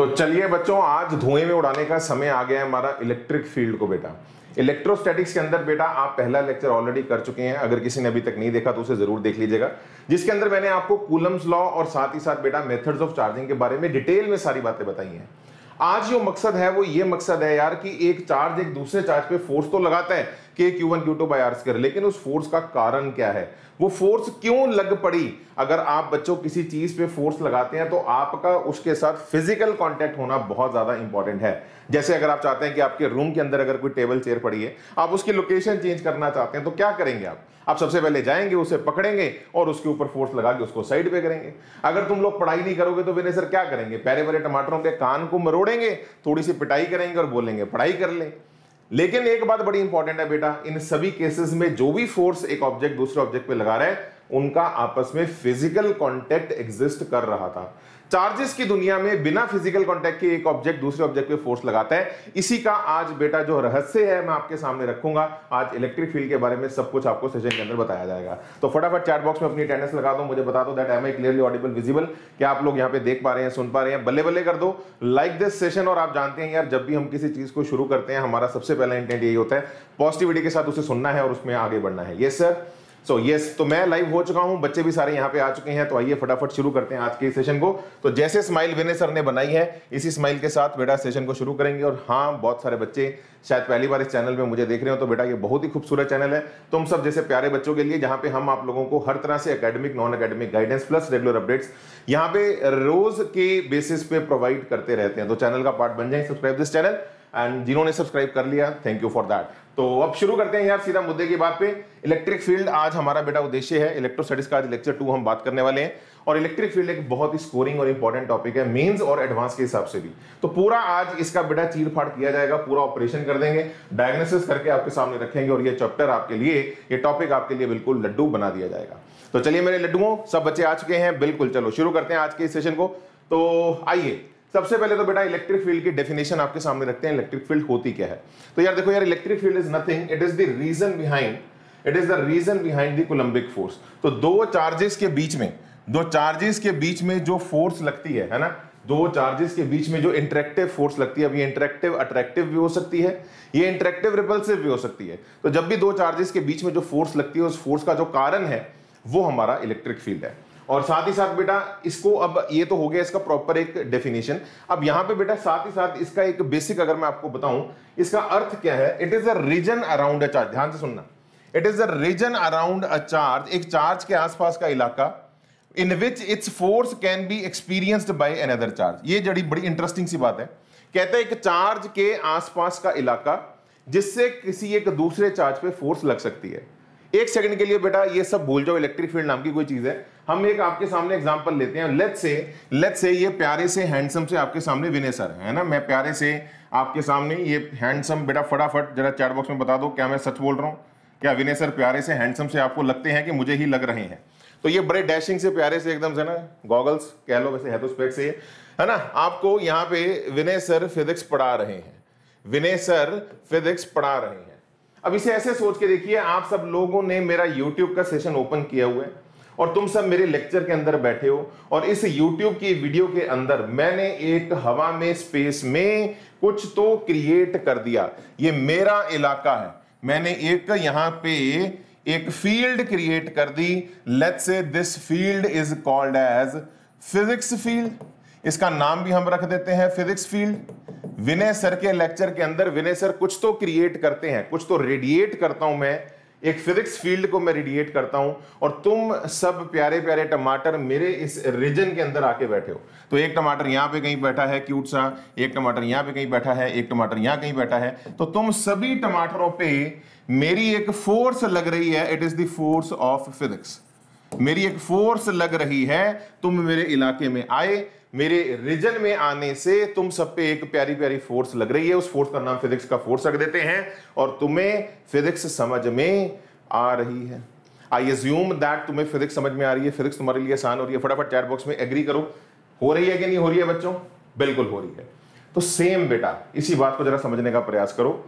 तो चलिए बच्चों, आज धुएं में उड़ाने का समय आ गया है हमारा इलेक्ट्रिक फील्ड को बेटा। इलेक्ट्रोस्टैटिक्स के अंदर बेटा आप पहला लेक्चर ऑलरेडी कर चुके हैं, अगर किसी ने अभी तक नहीं देखा तो उसे जरूर देख लीजिएगा, जिसके अंदर मैंने आपको कूलम्स लॉ और साथ ही साथ बेटा मेथड्स ऑफ चार्जिंग के बारे में डिटेल में सारी बातें बताई हैं। आज जो मकसद है वो ये मकसद है यार कि एक चार्ज एक दूसरे चार्ज पे फोर्स तो लगाता है K Q1 Q2 by R², लेकिन उस फोर्स का कारण क्या है, वो फोर्स क्यों लग पड़ी। अगर आप बच्चों किसी चीज पे फोर्स लगाते हैं तो आपका उसके साथ फिजिकल कांटेक्ट होना बहुत ज्यादा इंपॉर्टेंट है। जैसे अगर आप चाहते हैं कि आपके रूम के अंदर अगर कोई टेबल चेयर पड़ी है, आप उसकी लोकेशन चेंज करना चाहते हैं तो क्या करेंगे, आप सबसे पहले जाएंगे, उसे पकड़ेंगे और उसके ऊपर फोर्स लगा के उसको साइड पे करेंगे। अगर तुम लोग पढ़ाई नहीं करोगे तो विनय सर क्या करेंगे, पहले बड़े टमाटरों के कान को मरोड़ेंगे, थोड़ी सी पिटाई करेंगे और बोलेंगे पढ़ाई कर ले। लेकिन एक बात बड़ी इंपॉर्टेंट है बेटा, इन सभी केसेस में जो भी फोर्स एक ऑब्जेक्ट दूसरे ऑब्जेक्ट पे लगा रहा है उनका आपस में फिजिकल कांटेक्ट एग्जिस्ट कर रहा था। चार्जेस की दुनिया में बिना फिजिकल कांटेक्ट के एक ऑब्जेक्ट दूसरे ऑब्जेक्ट पे फोर्स लगाता है। इसी का आज बेटा जो रहस्य है मैं आपके सामने रखूंगा। आज इलेक्ट्रिक फील्ड के बारे में सब कुछ आपको सेशन के अंदर बताया जाएगा। तो फटाफट चैट बॉक्स में अपनी अटेंडेंस लगा दो, मुझे बता दो that am I clearly audible visible, क्या आप लोग यहाँ पे देख पा रहे हैं, सुन पा रहे हैं। बल्ले बल्ले कर दो, लाइक दिस सेशन। और आप जानते हैं यार, जब भी हम किसी चीज को शुरू करते हैं हमारा सबसे पहला इंटेंट यही होता है पॉजिटिविटी के साथ उसे सुनना है और उसमें आगे बढ़ना है। यस सर, सो यस, तो मैं लाइव हो चुका हूं, बच्चे भी सारे यहाँ पे आ चुके हैं। तो आइए फटाफट शुरू करते हैं आज के सेशन को। तो जैसे स्माइल विनय सर ने बनाई है, इसी स्माइल के साथ बेटा सेशन को शुरू करेंगे। और हाँ, बहुत सारे बच्चे शायद पहली बार इस चैनल में मुझे देख रहे हो, तो बेटा ये बहुत ही खूबसूरत चैनल है तुम सब जैसे प्यारे बच्चों के लिए, जहाँ पे हम आप लोगों को हर तरह से academic non academic guidance plus regular updates यहाँ पे रोज के बेसिस पे प्रोवाइड करते रहते हैं। तो चैनल का पार्ट बन जाए, सब्सक्राइब दिस चैनल, एंड जिन्होंने सब्सक्राइब कर लिया थैंक यू फॉर दैट। तो अब शुरू करते हैं यार सीधा मुद्दे की बात पे। इलेक्ट्रिक फील्ड आज हमारा बेटा उद्देश्य है, इलेक्ट्रोस्टैटिक्स का आज लेक्चर 2 हम बात करने वाले हैं। और इलेक्ट्रिक फील्ड एक बहुत ही स्कोरिंग और इंपॉर्टेंट टॉपिक है, मेंस और एडवांस के हिसाब से भी। तो पूरा आज इसका बेटा चीरफाड़ किया जाएगा, पूरा ऑपरेशन कर देंगे, डायग्नोसिस करके आपके सामने रखेंगे। और ये चैप्टर आपके लिए, ये टॉपिक आपके लिए बिल्कुल लड्डू बना दिया जाएगा। तो चलिए मेरे लड्डुओं, सब बच्चे आ चुके हैं, बिल्कुल चलो शुरू करते हैं आज के इस सेशन को। तो आइए सबसे पहले तो बेटा इलेक्ट्रिक फील्ड की डेफिनेशन आपके सामने रखते हैं, इलेक्ट्रिक फील्ड होती क्या है। तो यार देखो यार, electric field is nothing, it is the reason behind the Coulombic force. तो दो चार्जेस के बीच में जो फोर्स लगती है ना, दो चार्जेस के बीच में जो इंटरेक्टिव फोर्स लगती है, अब ये इंटरेक्टिव अट्रैक्टिव भी हो सकती है, ये इंटरेक्टिव रिपल्सिव भी हो सकती है। तो जब भी दो चार्जेस के बीच में जो फोर्स लगती है, उस फोर्स का जो कारण है वो हमारा इलेक्ट्रिक फील्ड है। और साथ ही साथ बेटा इसको, अब ये तो हो गया इसका प्रॉपर एक डेफिनेशन। अब यहां पे बेटा साथ ही साथ इसका एक बेसिक अगर मैं आपको बताऊं, इसका अर्थ क्या है, it is a region around a charge. ध्यान से सुनना, it is a region around a charge, एक चार्ज के आसपास का इलाका, in which its force can be experienced by another charge. ये जड़ी बड़ी इंटरेस्टिंग सी बात है। कहते हैं एक चार्ज के आसपास का इलाका जिससे किसी एक दूसरे चार्ज पे फोर्स लग सकती है। एक सेकंड के लिए बेटा ये सब भूल जाओ, इलेक्ट्रिक फील्ड नाम की कोई चीज है। हम एक आपके सामने एग्जांपल लेते हैं, लेट्स से ये प्यारे से हैंडसम से आपके सामने विनय सर है ना, मैं प्यारे से आपके सामने ये हैंडसम, बेटा फटाफट जरा चैट बॉक्स में बता दो क्या मैं सच बोल रहा हूँ, क्या विनय सर प्यारे से हैंडसम से आपको लगते हैं कि मुझे ही लग रहे हैं। तो ये बड़े डैशिंग से प्यारे से एकदम से ना, गॉगल्स कह लो, वैसे है तो स्पेक्स से है ना, आपको यहाँ पे विनय सर फिजिक्स पढ़ा रहे हैं, विनय सर फिजिक्स पढ़ा रहे हैं। अब इसे ऐसे सोच के देखिए, आप सब लोगों ने मेरा YouTube का सेशन ओपन किया हुआ है और तुम सब मेरे लेक्चर के अंदर बैठे हो, और इस YouTube की वीडियो के अंदर मैंने एक हवा में, स्पेस में कुछ तो क्रिएट कर दिया। ये मेरा इलाका है, मैंने एक यहां पे एक फील्ड क्रिएट कर दी। Let's say this field is called as physics field, इसका नाम भी हम रख देते हैं फिजिक्स फील्ड। विनय सर के लेक्चर के अंदर विनय सर कुछ तो क्रिएट करते हैं, कुछ तो रेडिएट करता हूं मैं, एक फिजिक्स फील्ड को मैं रेडिएट करता हूं, और तुम सब प्यारे प्यारे टमाटर मेरे इस रीजन के अंदर आके बैठे हो। तो एक टमाटर यहाँ पे कहीं बैठा है क्यूट सा, एक टमाटर यहाँ पे कहीं बैठा है, एक टमाटर यहाँ कहीं बैठा है। तो तुम सभी टमाटरों पे मेरी एक फोर्स लग रही है, it is the force of physics, मेरी एक फोर्स लग रही है। तुम मेरे इलाके में आए, मेरे रीजन में आने से तुम सब पे एक प्यारी प्यारी फोर्स लग रही है, उस फोर्स का नाम फिजिक्स का फोर्स रख देते हैं, और तुम्हें फिजिक्स समझ में आ रही है। आई अज्यूम दैट तुम्हें फिजिक्स समझ में आ रही है, फिजिक्स तुम्हारे लिए आसान हो रही है। फटाफट चैट बॉक्स में एग्री करो, हो रही है कि नहीं हो रही है बच्चों? बिल्कुल हो रही है। तो सेम बेटा इसी बात को जरा समझने का प्रयास करो,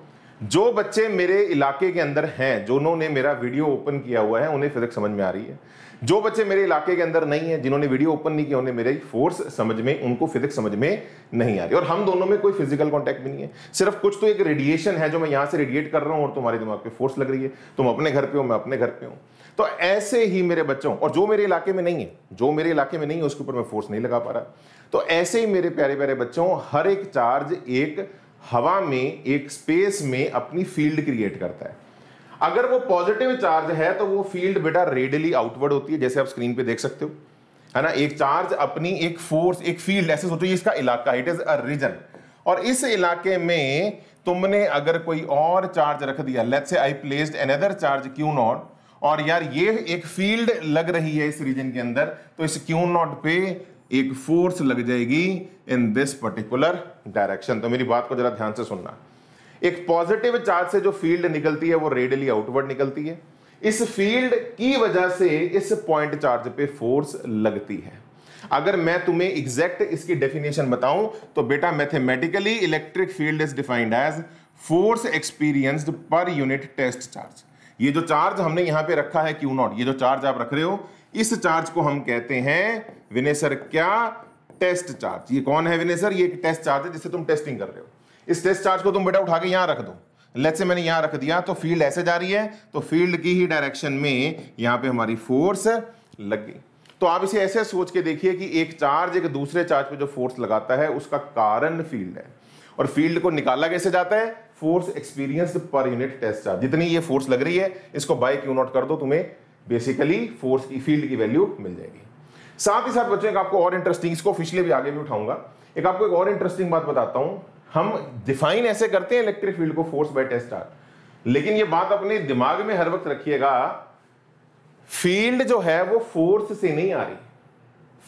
जो बच्चे मेरे इलाके के अंदर हैं, जिन्होंने मेरा वीडियो ओपन किया हुआ है, उन्हें फिजिक्स समझ में आ रही है। जो बच्चे मेरे इलाके के अंदर नहीं है, जिन्होंने वीडियो ओपन नहीं किया, उन्हें मेरी फोर्स समझ में, उनको फिजिक्स समझ में नहीं आ रही। और हम दोनों में कोई फिजिकल कॉन्टैक्ट भी नहीं है, सिर्फ कुछ तो एक रेडिएशन है जो मैं यहाँ से रेडिएट कर रहा हूँ और तुम्हारे दिमाग पे फोर्स लग रही है। तुम अपने घर पे हो, मैं अपने घर पे हूँ। तो ऐसे ही मेरे बच्चों, और जो मेरे इलाके में नहीं है, जो मेरे इलाके में नहीं है उसके ऊपर मैं फोर्स नहीं लगा पा रहा। तो ऐसे ही मेरे प्यारे प्यारे बच्चों, हर एक चार्ज एक हवा में, एक स्पेस में अपनी फील्ड क्रिएट करता है। अगर वो पॉजिटिव चार्ज है तो वो फील्ड बेटा रेडियली आउटवर्ड होती है, जैसे आप स्क्रीन पे देख सकते हो, है ना। एक चार्ज अपनी एक फोर्स, एक फील्ड, ऐसे सोचो ये इसका इलाका, इट इज अ रीजन। और इस इलाके में तुमने अगर कोई और चार्ज रख दिया, let's say I placed another charge Q naught, और यार ये एक फील्ड लग रही है इस रीजन के अंदर, तो इस क्यू नॉट पे एक फोर्स लग जाएगी इन दिस पर्टिकुलर डायरेक्शन। तो मेरी बात को जरा ध्यान से सुनना। एक पॉजिटिव चार्ज से जो फील्ड निकलती है वो रेडियली आउटवर्ड निकलती है। इस फील्ड की वजह से इस पॉइंट चार्ज पे फोर्स लगती है। अगर मैं तुम्हें एग्जैक्ट इसकी डेफिनेशन बताऊं तो बेटा mathematically electric field is defined as force experienced per unit test charge. ये जो चार्ज हमने यहां पे रखा है क्यू नॉट, ये जो चार्ज आप रख रहे हो, इस चार्ज को हम कहते हैं विनय सर क्या, टेस्ट चार्ज। ये कौन है विनय सर? ये एक टेस्ट चार्ज है जिससे तुम टेस्टिंग कर रहे हो। इस टेस्ट चार्ज को तुम बेटा उठा के यहां रख दो, लेट्स से मैंने यहां रख दिया, तो फील्ड ऐसे जा रही है, तो फील्ड की ही डायरेक्शन में यहां पे हमारी फोर्स लग गई। तो आप इसे ऐसे सोच के देखिए कि एक चार्ज एक दूसरे चार्ज पे जो फोर्स लगाता है उसका कारण फील्ड है, और फील्ड को निकाला कैसे जाता है? Force experienced per unit test charge. जितनी ये फोर्स लग रही है इसको बाय क्यू नॉट कर दो, तुम्हें बेसिकली फोर्स की, फील्ड की वैल्यू मिल जाएगी। साथ ही साथ बच्चों एक आपको और इंटरेस्टिंग, इसको पिछले भी आगे भी उठाऊंगा, एक आपको एक और इंटरेस्टिंग बात बताता हूं। हम डिफाइन ऐसे करते हैं इलेक्ट्रिक फील्ड को, फोर्स बाय टेस्ट चार्ज, लेकिन ये बात अपने दिमाग में हर वक्त रखिएगा, फील्ड जो है वो फोर्स से नहीं आ रही,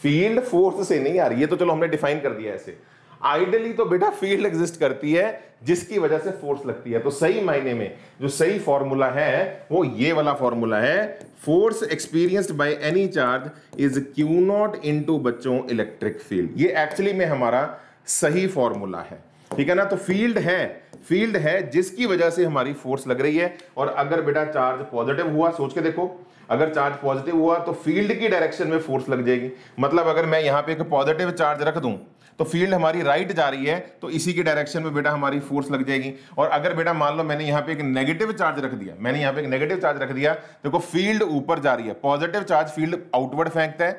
फील्ड फोर्स से नहीं आ रही। ये तो चलो हमने डिफाइन कर दिया ऐसे, आइडियली तो बेटा फील्ड एग्जिस्ट करती है जिसकी वजह से फोर्स लगती है। तो सही मायने में जो सही फॉर्मूला है वो ये वाला फॉर्मूला है, force experienced by any charge is Q naught into बच्चों इलेक्ट्रिक फील्ड। ये एक्चुअली में हमारा सही फॉर्मूला है, ठीक है ना। तो फील्ड है, फील्ड है जिसकी वजह से हमारी फोर्स लग रही है। और अगर बेटा चार्ज पॉजिटिव हुआ, सोच के देखो, अगर चार्ज पॉजिटिव हुआ तो फील्ड की डायरेक्शन में फोर्स लग जाएगी। मतलब अगर मैं यहाँ पे एक पॉजिटिव चार्ज रख दूं तो फील्ड हमारी राइट जा रही है, तो इसी की डायरेक्शन में बेटा हमारी फोर्स लग जाएगी। और अगर बेटा मान लो मैंने यहाँ पे एक नेगेटिव चार्ज रख दिया, मैंने यहाँ पे एक नेगेटिव चार्ज रख दिया, देखो फील्ड ऊपर जा रही है, पॉजिटिव चार्ज फील्ड आउटवर्ड फेंकता है,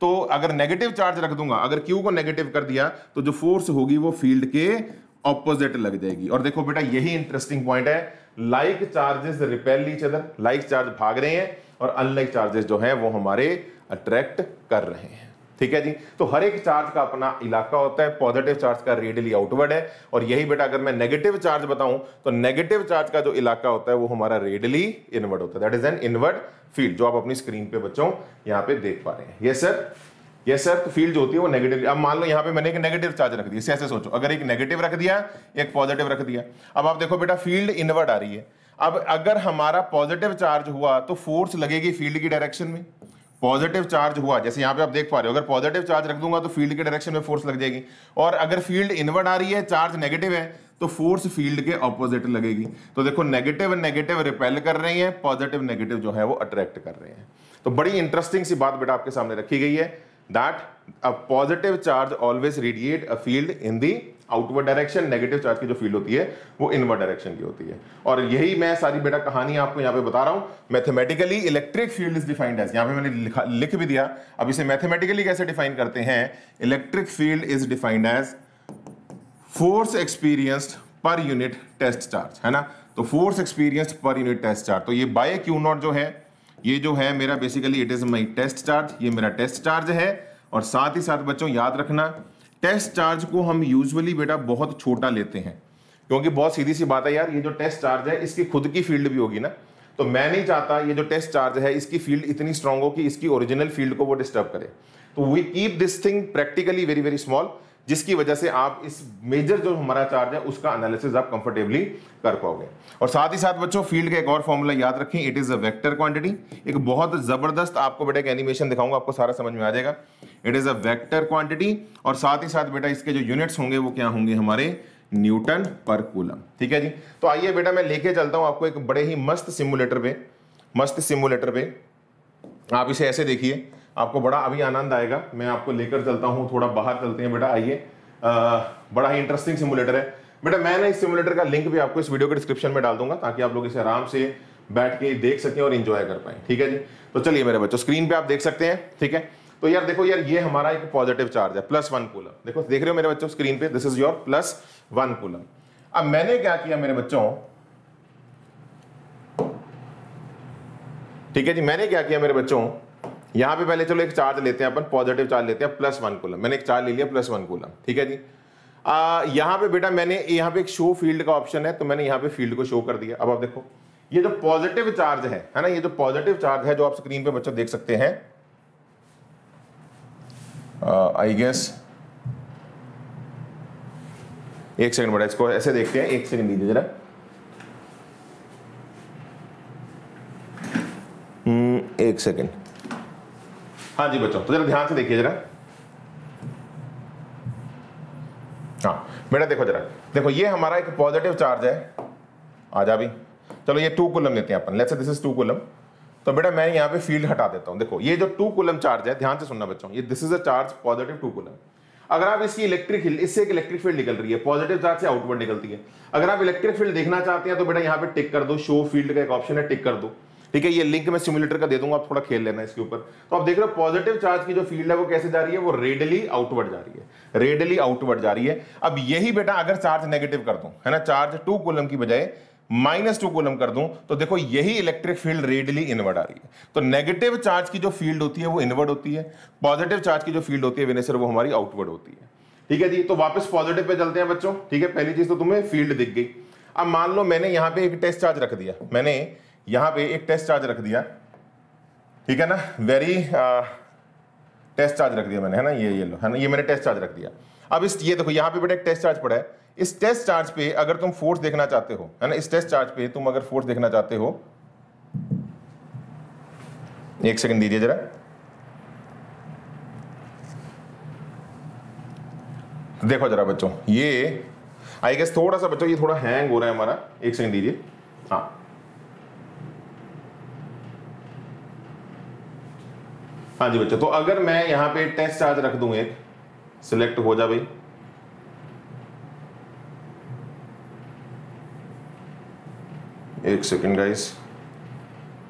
तो अगर नेगेटिव चार्ज रख दूंगा, अगर क्यू को नेगेटिव कर दिया तो जो फोर्स होगी वो फील्ड के ऑपोजिट लग जाएगी। और देखो बेटा यही इंटरेस्टिंग पॉइंट है, like charges repel each other, like charge भाग रहे हैं और अनलाइक चार्जेस जो है वो हमारे अट्रैक्ट कर रहे हैं, ठीक है जी। तो हर एक चार्ज का अपना इलाका होता है, पॉजिटिव चार्ज का रेडियली आउटवर्ड है, और यही बेटा अगर मैं नेगेटिव चार्ज बताऊं तो नेगेटिव चार्ज का जो इलाका होता है वो हमारा रेडियली इनवर्ड होता है, that is an inward field, जो आप अपनी स्क्रीन पे बच्चों यहाँ पे देख पा रहे हैं। Yes sir, yes sir. Field जो होती है वो नेगेटिव, अब मान लो यहाँ पे मैंने एक नेगेटिव चार्ज रख दिया, इसे ऐसे सोचो, अगर एक नेगेटिव रख दिया, एक पॉजिटिव रख दिया, अब आप देखो बेटा फील्ड इनवर्ड आ रही है। अब अगर हमारा पॉजिटिव चार्ज हुआ तो फोर्स लगेगी फील्ड की डायरेक्शन में, पॉजिटिव चार्ज हुआ, जैसे यहाँ पे आप देख पा रहे हो, अगर पॉजिटिव चार्ज रख दूंगा तो फील्ड के डायरेक्शन में फोर्स लग जाएगी। और अगर फील्ड इनवर्ड आ रही है, चार्ज नेगेटिव है, तो फोर्स फील्ड के ऑपोजिट लगेगी। तो देखो नेगेटिव नेगेटिव रिपेल कर रही है, पॉजिटिव नेगेटिव जो है वो अट्रैक्ट कर रहे हैं। तो बड़ी इंटरेस्टिंग सी बात बेटा आपके सामने रखी गई है, that a positive charge always radiate a field in the outward direction, negative charge की जो फील्ड होती है वो इनवर्ड डायरेक्शन की होती है। और यही मैं सारी बेटा कहानी आपको यहाँ पे बता रहा हूँ। Mathematically electric field is defined as, यहाँ पे मैंने लिख भी दिया, अब इसे मैथमेटिकली कैसे डिफाइन करते हैं, electric field is defined as force experienced per unit test charge, है ना। तो force experienced per unit test charge, तो ये बाय क्यू नॉट जो है, ये जो है मेरा basically it is my test charge, ये मेरा टेस्ट चार्ज है। और साथ ही साथ बच्चों याद रखना, टेस्ट चार्ज को हम यूजुअली बेटा बहुत छोटा लेते हैं, क्योंकि बहुत सीधी सी बात है यार, ये जो टेस्ट चार्ज है इसकी खुद की फील्ड भी होगी ना, तो मैं नहीं चाहता ये जो टेस्ट चार्ज है इसकी फील्ड इतनी स्ट्रांग हो कि इसकी ओरिजिनल फील्ड को वो डिस्टर्ब करे। तो we keep this thing practically very very small, जिसकी वजह से आप इस मेजर जो हमारा चार्ज है उसका एनालिसिस आप कंफर्टेबली कर पाओगे। और साथ ही साथ बच्चों फील्ड का एक और फॉर्मूला याद रखें, it is a vector quantity. एक बहुत जबरदस्त आपको बेटा एक एनिमेशन दिखाऊंगा, आपको सारा समझ में आ जाएगा। It is a vector quantity, और साथ ही साथ बेटा इसके जो यूनिट्स होंगे वो क्या होंगे, हमारे न्यूटन पर कूलम। ठीक है जी, तो आइए बेटा मैं लेके चलता हूं आपको एक बड़े ही मस्त सिमुलेटर पे। आप इसे ऐसे देखिए, आपको बड़ा अभी आनंद आएगा। मैं आपको लेकर चलता हूं, थोड़ा बाहर चलते हैं बेटा, आइए। बड़ा ही इंटरेस्टिंग सिमुलेटर है बेटा। मैं ना इस सिमुलेटर का लिंक भी आपको इस वीडियो के डिस्क्रिप्शन में डाल दूंगा ताकि आप लोग इसे आराम से बैठ के देख सकें और एंजॉय कर पाएं। ठीक है जी, तो चलिए मेरे बच्चों, स्क्रीन पे आप देख सकते हैं। ठीक है, तो यार देखो यार, ये हमारा एक पॉजिटिव चार्ज है +1 कूलम। देखो, देख रहे हो मेरे बच्चों स्क्रीन पे, दिस इज योर +1 कूलम। अब मैंने क्या किया मेरे बच्चों, ठीक है जी, मैंने क्या किया मेरे बच्चों, यहां पे पहले चलो एक चार्ज लेते हैं अपन, पॉजिटिव चार्ज लेते हैं +1 कूलम। मैंने एक चार्ज ले लिया +1 कूलम। ठीक है जी, यहां पे बेटा मैंने यहां पे एक शो फील्ड का ऑप्शन है, तो मैंने यहां पे फील्ड को शो कर दिया। अब आप देखो ये जो पॉजिटिव चार्ज है ना, ये जो पॉजिटिव चार्ज है जो आप स्क्रीन पे बच्चों देख सकते हैं, आई गेस एक सेकंड बेटा, इसको ऐसे देखते हैं, एक सेकंड दीजिए जरा। एक सेकंड, हाँ जी बच्चों, तो जरा ध्यान से देखिए जरा। हाँ बेटा देखो जरा, देखो ये हमारा एक पॉजिटिव चार्ज है, आजा भी, चलो ये 2 कूलम लेते हैं अपन, let's say this is 2 coulomb. तो बेटा मैं यहाँ पे फील्ड हटा देता हूँ। देखो ये जो 2 कूलम चार्ज है, ध्यान से सुनना बच्चों, ये this is a charge positive 2 coulomb. अगर आप इसकी इलेक्ट्रिक फील्ड, इससे एक इलेक्ट्रिक फील्ड निकल रही है, पॉजिटिव चार्ज से आउटवर्ड निकलती है। अगर आप इलेक्ट्रिक फील्ड देखना चाहते हैं तो बेटा यहाँ पे टिक कर दो, शो फील्ड का एक ऑप्शन है, टिक कर दो। ठीक है, ये लिंक मैं सिमुलेटर का दे दूंगा, आप थोड़ा खेल लेना इसके ऊपर। तो आप देख रहे हो पॉजिटिव चार्ज की जो फील्ड है वो कैसे जा रही है, वो रेडली आउटवर्ड जा रही है। अब यही बेटा अगर चार्ज नेगेटिव कर दूं, है ना, चार्ज 2 कूलम की बजाय -2 कूलम कर दूं, तो देखो यही इलेक्ट्रिक फील्ड रेडली इनवर्ड आ रही है। तो नेगेटिव चार्ज की जो फील्ड होती है वो इनवर्ड होती है, पॉजिटिव चार्ज की जो फील्ड होती है विनय सर वो हमारी आउटवर्ड होती है। ठीक है जी, तो वापस पॉजिटिव पे चलते हैं बच्चों। ठीक है, पहली चीज तो तुम्हें फील्ड दिख गई। अब मान लो मैंने यहाँ पे एक टेस्ट चार्ज रख दिया, ठीक है ना, टेस्ट चार्ज रख दिया मैंने, है ना, ये लो, है ना, ये मैंने टेस्ट चार्ज रख दिया। अब इस, ये देखो यहाँ पे बेटा एक टेस्ट चार्ज पड़ा है, इस टेस्ट चार्ज पे अगर तुम फोर्स देखना चाहते हो, है ना, इस टेस्ट चार्ज पे तुम अगर फोर्स देखना चाहते हो, एक सेकंड दीजिए जरा, देखो जरा बच्चों, ये आई गेस थोड़ा सा बच्चों ये थोड़ा हैंग हो रहा है हमारा, एक सेकंड दीजिए। हाँ हाँ जी बच्चों, तो अगर मैं यहाँ पे टेस्ट चार्ज रख दूं, एक सिलेक्ट हो जा भाई, एक सेकंड गाइस,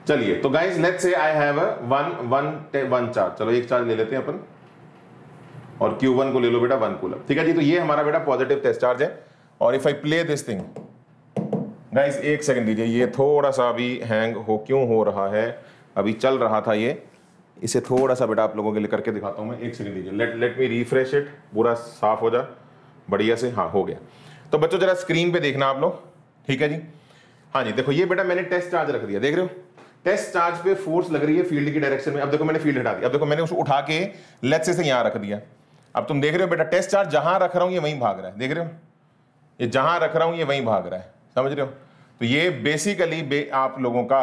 चलिए, तो guys let's say I have a one charge, चलो एक चार्ज ले लेते हैं अपन, और Q1 को ले लो बेटा 1 कूलम। ठीक है जी, तो ये हमारा बेटा पॉजिटिव टेस्ट चार्ज है। और if I play this thing guys, एक सेकंड दीजिए, ये थोड़ा सा अभी हैंग क्यों हो रहा है, अभी चल रहा था ये, इसे थोड़ा सा बेटा आप लोगों के लिए करके दिखाता हूं मैं, एक सेकंड दीजिए, लेट मी रिफ्रेश इट, पूरा साफ हो जा बढ़िया से। हाँ हो गया, तो बच्चों जरा स्क्रीन पे देखना आप लोग। ठीक है जी, हाँ जी, देखो ये बेटा मैंने टेस्ट चार्ज रख दिया, देख रहे हो, टेस्ट चार्ज पे फोर्स लग रही है फील्ड की डायरेक्शन में। अब देखो मैंने फील्ड हटा दिया, अब देखो मैंने उसको उठा के लेट्स से यहाँ रख दिया। अब तुम देख रहे हो बेटा टेस्ट चार्ज जहाँ रख रहा हूँ ये वहीं भाग रहा है, देख रहे हो, ये जहाँ रख रहा हूँ ये वहीं भाग रहा है, समझ रहे हो। तो ये बेसिकली आप लोगों का,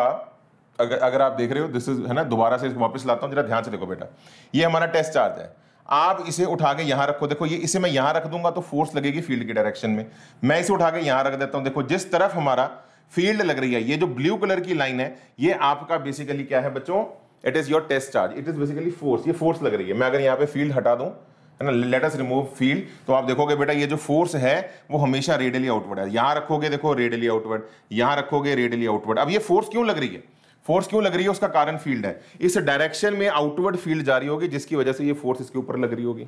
अगर आप देख रहे हो दिस इज, है ना, दोबारा से इसको वापस लाता हूँ, जरा ध्यान से देखो बेटा, ये हमारा टेस्ट चार्ज है, आप इसे उठा के यहाँ रखो, देखो ये, इसे मैं यहाँ रख दूंगा तो फोर्स लगेगी फील्ड की डायरेक्शन में, मैं इसे उठा के यहाँ रख देता हूँ, देखो जिस तरफ हमारा फील्ड लग रही है, ये जो ब्लू कलर की लाइन है, ये आपका बेसिकली क्या है बच्चों, it is your test charge, it is basically force, ये फोर्स लग रही है। मैं अगर यहाँ पे फील्ड हटा दूँ, है ना, लेट अस रिमूव फील्ड, तो आप देखोगे बेटा ये जो फोर्स है वो हमेशा रेडियली आउटवर्ड है, यहाँ रखोगे देखो रेडियली आउटवर्ड, यहाँ रखोगे रेडियली आउटवर्ड। अब ये फोर्स क्यों लग रही है, फोर्स क्यों लग रही है, उसका कारण फील्ड है, इस डायरेक्शन में आउटवर्ड फील्ड जा रही होगी जिसकी वजह से ये फोर्स इसके ऊपर लग रही होगी।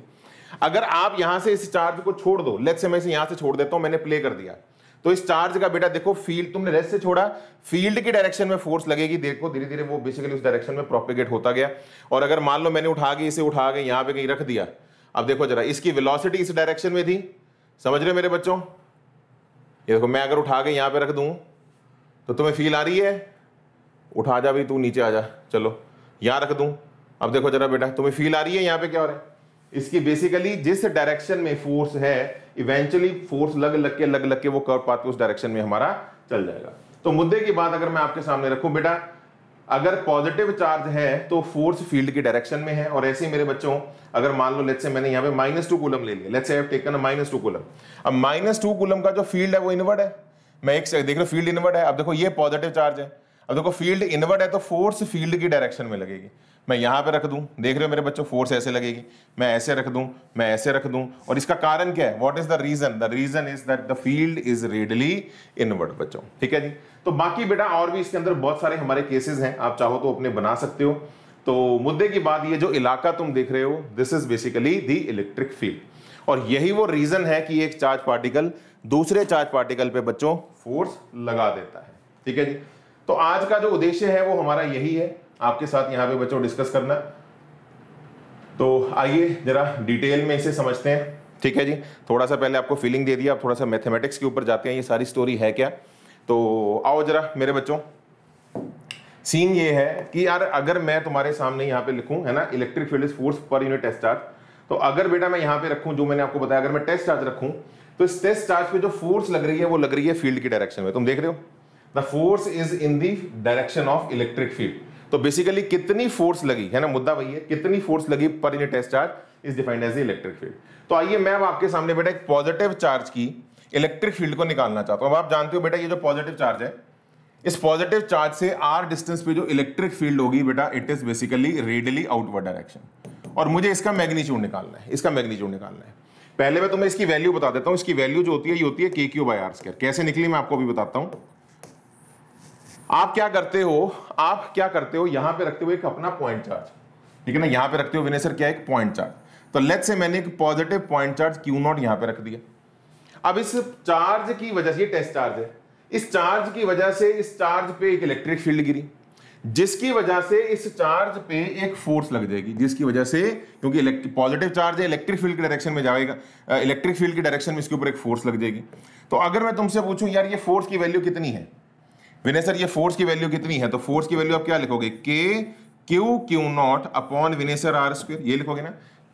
अगर आप यहां से इस चार्ज को छोड़ दो, लेट्स से मैं इसे यहां से छोड़ देता हूं, मैंने प्ले कर दिया, तो इस चार्ज का बेटा देखो फील्ड, तुमने लेट्स से छोड़ा, फील्ड की डायरेक्शन में फोर्स लगेगी, देखो धीरे धीरे वो बेसिकली उस डायरेक्शन में प्रोपेगेट होता गया। और अगर मान लो मैंने इसे उठा के यहां पर कहीं रख दिया, अब देखो जरा इसकी वेलोसिटी इस डायरेक्शन में थी, समझ रहे मेरे बच्चों, ये देखो मैं अगर उठा के यहां पर रख दूं तो तुम्हें फील आ रही है, उठा जा भाई, तू नीचे आ जा, चलो यहाँ रख दूं, अब देखो जरा बेटा तुम्हें फील आ रही है यहाँ पे क्या हो रहा है, इसकी बेसिकली जिस डायरेक्शन में फोर्स है, इवेंचुअली फोर्स लग लग के वो कर्व पाथ उस डायरेक्शन में हमारा चल जाएगा। तो मुद्दे की बात अगर मैं आपके सामने रखूं बेटा, अगर पॉजिटिव चार्ज है तो फोर्स फील्ड की डायरेक्शन में है। और ऐसे ही मेरे बच्चों, अगर मान लो लेट्स से मैंने यहाँ पे -2 कूलम ले लिया, let's say I have taken -2 coulomb. अब -2 कूलम का जो फील्ड है वो इनवर्ड है। मैं एक देख रहा हूँ फील्ड इनवर्ड है। अब देखो ये पॉजिटिव चार्ज है, अब देखो फील्ड इनवर्ड है तो फोर्स फील्ड की डायरेक्शन में लगेगी। मैं यहाँ पे रख दूं, देख रहे हो मेरे बच्चों, फोर्स ऐसे लगेगी। मैं ऐसे रख दूं, मैं ऐसे रख दूं, और इसका कारण क्या है, what is the reason? The reason is that the field is radially inward बच्चों, ठीक है जी। तो बाकी बेटा और भी इसके अंदर बहुत सारे हमारे केसेस हैं, आप चाहो तो अपने बना सकते हो। तो मुद्दे की बात, ये जो इलाका तुम देख रहे हो, this is basically the electric field, और यही वो रीजन है कि एक चार्ज पार्टिकल दूसरे चार्ज पार्टिकल पे बच्चों फोर्स लगा देता है, ठीक है जी। तो आज का जो उद्देश्य है वो हमारा यही है, आपके साथ यहां पे बच्चों डिस्कस करना। तो आइए जरा डिटेल में इसे समझते हैं, ठीक है जी। थोड़ा सा पहले आपको फीलिंग दे दिया, अब थोड़ा सा मैथमेटिक्स के ऊपर जाते हैं, ये सारी स्टोरी है क्या। तो आओ जरा मेरे बच्चों, सीन ये है कि यार अगर मैं तुम्हारे सामने यहाँ पे लिखूं, है ना, electric field is force per unit test charge. तो अगर बेटा मैं यहाँ पे रखूं, जो मैंने आपको बताया, अगर मैं टेस्ट चार्ज रखूं तो इस टेस्ट चार्ज पे जो फोर्स लग रही है वो लग रही है फील्ड की डायरेक्शन में। तुम देख रहे हो the force is in the direction of electric field. तो बेसिकली कितनी फोर्स लगी, है ना, मुद्दा वही है, कितनी फोर्स लगी per unit test charge is defined as electric field. तो आइए मैं अब आपके सामने बेटा एक पॉजिटिव चार्ज की इलेक्ट्रिक फील्ड को निकालना चाहता हूं। अब आप जानते हो बेटा ये जो पॉजिटिव चार्ज है, इस पॉजिटिव चार्ज से आर डिस्टेंस पे जो इलेक्ट्रिक फील्ड होगी बेटा, it is basically radially outward direction, और मुझे इसका मैग्नीट्यूड निकालना है, इसका मैग्नीट्यूड निकालना है। पहले मैं तुम्हें इसकी वैल्यू बता देता हूँ। इसकी वैल्यू जो होती है, ये होती है k³/r²। कैसे निकली मैं आपको अभी बताता हूँ। आप क्या करते हो, आप क्या करते हो, यहां पे रखते हो एक अपना पॉइंट चार्ज, ठीक है ना, यहां पे रखते हो विनय सर क्या एक पॉइंट चार्ज। तो लेट्स से मैंने एक पॉजिटिव पॉइंट चार्ज Q0 यहां पे रख दिया। अब इस चार्ज की वजह से, ये टेस्ट चार्ज है, इस चार्ज की वजह से इस चार्ज पे एक इलेक्ट्रिक फील्ड गिरी, जिसकी वजह से इस चार्ज पे एक फोर्स लग जाएगी, जिसकी वजह से, क्योंकि पॉजिटिव चार्ज है, इलेक्ट्रिक फील्ड की डायरेक्शन में जाएगा, इलेक्ट्रिक फील्ड की डायरेक्शन में इसके ऊपर एक फोर्स लग जाएगी। तो अगर मैं तुमसे पूछूं यार ये फोर्स की वैल्यू कितनी है, विनय सर ये फोर्स की वैल्यू कितनी है, तो फोर्स की वैल्यू आप क्या लिखोगे, kQ₀/ विनय सर r², ये लिखोगे ना,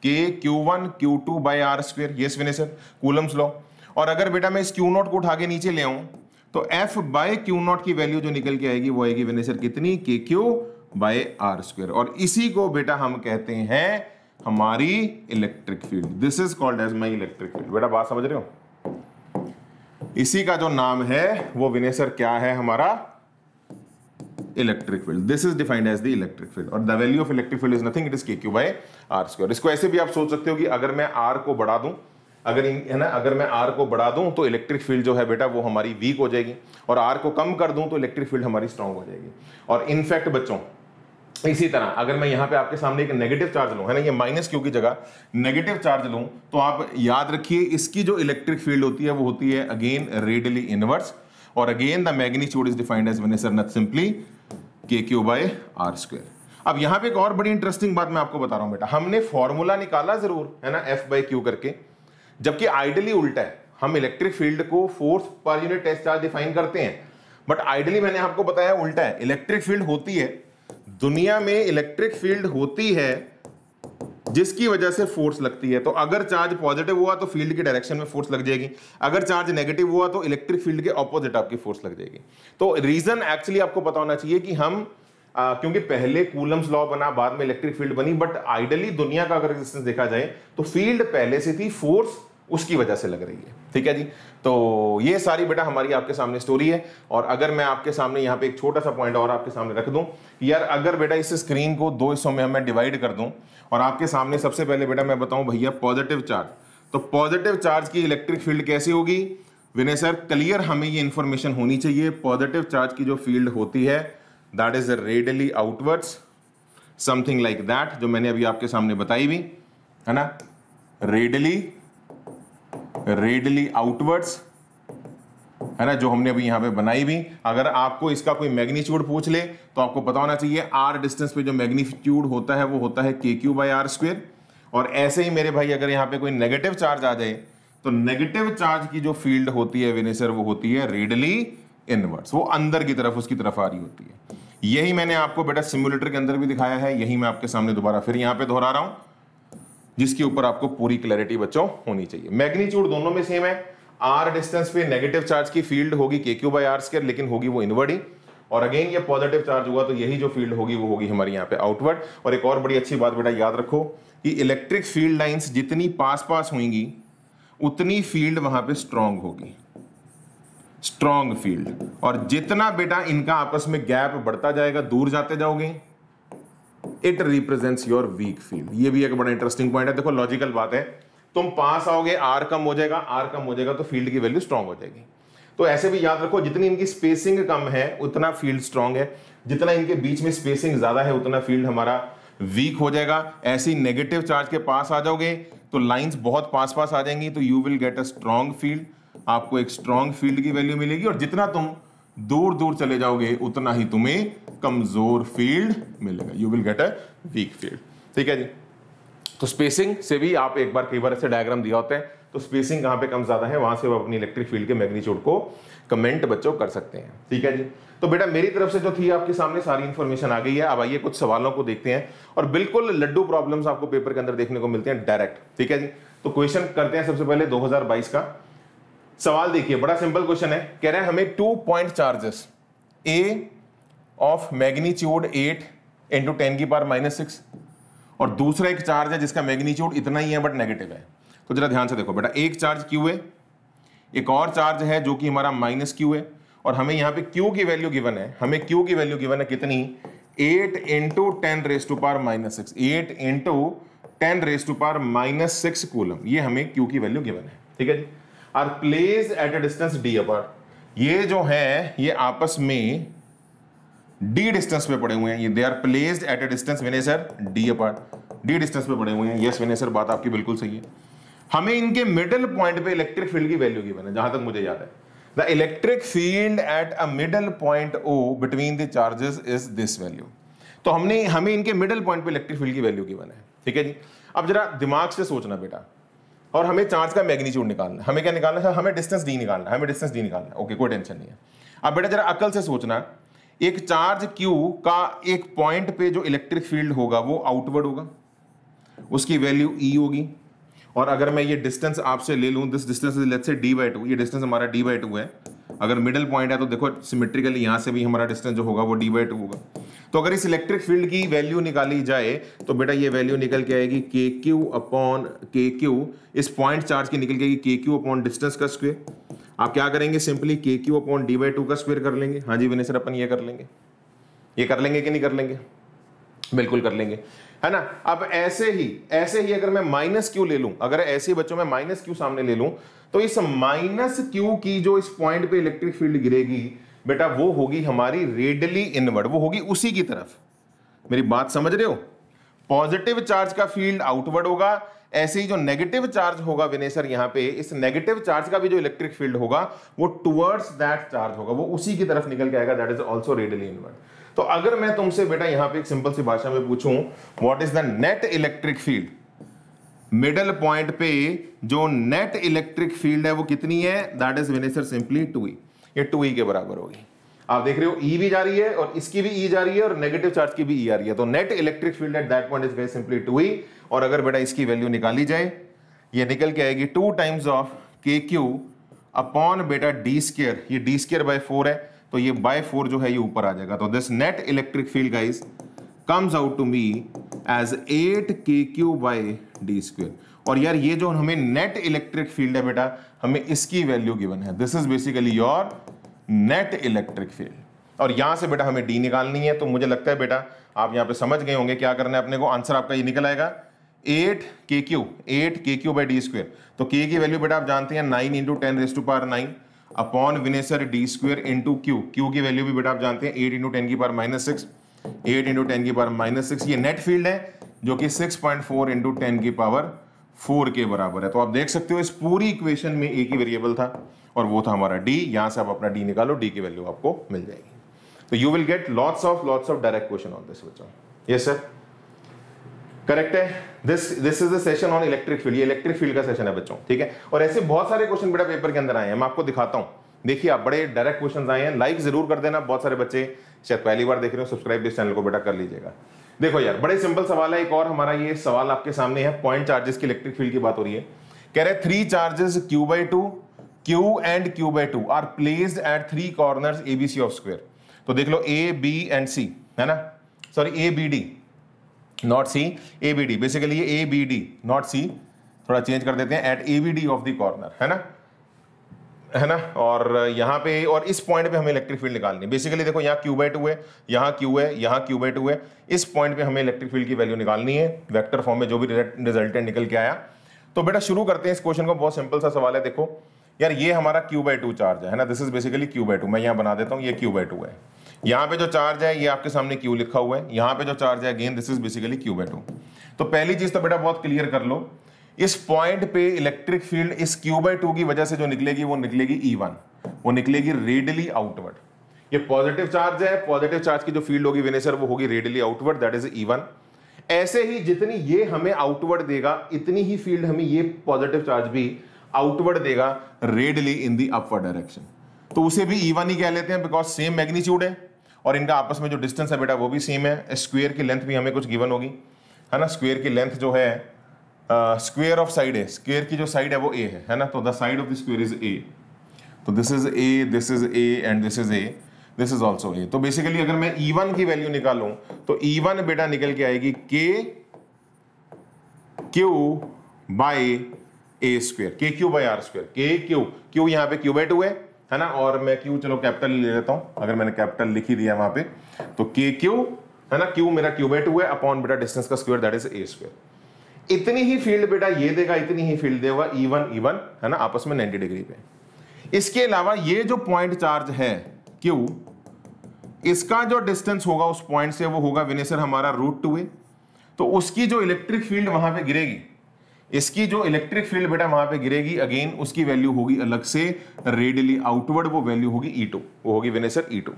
kQ₁₄/r², yes Vinay sir, Coulomb's law. और अगर बेटा मैं इस Q0 को उठा के नीचे ले आऊं तो F/Q0 की वैल्यू जो निकल के आएगी वो आएगी विनय सर कितनी, kQ/r²। और इसी को बेटा हम कहते हैं हमारी electric field, this is called as my electric field. बेटा बात समझ रहे हो, इसी का जो नाम है वो विनय सर क्या है, हमारा electric field. This is defined as the electric field, और the value of electric field is nothing, it is kQ/r²। इसको ऐसे भी आप सोच सकते हो कि अगर मैं r को बढ़ा दूं, अगर है ना, अगर मैं r को बढ़ा दूं तो इलेक्ट्रिक फील्ड जो है बेटा वो हमारी वीक हो जाएगी, और r को कम कर दूं तो इलेक्ट्रिक फील्ड हमारी स्ट्रांग हो जाएगी। और इनफैक्ट बच्चों इसी तरह अगर मैं यहाँ पे आपके सामने एक नेगेटिव चार्ज लूं, है ना, ये -Q की जगह नेगेटिव चार्ज लूं, तो आप याद रखिए इसकी जो इलेक्ट्रिक फील्ड होती है वो होती है अगेन रेडियली इनवर्स, और again the magnitude is defined as Vinay sir not simply kQ/r²। अब यहाँ पे एक और बड़ी इंटरेस्टिंग बात मैं आपको बता रहा हूँ बेटा, हमने फॉर्मूला निकाला जरूर, है ना, F/Q करके, जबकि आइडियली उल्टा है, हम इलेक्ट्रिक फील्ड को force per unit test charge define करते हैं, बट आइडियली मैंने आपको बताया उल्टा है। इलेक्ट्रिक फील्ड होती है, दुनिया में इलेक्ट्रिक फील्ड होती है जिसकी वजह से फोर्स लगती है। तो अगर चार्ज पॉजिटिव हुआ तो फील्ड की डायरेक्शन में फोर्स लग जाएगी, अगर चार्ज नेगेटिव हुआ तो इलेक्ट्रिक फील्ड के ऑपोजिट आपकी फोर्स लग जाएगी। तो रीजन एक्चुअली आपको पता होना चाहिए कि हम क्योंकि पहले कूलम्स लॉ बना, बाद में इलेक्ट्रिक फील्ड बनी, बट आइडियली दुनिया का अगर रेजिस्टेंस देखा जाए तो फील्ड पहले से थी, फोर्स उसकी वजह से लग रही है, ठीक है जी। तो ये सारी बेटा हमारी आपके सामने स्टोरी है। और अगर मैं आपके सामने यहाँ पे एक छोटा सा पॉइंट और आपके सामने रख दूं, यार अगर बेटा इस स्क्रीन को दो हिस्सों में मैं डिवाइड कर दूं और आपके सामने सबसे पहले बेटा मैं बताऊं भैया पॉजिटिव चार्ज, तो पॉजिटिव चार्ज की इलेक्ट्रिक फील्ड कैसी होगी विनय सर, क्लियर हमें ये इन्फॉर्मेशन होनी चाहिए। पॉजिटिव चार्ज की जो फील्ड होती है that is radially outwards, something like that, जो मैंने अभी आपके सामने बताई भी, है ना, रेडियली आउटवर्ड्स, है ना, जो हमने अभी यहां पे बनाई भी। अगर आपको इसका कोई मैग्नीट्यूड पूछ ले तो आपको पता होना चाहिए r डिस्टेंस पे जो मैग्नीट्यूड होता है वो होता है kQ/r²। और ऐसे ही मेरे भाई अगर यहां पे कोई नेगेटिव चार्ज आ जाए तो नेगेटिव चार्ज की जो फील्ड होती है विनय सर वो होती है रेडियली इनवर्स, वो अंदर की तरफ उसकी तरफ आ रही होती है। यही मैंने आपको बेटा सिमुलेटर के अंदर भी दिखाया है, यही मैं आपके सामने दोबारा फिर यहां पे दोहरा रहा हूं, जिसके ऊपर आपको पूरी क्लैरिटी बच्चों होनी चाहिए। मैग्नीट्यूड दोनों में सेम है, r डिस्टेंस पे नेगेटिव चार्ज की फील्ड होगी kQ/r², लेकिन होगी वो इनवर्ड ही, और अगेन ये पॉजिटिव चार्ज हुआ तो यही जो फील्ड होगी वो होगी हमारी यहाँ पे आउटवर्ड। और एक और बड़ी अच्छी बात बेटा याद रखो कि इलेक्ट्रिक फील्ड लाइंस जितनी पास पास होंगी उतनी फील्ड वहां पे स्ट्रांग होगी, स्ट्रांग फील्ड। और जितना बेटा इनका आपस में गैप बढ़ता जाएगा, दूर जाते जाओगे, it represents your weak field. ये भी एक बड़ा इंटरेस्टिंग पॉइंट है। देखो लॉजिकल बात है, तुम पास आओगे आर कम हो जाएगा, आर कम हो जाएगा तो फील्ड की वैल्यू स्ट्रांग हो जाएगी। तो ऐसे भी याद रखो जितनी इनकी स्पेसिंग कम है उतना फील्ड स्ट्रांग है, जितना इनके बीच में स्पेसिंग ज्यादा है उतना फील्ड हमारा वीक हो जाएगा। ऐसी नेगेटिव चार्ज के पास आ जाओगे तो लाइंस बहुत पास पास आ जाएंगी तो you will get a strong field, आपको एक स्ट्रांग फील्ड की वैल्यू मिलेगी। और जितना तुम दूर दूर चले जाओगे उतना ही तुम्हें कमजोर फील्ड मिलेगा, you will get a weak field. ठीक है जी, तो स्पेसिंग से भी आप एक बार कई बार ऐसे डायग्राम दिया होता है, तो स्पेसिंग कहाँ पे कम ज्यादा है वहां से आप अपनी इलेक्ट्रिक फील्ड के मैग्नीट्यूड को कमेंट बच्चों कर सकते हैं। ठीक है जी, तो बेटा मेरी तरफ से जो थी आपके सामने सारी इन्फॉर्मेशन आ गई है। अब आइए कुछ सवालों को देखते हैं, और बिल्कुल लड्डू प्रॉब्लम्स आपको पेपर के अंदर देखने को मिलते हैं डायरेक्ट। ठीक है जी, तो क्वेश्चन करते हैं सबसे पहले 2022 का सवाल। देखिए बड़ा सिंपल क्वेश्चन है, कह रहे हैं हमें 2 point charges a of magnitude 8 × 10⁻⁻⁶ और दूसरा एक चार्ज है जिसका मैग्नीट्यूड इतना ही है बट नेगेटिव है। तो जरा ध्यान से देखो बेटा, एक चार्ज क्यू है, एक और चार्ज है जो कि हमारा -q है, और हमें यहाँ पे q की वैल्यू गिवन है, हमें q की वैल्यू गिवन है कितनी, 8 × 10⁻⁻⁶, 8 × 10⁻⁻⁶ कूलम, ये हमें q की वैल्यू गिवन है। ठीक है जी, are placed at a distance d apart, ये जो है ये आपस में d डिस्टेंस पे पड़े हुए हैं, ये they are placed at a distance Vinay sir d apart, d distance पे पड़े हुए हैं। यस विनय सर, बात आपकी बिल्कुल सही है। हमें इनके मिडल पॉइंट पे इलेक्ट्रिक फील्ड की वैल्यू गिवन है, जहां तक मुझे याद है the electric field at a middle point O between the charges is this value. तो हमने हमें इनके मिडल पॉइंट पे इलेक्ट्रिक फील्ड की वैल्यू गिवन है। ठीक है जी, अब जरा दिमाग से सोचना बेटा, और हमें चार्ज का मैग्नीट्यूड निकालना है। हमें क्या निकालना है, हमें डिस्टेंस डी निकालना है, हमें डिस्टेंस डी निकालना है। ओके, कोई टेंशन नहीं है। अब बेटा जरा अकल से सोचना, एक चार्ज q का एक पॉइंट पे जो इलेक्ट्रिक फील्ड होगा वो आउटवर्ड होगा, उसकी वैल्यू e होगी, और अगर मैं ये डिस्टेंस आपसे ले लूँ, दिस डिस्टेंस लेट्स से d/2, ये डिस्टेंस हमारा d/2 है। अगर मिडिल पॉइंट है तो देखो सिमेट्रिकली यहाँ से भी हमारा डिस्टेंस जो होगा वो d/2 होगा। तो अगर इस इलेक्ट्रिक फील्ड की वैल्यू निकाली जाए तो बेटा ये वैल्यू निकल के आएगी kq/kq, इस पॉइंट चार्ज की निकल के आएगी kq/ डिस्टेंस का स्क्वायर। आप क्या करेंगे, सिंपली kq/d/2 का स्क्वायर कर लेंगे। हाँ जी विनय सर, अपन ये कर लेंगे, ये कर लेंगे कि नहीं कर लेंगे, बिल्कुल कर लेंगे, है ना। अब ऐसे ही अगर मैं -q ले लूं, अगर ऐसे बच्चों में -q सामने ले लूं, तो इस -q की जो इस पॉइंट पे इलेक्ट्रिक फील्ड गिरेगी बेटा वो होगी हमारी रेडियली इनवर्ड, वो होगी उसी की तरफ। मेरी बात समझ रहे हो, पॉजिटिव चार्ज का फील्ड आउटवर्ड होगा, ऐसे ही जो नेगेटिव चार्ज होगा विनय सर यहाँ पे, इस नेगेटिव चार्ज का भी जो इलेक्ट्रिक फील्ड होगा वो टुवर्ड्स दैट चार्ज होगा, वो उसी की तरफ निकल के आएगा, that is also radially inward. तो अगर मैं तुमसे बेटा यहाँ पे एक सिंपल सी भाषा में पूछूं, what is the net electric field, middle point पे जो नेट इलेक्ट्रिक फील्ड है वो कितनी है, that is Vinay sir simply 2e, ये 2e के बराबर होगी। आप देख रहे हो e भी जा रही है और इसकी भी e जा रही है और नेगेटिव चार्ज की भी e आ रही है, तो net electric field at that point is very simply 2e। और अगर बेटा इसकी वैल्यू निकाली जाए, ये निकल के आएगी 2 × kq/ बेटा d स्क्वायर, ये d स्क्वायर /4 है तो ये /4 जो है ये ऊपर आ जाएगा। तो this net electric field guys comes out to me as 8 kq/d²। और यार ये जो हमें नेट इलेक्ट्रिक फील्ड है बेटा, हमें इसकी वैल्यू गिवन है, this is basically your net electric field. और यहां से बेटा हमें d निकालनी है, तो मुझे लगता है बेटा आप यहां पे समझ गए होंगे क्या करना है अपने को। आंसर आपका ये निकल आएगा 8 kq/d²। तो k की वैल्यू बेटा आप जानते हैं 9 × 10⁻⁹ अपॉन विनेसर d²/q, q की वैल्यू भी बेटा आप जानते हैं 8 × 10⁻⁶, 8 × 10⁻⁶। ये नेट फील्ड है जो कि 6.4 × 10⁻⁴ के बराबर है। तो आप देख सकते हो इस पूरी इक्वेशन में एक ही वेरिएबल था और वो था हमारा d। यहां से आप अपना d निकालो, d की वैल्यू आपको मिल जाएगी। तो you will get lots of direct question on this बच्चों। यस सर, करेक्ट है। This is the session on electric field, ये इलेक्ट्रिक फील्ड का सेशन है बच्चों। ठीक है, और ऐसे बहुत सारे क्वेश्चन बेटा पेपर के अंदर आए हैं, मैं आपको दिखाता हूं। देखिए आप बड़े डायरेक्ट क्वेश्चन आए हैं, लाइक जरूर कर देना। बहुत सारे बच्चे शायद पहली बार देख रहे हो, सब्सक्राइब इस चैनल को बेटा कर लीजिएगा। देखो यार बड़े सिंपल सवाल है, एक और हमारा ये सवाल आपके सामने है। पॉइंट चार्जेस की इलेक्ट्रिक फील्ड की बात हो रही है। कह रहे 3 charges q/2, q and q/2 are placed at 3 corners abc of square. तो देख लो ए बी एंड सी है ना, sorry A B D not C, A B D basically ये A B D not C, थोड़ा change कर देते हैं, at A B D of the corner है ना, है ना। और यहाँ पे और इस पॉइंट पे हमें इलेक्ट्रिक फील्ड निकालनी है। बेसिकली देखो यहाँ क्यू बाई टू है, यहाँ क्यू है, यहाँ क्यू बाई टू है, इस पॉइंट पे हमें इलेक्ट्रिक फील्ड की वैल्यू निकालनी है वेक्टर फॉर्म में, जो भी रिजल्टेंट निकल के आया। तो बेटा शुरू करते हैं इस क्वेश्चन को, बहुत सिंपल सा सवाल है। देखो यार ये हमारा क्यू बाई टू चार्ज है ना, this is basically Q by two, मैं यहाँ बना देता हूँ, ये क्यू बाई टू है। यहाँ पे जो चार्ज है ये आपके सामने क्यू लिखा हुआ है, यहाँ पे जो चार्ज है again this is basically Q by two. तो पहली चीज तो बेटा बहुत क्लियर कर लो, इस पॉइंट पे इलेक्ट्रिक फील्ड इस क्यू बाई टू की वजह से जो निकलेगी वो निकलेगी E1, वो निकलेगी रेडली आउटवर्ड। ये पॉजिटिव चार्ज है, पॉजिटिव चार्ज की जो फील्ड होगी विनेसर वो होगी radially outward, that is E1। ऐसे ही जितनी ये हमें आउटवर्ड देगा इतनी ही फील्ड हमें ये पॉजिटिव चार्ज भी आउटवर्ड देगा radially in the upward direction, तो उसे भी E1 ही कह लेते हैं, बिकॉज सेम मैग्नीट्यूड है और इनका आपस में जो डिस्टेंस है बेटा वो भी सेम है। स्क्वेयर की लेंथ भी हमें कुछ गिवन होगी है ना, स्क्वेयर की लेंथ जो है स्क्वायर ऑफ साइड है, स्क्वायर की जो साइड है वो ए है ना, तो the side of the square is A, तो this is A, this is A and this is A, this is also A. तो बेसिकली अगर मैं E1 की वैल्यू निकालूं तो E1 बेटा निकल के आएगी k q by A square, के क्यू बाई आर स्क्वायर, के क्यू, क्यू यहाँ पे क्यू बाई टू है ना, और मैं क्यू चलो कैपिटल ले लेता हूं, अगर मैंने कैपिटल लिख ही दिया वहां पे तो के क्यू है ना, क्यू मेरा क्यू बाई टू है अपॉन बेटा डिस्टेंस का square that is A square. इतनी ही फील्ड बेटा ये देगा, इतनी ही फील्ड देगा E1 है ना, आपस में 90 डिग्री पे। इसके अलावा ये जो पॉइंट चार्ज है Q, इसका जो डिस्टेंस होगा उस पॉइंट से वो होगा विनेसर हमारा √2a, तो उसकी जो इलेक्ट्रिक फील्ड वहां पे गिरेगी, इसकी जो इलेक्ट्रिक फील्ड बेटा वहां पे गिरेगी अगेन उसकी वैल्यू होगी अलग से रेडियली आउटवर्ड, वो वैल्यू होगी E2, वो होगी विनेसर E2।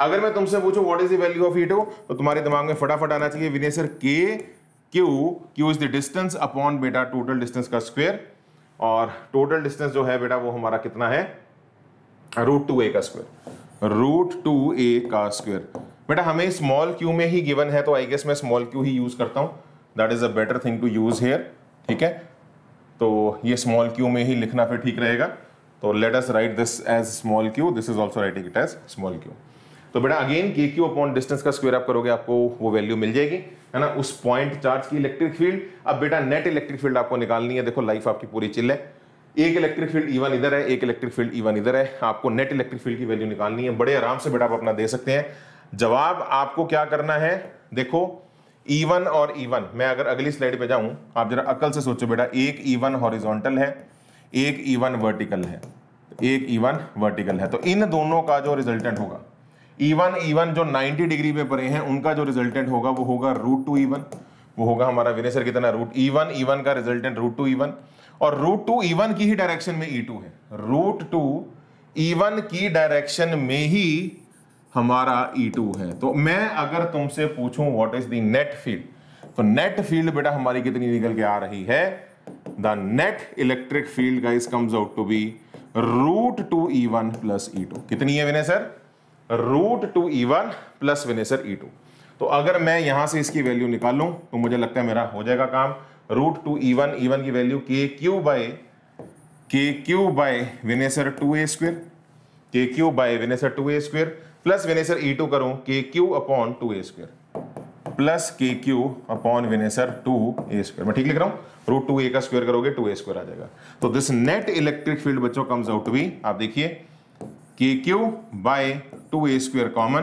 अगर मैं तुमसे पूछूं what is the value of E2 तो तुम्हारे दिमाग में फटाफट आना चाहिए विनेसर K Q, Q is the distance upon बेटा टोटल डिस्टेंस का स्क्वायर, और टोटल डिस्टेंस जो है बेटा वो हमारा कितना है √2a का स्क्वायर, √2a का स्क्वायर। बेटा हमें स्मॉल q में ही गिवन है तो आई गेस मैं स्मॉल q ही यूज करता हूं, that is a better thing to use here, ठीक है, तो ये स्मॉल q में ही लिखना फिर ठीक रहेगा। तो let us write this as small q, this is also writing it as small q। तो बेटा अगेन के क्यू अपॉन डिस्टेंस का स्क्वायर आप करोगे आपको वो वैल्यू मिल जाएगी है ना, उस पॉइंट चार्ज की इलेक्ट्रिक फील्ड। अब बेटा नेट इलेक्ट्रिक फील्ड आपको निकालनी है, देखो लाइफ आपकी पूरी चिल है, एक इलेक्ट्रिक फील्ड E1 इधर है, एक इलेक्ट्रिक फील्ड E1 इधर है, आपको नेट इलेक्ट्रिक फील्ड की वैल्यू निकालनी है। बड़े आराम से बेटा आप अपना दे सकते हैं जवाब। आपको क्या करना है, देखो E1 और E1, मैं अगर अगली स्लाइड पे जाऊं आप जरा अकल से सोचो बेटा, एक E1 हॉरिजॉन्टल है, एक E1 वर्टिकल है, एक E1 वर्टिकल है, तो इन दोनों का जो रिजल्टेंट होगा E1 जो 90 डिग्री पे पड़े हैं उनका जो रिजल्टेंट होगा वो होगा √2E1, वो होगा हमारा विनेसर कितना रूट E1 का रिजल्टेंट √2E1, और √2E1 की ही डायरेक्शन में E2 है, √2E1 की डायरेक्शन में ही हमारा E2 है। तो मैं अगर तुमसे पूछूं what is the net field, तो नेट फील्ड बेटा हमारी कितनी निकल के आ रही है, the net electric field guys comes out to be √2E1 plus E2, कितनी है विनेसर √2E1 प्लस विनेसर E2। तो अगर मैं यहां से इसकी वैल्यू निकालूं तो मुझे लगता है मेरा हो जाएगा काम, √2E1, E1 की वैल्यू के क्यू बाय विनेसर 2a स्क्वायर, के क्यू बाय विनेसर 2a स्क्वायर प्लस विनेसर E2 करूं के Q upon 2a square plus के क्यू अपॉन विनेसर 2a स्क्वायर, मैं ठीक लिख रहा हूं, √2a का स्क्वायर करोगे 2a स्क्वायर आ जाएगा। तो दिस नेट इलेक्ट्रिक फील्ड बच्चों कम्स आउट टू बी, आप देखिए के Q by 2a square common,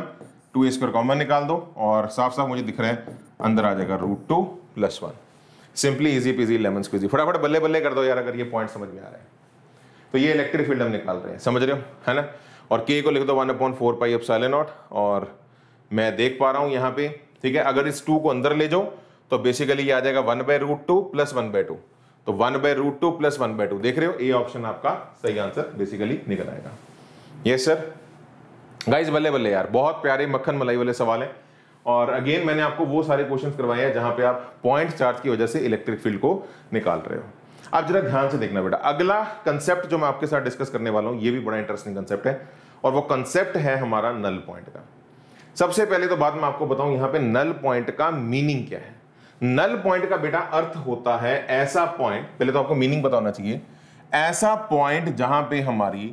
2a square common निकाल दो और साफ साफ मुझे दिख रहा है अंदर आ जाएगा √2 plus 1। Simply easy peasy lemon squeezy, फटाफट बल्ले बल्ले कर दो यार अगर ये पॉइंट समझ में आ रहा है तो। ये इलेक्ट्रिक फील्ड हम निकाल रहे हैं, समझ रहे हो है ना, और k को लिख दो 1/4πε0 और मैं देख पा रहा हूँ यहाँ पे, ठीक है। अगर इस 2 को अंदर ले जाओ तो बेसिकली ये आ जाएगा 1/√2 प्लस 1/2, तो 1/√2 प्लस 1/2, देख रहे हो, ए ऑप्शन आपका सही आंसर बेसिकली निकल आएगा। यस सर गाइज, बल्ले बल्ले यार, बहुत प्यारे मक्खन मलाई वाले सवाल हैं, और अगेन मैंने आपको वो सारे क्वेश्चंस करवाए हैं जहां पे आप पॉइंट चार्ज की वजह से इलेक्ट्रिक फील्ड को निकाल रहे हो। आप जरा ध्यान से देखना बेटा, अगला कंसेप्ट जो मैं आपके साथ डिस्कस करने वाला हूं ये भी बड़ा इंटरेस्टिंग कंसेप्ट है, और वो कंसेप्ट है हमारा नल पॉइंट का। सबसे पहले तो बाद में आपको बताऊं यहाँ पे नल पॉइंट का मीनिंग क्या है। नल पॉइंट का बेटा अर्थ होता है ऐसा पॉइंट, पहले तो आपको मीनिंग बताना चाहिए, ऐसा पॉइंट जहां पे हमारी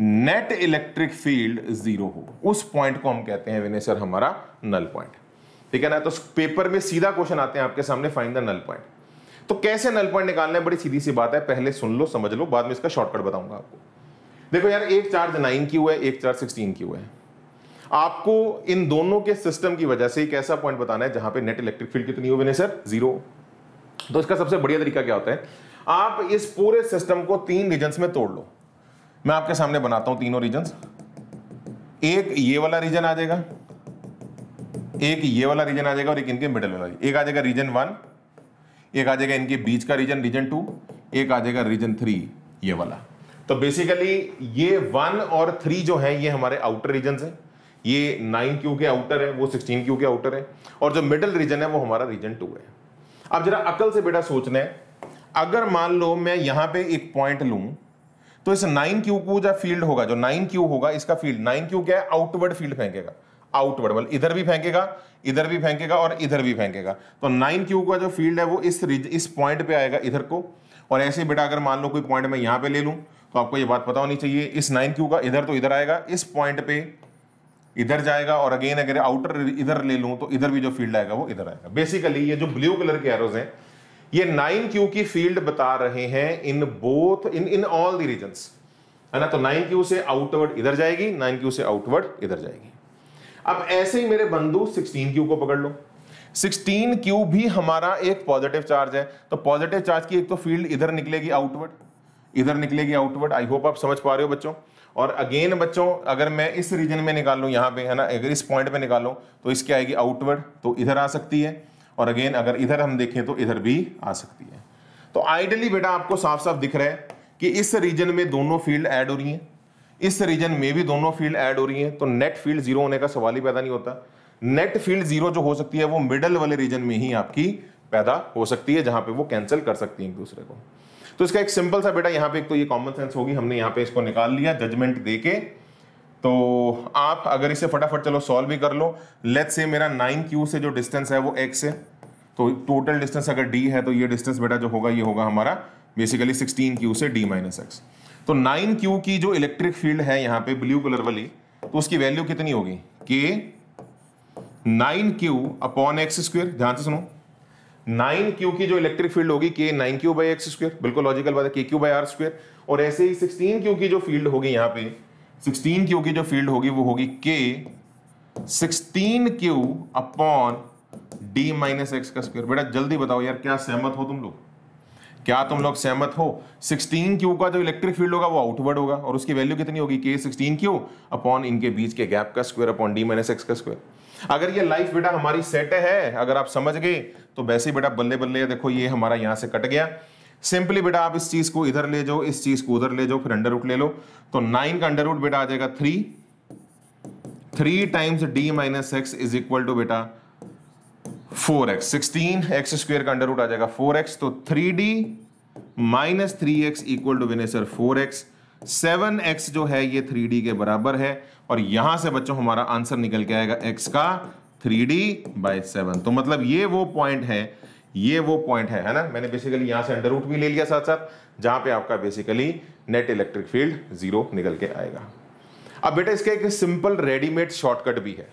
नेट इलेक्ट्रिक फील्ड जीरो हो, उस पॉइंट को हम कहते हैं विनय सर हमारा नल पॉइंट। ठीक है ना, तो पेपर में सीधा क्वेश्चन आते हैं आपके सामने, फाइंड द नल पॉइंट। तो कैसे नल पॉइंट निकालना है, बड़ी सीधी सी बात है, पहले सुन लो समझ लो, बाद में इसका शॉर्टकट बताऊंगा आपको। देखो यार, एक चार्ज 9 क्यू है, एक चार्ज 16 क्यू है। आपको इन दोनों के सिस्टम की वजह से एक ऐसा पॉइंट बताना है जहां पे नेट इलेक्ट्रिक फील्ड कितनी हो विनय सर, जीरो। तो इसका सबसे बढ़िया तरीका क्या होता है, आप इस पूरे सिस्टम को 3 रीजन्स में तोड़ लो। मैं आपके सामने बनाता हूं तीनों रीजन्स। एक ये वाला रीजन आ जाएगा, एक ये वाला रीजन आ जाएगा और एक इनके मिडिल वाला। एक आ जाएगा रीजन 1, एक आ जाएगा इनके बीच का रीजन रीजन 2, एक आ जाएगा रीजन 3 ये वाला। तो बेसिकली ये 1 और 3 जो है ये हमारे आउटर रीजन है। ये 9 क्यू के आउटर है, वो 16 क्यू के आउटर है, और जो मिडिल रीजन है वो हमारा रीजन 2 है। अब जरा अकल से बेटा सोचना है, अगर मान लो मैं यहां पे एक पॉइंट लूं तो इस 9 क्यू को जो फील्ड होगा, जो 9 क्यू होगा इसका फील्ड, 9 क्यू क्या है, आउटवर्ड फील्ड फेंकेगा, आउटवर्ड मतलब इधर भी फेंकेगा, इधर भी फेंकेगा और इधर भी फेंकेगा। तो 9 क्यू का जो फील्ड है वो इस पॉइंट पे आएगा इधर को। और ऐसे बेटा अगर मान लो कोई पॉइंट मैं यहां पे ले लूं तो आपको ये बात पता होनी चाहिए, इस 9 क्यू का इधर तो इधर आएगा, इस पॉइंट पे इधर जाएगा, और अगेन अगर आउटर इधर ले लूं तो इधर भी जो फील्ड आएगा वो इधर आएगा। बेसिकली ये जो ब्लू कलर के एरोज हैं ये 9 क्यू की फील्ड बता रहे हैं in both in all the regions, है ना। तो 9 क्यू से आउटवर्ड इधर जाएगी, 9 क्यू से आउटवर्ड इधर जाएगी। अब ऐसे ही मेरे बंधु 16 क्यू को पकड़ लो। 16 क्यू भी हमारा एक पॉजिटिव चार्ज है, तो पॉजिटिव चार्ज की एक तो फील्ड इधर निकलेगी आउटवर्ड, इधर निकलेगी आउटवर्ड। आई होप आप समझ पा रहे हो बच्चों। और अगेन बच्चों अगर मैं इस रीजन में निकालूं यहाँ पे, है ना, अगर इस पॉइंट पे निकालूं तो इसकी आएगी आउटवर्ड, तो इधर आ सकती है। और अगेन अगर इधर हम देखें तो इधर भी आ सकती है। तो आइडियली बेटा आपको साफ साफ दिख रहा है कि इस रीजन में दोनों फील्ड ऐड हो रही हैं, इस रीजन में भी दोनों फील्ड ऐड हो रही हैं, तो नेट फील्ड जीरो होने का सवाल ही पैदा नहीं होता। नेट फील्ड जीरो जो हो सकती है वो मिडल वाले रीजन में ही आपकी पैदा हो सकती है, जहां पे वो कैंसिल कर सकती है एक दूसरे को। तो इसका एक सिंपल सा बेटा यहाँ पे एक तो ये कॉमन सेंस होगी, हमने यहाँ पे इसको निकाल लिया जजमेंट देके। तो आप अगर इसे फटाफट चलो सॉल्व भी कर लो। लेट्स से मेरा 9 क्यू से जो डिस्टेंस है वो x है, तो टोटल डिस्टेंस अगर d है तो ये डिस्टेंस बेटा जो होगा ये होगा हमारा बेसिकली 16 क्यू से d-x। तो 9 क्यू की जो इलेक्ट्रिक फील्ड है यहाँ पे ब्लू कलर वाली, तो उसकी वैल्यू कितनी होगी कि 9 क्यू/x²। ध्यान से सुनो, 9 क्यू की जो इलेक्ट्रिक फील्ड होगी के 9 क्यू/x², बिल्कुल लॉजिकल बात है, k क्यू/r²। और ऐसे ही 16 क्यू की जो फील्ड होगी यहाँ पे, 16 क्यू की जो फील्ड होगी वो होगी k/16 क्यू/d-x²। बेटा जल्दी बताओ यार, क्या सहमत हो तुम लोग, क्या तुम लोग सहमत हो? 16 क्यू का जो इलेक्ट्रिक फील्ड होगा वो आउटवर्ड होगा और उसकी वैल्यू कितनी होगी, k/16 क्यू/ इनके बीच के गैप का स्क्वायर अपॉन d-x²। अगर ये लाइफ बेटा हमारी सेट है, अगर आप समझ गए तो वैसे बेटा बल्ले बल्ले, देखो ये हमारा यहां से कट गया। सिंपली बेटा आप इस चीज को इधर ले जाओ, इस चीज को उधर ले जाओ, फिर अंडर रूट ले लो। तो 9 का अंडर रूट बेटा आ जाएगा 3 × d-x बेटा 4x। 16x² का अंडर रूट आ जाएगा 4x, तो 3d-3x विनय सर 4x। 7x जो है ये 3d के बराबर है और यहां से बच्चों हमारा आंसर निकल के आएगा x का 3d/7। तो मतलब ये वो पॉइंट है, ये वो पॉइंट है ना। मैंने बेसिकली यहां से अंडर रूट भी ले लिया साथ साथ, जहां पे आपका basically net electric field zero निकल के आएगा। अब बेटा इसका एक सिंपल रेडीमेड शॉर्टकट भी है,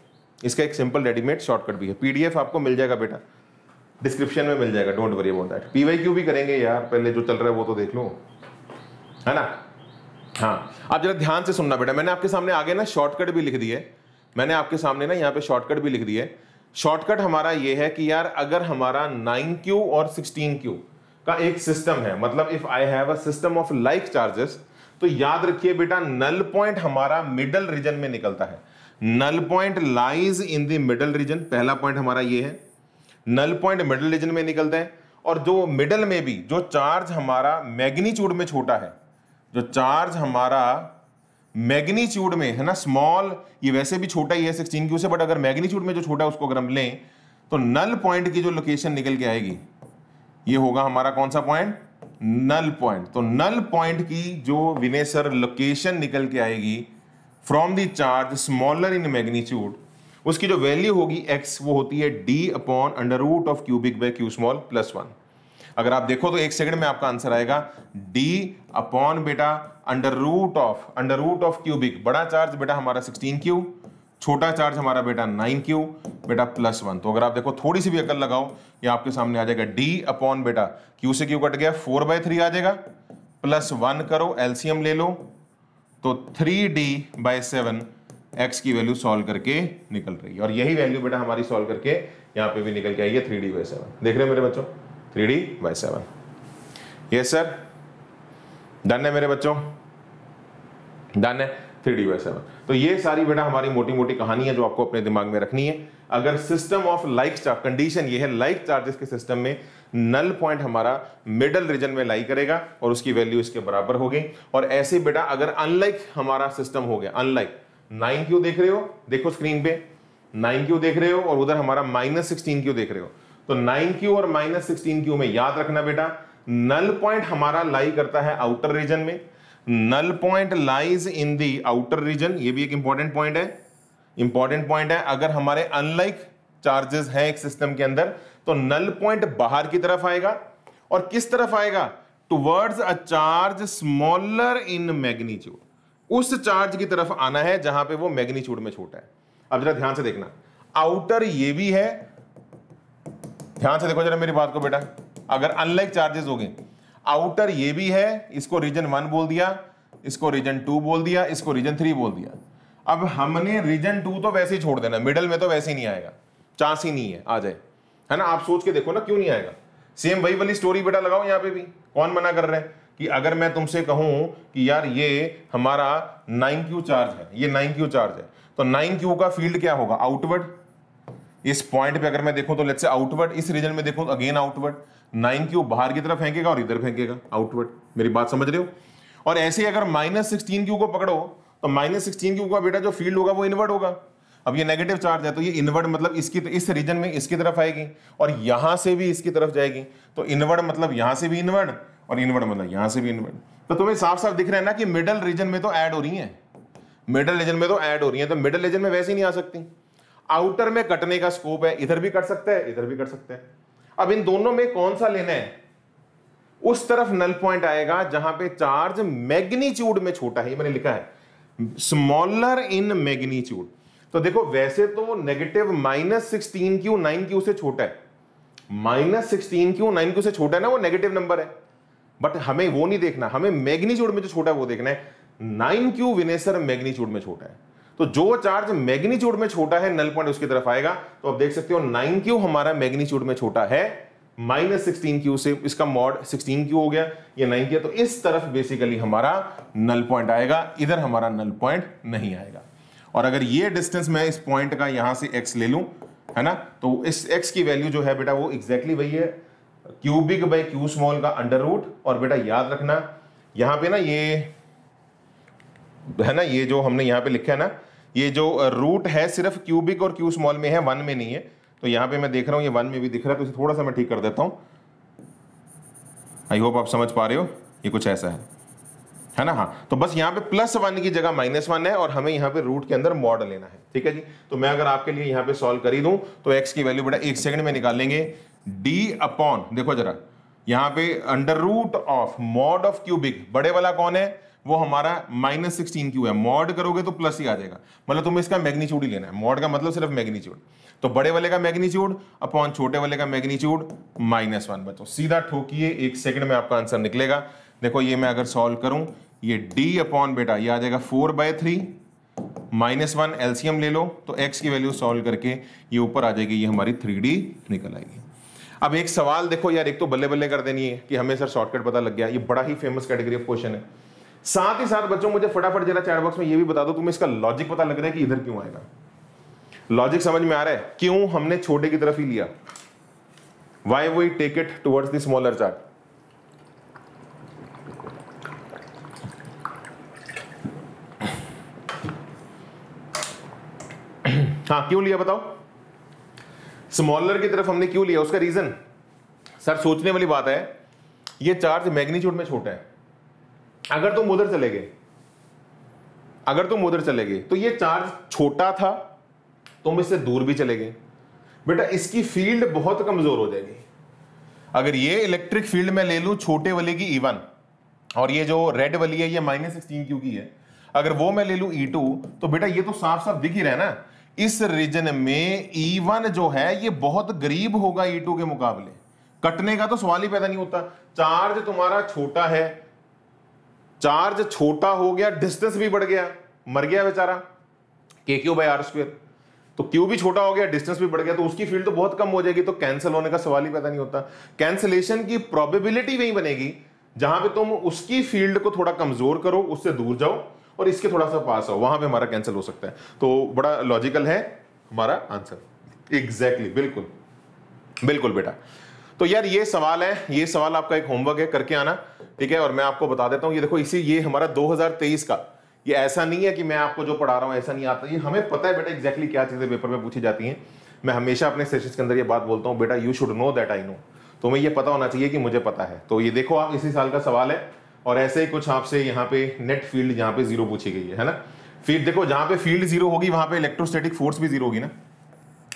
इसका एक सिंपल रेडीमेड शॉर्टकट भी है। पीडीएफ आपको मिल जाएगा बेटा, डिस्क्रिप्शन में मिल जाएगा, don't worry about that. PYQ भी करेंगे यार, पहले जो चल रहा है वो तो देख लो, है ना। हाँ, आप जरा ध्यान से सुनना बेटा, मैंने आपके सामने आगे ना शॉर्टकट भी लिख दिए, मैंने आपके सामने ना यहाँ पे शॉर्टकट भी लिख दिए। शॉर्टकट हमारा ये है कि यार अगर हमारा 9 क्यू और 16 क्यू का एक सिस्टम है, मतलब if I have a system of like charges, तो याद रखिए बेटा नल पॉइंट हमारा मिडल रीजन में निकलता है। Null point lies in the middle region, पहला पॉइंट हमारा ये है, नल पॉइंट मिडल रीजन में निकलता है। और जो मिडल में भी जो चार्ज हमारा मैग्नीट्यूड में छोटा है, जो चार्ज हमारा मैग्नीट्यूड में है ना स्मॉल, ये वैसे भी छोटा ही है 16 क्यू से, बट अगर मैग्नीट्यूड में जो छोटा है उसको अगर हम लें तो नल पॉइंट की जो लोकेशन निकल के आएगी ये होगा हमारा कौन सा पॉइंट, नल पॉइंट। तो नल पॉइंट की जो विनय सर लोकेशन निकल के आएगी from the charge smaller in magnitude, उसकी जो वैल्यू होगी x, वो होती है d/√/q/q²। अगर आप देखो तो 1 सेकंड में आपका आंसर आएगा d/ under root of Q big, बड़ा चार्ज बेटा हमारा 16Q, छोटा चार्ज हमारा बेटा 9Q बेटा +1। तो अगर आप देखो थोड़ी सी भी अकल लगाओ ये आपके सामने आ जाएगा d अपॉन बेटा क्यू से क्यू कट गया 4/3 आ जाएगा, +1 करो एलसीएम ले लो तो 3D/7 x की वैल्यू सॉल्व करके निकल रही है। और यही वैल्यू बेटा हमारी सॉल्व करके यहाँ पे भी निकल के आई है 3D/7। देख रहे हो मेरे बच्चों 3D/7। यस सर, डन है मेरे बच्चों, डन है 3D/7। तो ये सारी बेटा हमारी मोटी मोटी कहानी है जो आपको अपने दिमाग में रखनी है। अगर system of like charge, condition ये है लाइक चार्जेस के सिस्टम में नल पॉइंट हमारा मिडल रीजन में लाई करेगा और उसकी वैल्यू इसके बराबर होगी। और ऐसे बेटा अगर अनलाइक हमारा सिस्टम हो गया, अनलाइक 9Q देख रहे हो, देखो स्क्रीन पे 9Q देख रहे हो और उधर हमारा -16Q देख रहे हो, तो 9Q और -16Q में याद रखना बेटा नल पॉइंट हमारा लाई करता है आउटर रीजन में। Null point lies in the outer region, ये भी एक इंपॉर्टेंट पॉइंट है, इंपॉर्टेंट पॉइंट है। अगर हमारे अनलाइक चार्जेस हैं एक सिस्टम के अंदर तो नल पॉइंट बाहर की तरफ आएगा, और किस तरफ आएगा? Towards a charge smaller in magnitude, उस चार्ज की तरफ आना है जहां पे वो मैग्नीट्यूड में छोटा है। अब जरा ध्यान से देखना, आउटर ये भी है, ध्यान से देखो जरा मेरी बात को बेटा, अगर अनलाइक चार्जेस हो गए आउटर ये भी है, इसको रीजन 1 बोल दिया, इसको रीजन 2 बोल दिया, इसको रीजन 3 बोल दिया। अब हमने रीजन 2 तो वैसे ही छोड़ देना, मिडल में तो वैसे ही नहीं आएगा, चांस ही नहीं है आ जाए, है ना? आप सोच के देखो ना क्यों नहीं आएगा। सेम वही वाली स्टोरी बेटा लगाओ यहाँ पे भी। कौन मना कर रहे हैं कि अगर मैं तुमसे कहूं कि यार ये हमारा 9Q चार्ज है, ये 9Q चार्ज है, तो 9Q का फील्ड क्या होगा? आउटवर्ड। इस पॉइंट पे अगर मैं देखूं तो लेट्स से आउटवर्ड, इस रीजन में देखूं अगेन आउटवर्ड, 9Q बाहर की तरफ फेंकेगा और इधर फेंकेगा आउटवर्ड। मेरी बात समझ रहे हो? और ऐसे ही अगर -16Q को पकड़ो तो -16Q का बेटा जो फील्ड होगा वो इनवर्ड होगा। अब ये नेगेटिव चार्ज है तो ये इनवर्ड मतलब इसकी, इस रीजन में इसकी तरफ आएगी और यहां से भी इसकी तरफ जाएगी, तो इनवर्ड मतलब यहां से भी इनवर्ड और इनवर्ड मतलब यहां से भी इनवर्ड। तो तुम्हें साफ साफ दिख रहा है ना कि मिडल रीजन में तो ऐड हो रही है, मिडल रीजन में तो ऐड हो रही है, तो मिडल रीजन में वैसे ही नहीं आ सकती। आउटर में कटने का स्कोप है, इधर भी कट सकता है, इधर भी कट सकता है। अब इन दोनों में कौन सा लेना है? उस तरफ नल पॉइंट आएगा जहां पे चार्ज मैग्नीट्यूड में छोटा है, मैंने लिखा है स्मॉलर इन मैग्नीट्यूड। तो देखो वैसे तो नेगेटिव -16Q 9Q से छोटा है, -16Q 9Q से छोटा है ना, वो नेगेटिव नंबर है, बट हमें वो नहीं देखना, हमें मैग्नीट्यूड में जो छोटा है वो देखना है। 9Q विनेसर मैग्नीट्यूड में छोटा है, तो जो चार्ज मैग्नीट्यूड में छोटा है नल पॉइंट उसकी तरफ आएगा। तो आप देख सकते हो 9Q हमारा मैग्नीट्यूड में छोटा है, -16Q से इसका मॉड 16Q हो गया, ये 9Q, तो इस तरफ बेसिकली हमारा नल पॉइंट आएगा, इधर हमारा नल पॉइंट नहीं आएगा। और अगर ये डिस्टेंस मैं इस पॉइंट का यहां से x ले लूं, है ना, तो इस x की वैल्यू जो है बेटा वो एग्जैक्टली वही है Q big by Q small का अंडर रूट। और बेटा याद रखना यहां पे ना ये है ना, ये जो हमने यहाँ पे लिखा है ना, ये जो रूट है सिर्फ क्यू बिग और क्यू स्मॉल में है, 1 में नहीं है। तो यहाँ पे मैं देख रहा हूँ ये 1 में भी दिख रहा है, तो इसे थोड़ा सा मैं ठीक कर देता हूँ। आई होप आप समझ पा रहे हो, ये कुछ ऐसा है ना। हाँ, तो बस यहाँ पे +1 की जगह -1 है और हमें यहाँ पे रूट के अंदर मॉड लेना है, ठीक है जी। तो मैं अगर आपके लिए यहाँ पे सॉल्व कर ही दूँ तो एक्स की वैल्यू बेटा 1 सेकेंड में निकालेंगे डी अपॉन, देखो जरा यहाँ पे under root of mod of Q big, बड़े वाला कौन है? वो हमारा -16Q है, मॉड करोगे तो प्लस ही आ जाएगा, मतलब तुम्हें इसका मैग्नीट्यूड ही लेना है, मॉड का मतलब सिर्फ मैग्नीट्यूड। तो बड़े वाले का मैग्नीट्यूड अपॉन छोटे वाले का मैग्नीट्यूड -1। बच्चों सीधा ठोकिए, 1 सेकंड में आपका आंसर निकलेगा। देखो ये मैं अगर सॉल्व करूं, ये d अपॉन बेटा ये आ जाएगा 4/3 -1, एलसीएम ले लो तो x की वैल्यू सॉल्व करके ये ऊपर आ जाएगी, ये हमारी 3D निकल आएगी। अब एक सवाल देखो यार, एक तो बल्ले बल्ले कर देनी है कि हमें सर शॉर्टकट पता लग गया, ये बड़ा ही फेमस कैटेगरी ऑफ क्वेश्चन है। साथ ही साथ बच्चों मुझे फटाफट जरा चैट बॉक्स में ये भी बता दो तुम्हें इसका लॉजिक पता लग रहा है कि इधर क्यों आएगा? लॉजिक समझ में आ रहा है क्यों हमने छोटे की तरफ ही लिया? Why we take it towards the smaller charge. हाँ, क्यों लिया बताओ? स्मॉलर की तरफ हमने क्यों लिया, उसका रीजन? सर सोचने वाली बात है, ये चार्ज मैग्नीट्यूड में छोटा है, अगर तुम उधर चले गए, अगर तुम उधर चले गए तो ये चार्ज छोटा था, तुम इससे दूर भी चले गए, बेटा इसकी फील्ड बहुत कमजोर हो जाएगी। अगर ये इलेक्ट्रिक फील्ड में ले लूं छोटे वाले की E1 और ये जो रेड वाली है ये -16Q की है, अगर वो मैं ले लूं E2 तो बेटा ये तो साफ साफ दिख ही रहा है ना, इस रीजन में E1 जो है ये बहुत गरीब होगा E2 के मुकाबले, कटने का तो सवाल ही पैदा नहीं होता। चार्ज तुम्हारा छोटा है, चार्ज छोटा हो गया, डिस्टेंस भी बढ़ गया, मर गया बेचारा KQ/r², तो Q भी छोटा हो गया, डिस्टेंस भी बढ़ गया, तो उसकी फील्ड तो बहुत कम हो जाएगी, तो कैंसिल होने का सवाल ही पैदा नहीं होता। कैंसिलेशन की प्रोबेबिलिटी वही बनेगी जहां पे तुम उसकी फील्ड को थोड़ा कमजोर करो, उससे दूर जाओ और इसके थोड़ा सा पास आओ, वहां पे हमारा कैंसिल हो सकता है। तो बड़ा लॉजिकल है हमारा आंसर। एग्जैक्टली, बिल्कुल बिल्कुल बेटा। तो यार ये सवाल है, ये सवाल आपका एक होमवर्क है, करके आना, ठीक है। और मैं आपको बता देता हूं, ये देखो इसी, ये हमारा 2023 का, ये ऐसा नहीं है कि मैं आपको जो पढ़ा रहा हूं ऐसा नहीं आता, ये हमें पता है बेटा एग्जैक्टली क्या चीजें पेपर में पूछी जाती हैं। मैं हमेशा अपने सेशंस के अंदर ये बात बोलता हूं बेटा, you should know that I know, तुम्हें ये पता होना चाहिए कि मुझे पता है। तो ये देखो आप, इसी साल का सवाल है और ऐसे ही कुछ आपसे यहाँ पे नेट फील्ड यहाँ पे 0 पूछी गई है ना। फिर देखो जहां पे फील्ड 0 होगी वहां पे इलेक्ट्रोस्टैटिक फोर्स भी 0 होगी ना,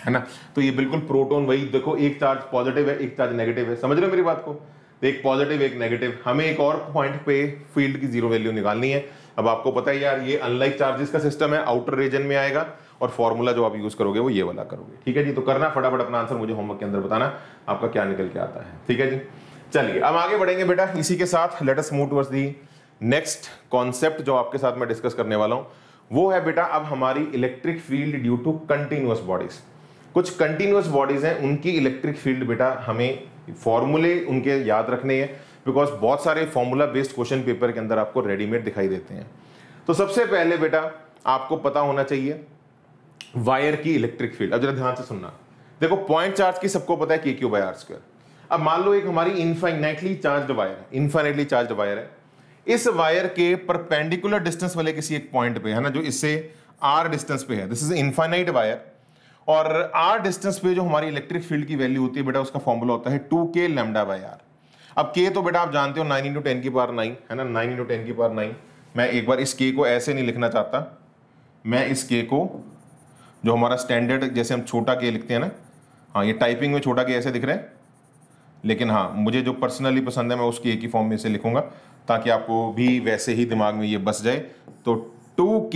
है ना। तो ये बिल्कुल प्रोटोन, वही देखो एक चार्ज पॉजिटिव है एक चार्ज नेगेटिव है, समझ रहे हो मेरी बात को, एक पॉजिटिव एक नेगेटिव। हमें एक और पॉइंट पे फील्ड की 0 वैल्यू निकालनी है। अब आपको पता है यार ये अनलाइक चार्जेस का सिस्टम है, आउटर रीजन में आएगा और फॉर्मूला जो आप यूज करोगे वो ये वाला करोगे, ठीक है जी। तो करना फटाफट अपना आंसर, मुझे होमवर्क के अंदर बताना आपका क्या निकल के आता है, ठीक है जी। चलिए अब आगे बढ़ेंगे बेटा इसी के साथ, let us move towards the next concept जो आपके साथ मैं डिस्कस करने वाला हूँ, वो है बेटा अब हमारी electric field due to continuous bodies. कुछ कंटिन्यूअस बॉडीज हैं, उनकी इलेक्ट्रिक फील्ड बेटा हमें फॉर्मूले उनके याद रखने हैं, बिकॉज बहुत सारे फॉर्मूला बेस्ड क्वेश्चन पेपर के अंदर आपको रेडीमेड दिखाई देते हैं। तो सबसे पहले बेटा आपको पता होना चाहिए वायर की इलेक्ट्रिक फील्ड। अब जरा ध्यान से सुनना, देखो पॉइंट चार्ज की सबको पता है KQ/r²। अब मान लो एक हमारी इनफाइनाइटली चार्ज्ड वायर है, इनफाइनाइटली चार्ज्ड वायर है, इस वायर के परपेंडिकुलर डिस्टेंस वाले किसी एक पॉइंट पे, है ना, जो इससे r डिस्टेंस पे है, दिस इज इनफाइनाइट वायर, और r डिस्टेंस पे जो हमारी इलेक्ट्रिक फील्ड की वैल्यू होती है बेटा उसका फॉर्मूला होता है 2k λ/r। अब k तो बेटा आप जानते हो 9 × 10⁹ है ना, 9 × 10⁹। मैं एक बार इस k को ऐसे नहीं लिखना चाहता, मैं इस k को जो हमारा स्टैंडर्ड जैसे हम छोटा k लिखते हैं ना, हाँ ये टाइपिंग में छोटा k ऐसे दिख रहा है, लेकिन हाँ मुझे जो पर्सनली पसंद है मैं उसकी एक ही फॉर्म में इसे लिखूंगा ताकि आपको भी वैसे ही दिमाग में ये बस जाए। तो 2k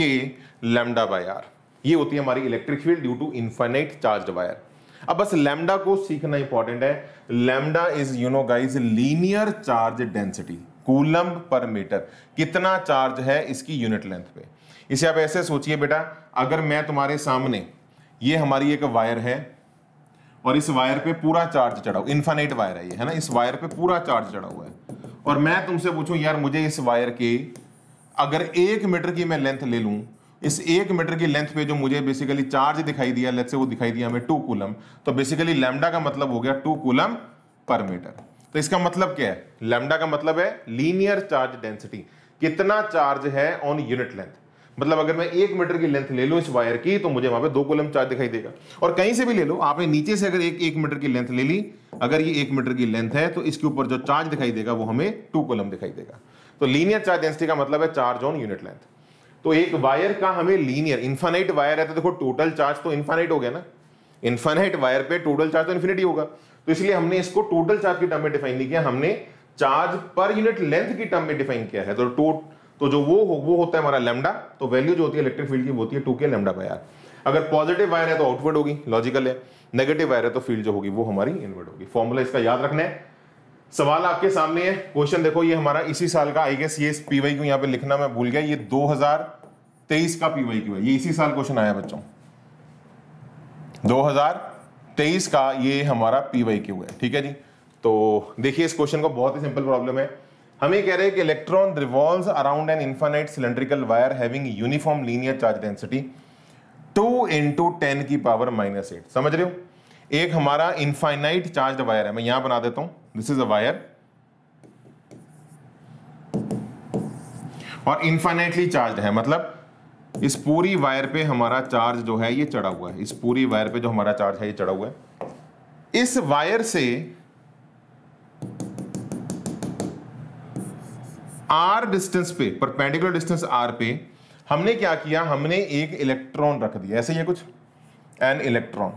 λ/r ये होती है हमारी electric field due to infinite charged wire. अब बस लैम्डा को सीखना इंपॉर्टेंट है। Lambda is you know guys linear charge density, coulomb per metre, कितना चार्ज है इसकी यूनिट लेंथ पे। इसे आप ऐसे सोचिए बेटा, अगर मैं तुम्हारे सामने, ये हमारी एक वायर है और इस वायर पे पूरा चार्ज चढ़ा हुआ, इनफाइनाइट वायर है ये, है ना, इस वायर पे पूरा चार्ज चढ़ा हुआ है, और मैं तुमसे पूछूं यार मुझे इस वायर के अगर 1 मीटर की मैं लेंथ ले लूं, इस 1 मीटर की लेंथ पे जो मुझे बेसिकली चार्ज दिखाई दिया, लेट्स से वो दिखाई दिया हमें 2 कूलम, तो बेसिकली लैम्डा का मतलब हो गया 2 कूलम/मीटर। तो इसका मतलब क्या है, लैम्डा का मतलब है लीनियर चार्ज डेंसिटी, कितना चार्ज है ऑन यूनिट लेंथ। मतलब अगर मैं 1 मीटर की लेंथ ले लूं इस वायर की तो मुझे वहां पे 2 कूलम चार्ज दिखाई देगा, और कहीं से भी ले लो, आपने नीचे से अगर 1 मीटर की लेंथ ले ली, अगर ये 1 मीटर की लेंथ है तो इसके ऊपर जो चार्ज दिखाई देगा वो हमें 2 कूलम दिखाई देगा। तो लीनियर चार्ज डेंसिटी का मतलब है चार्ज ऑन यूनिट लेंथ। तो एक वायर का हमें लीनियर, इन्फाइनाइट वायर है तो देखो टोटल चार्ज तो इन्फाइनाइट हो गया ना, इन्फाइनाइट वायर पे टोटल चार्ज तो इन्फिनिटी होगा, तो इसलिए हमने इसको टोटल चार्ज की टर्म में डिफाइन नहीं किया, हमने चार्ज पर यूनिट लेंथ की टर्म में डिफाइन किया है। तो जो वो होता है हमारा लैम्डा, तो वैल्यू जो होती है इलेक्ट्रिक फील्ड की वो होती है 2k λ/r। अगर पॉजिटिव वायर है तो आउटवर्ड होगी, लॉजिकल है, नेगेटिव वायर है तो फील्ड जो होगी वो हमारी इनवर्ड होगी। फॉर्मूला इसका याद रखना है, सवाल आपके सामने है। क्वेश्चन देखो ये हमारा इसी साल का, आई गेस ये PYQ यहाँ पे लिखना मैं भूल गया, ये 2023 का PYQ है, ये इसी साल क्वेश्चन आया बच्चों, 2023 का ये हमारा PYQ है, ठीक है जी। तो देखिए इस क्वेश्चन को, बहुत ही सिंपल प्रॉब्लम है, हमें कह रहे हैं कि electron revolves around an infinite cylindrical wire having uniform linear charge density 2 × 10⁻⁸। समझ रहे हो, एक हमारा इनफाइनाइट चार्ज वायर है, मैं यहां बना देता हूं, दिस इज अ वायर और इनफाइनाइटली चार्ज है, मतलब इस पूरी वायर पे हमारा चार्ज जो है ये चढ़ा हुआ है, इस पूरी वायर पे जो हमारा चार्ज है ये चढ़ा हुआ है। इस वायर से r डिस्टेंस पे, परपेंडिकुलर डिस्टेंस r पे हमने क्या किया, हमने एक इलेक्ट्रॉन रख दिया, ऐसे ही है कुछ, एन इलेक्ट्रॉन,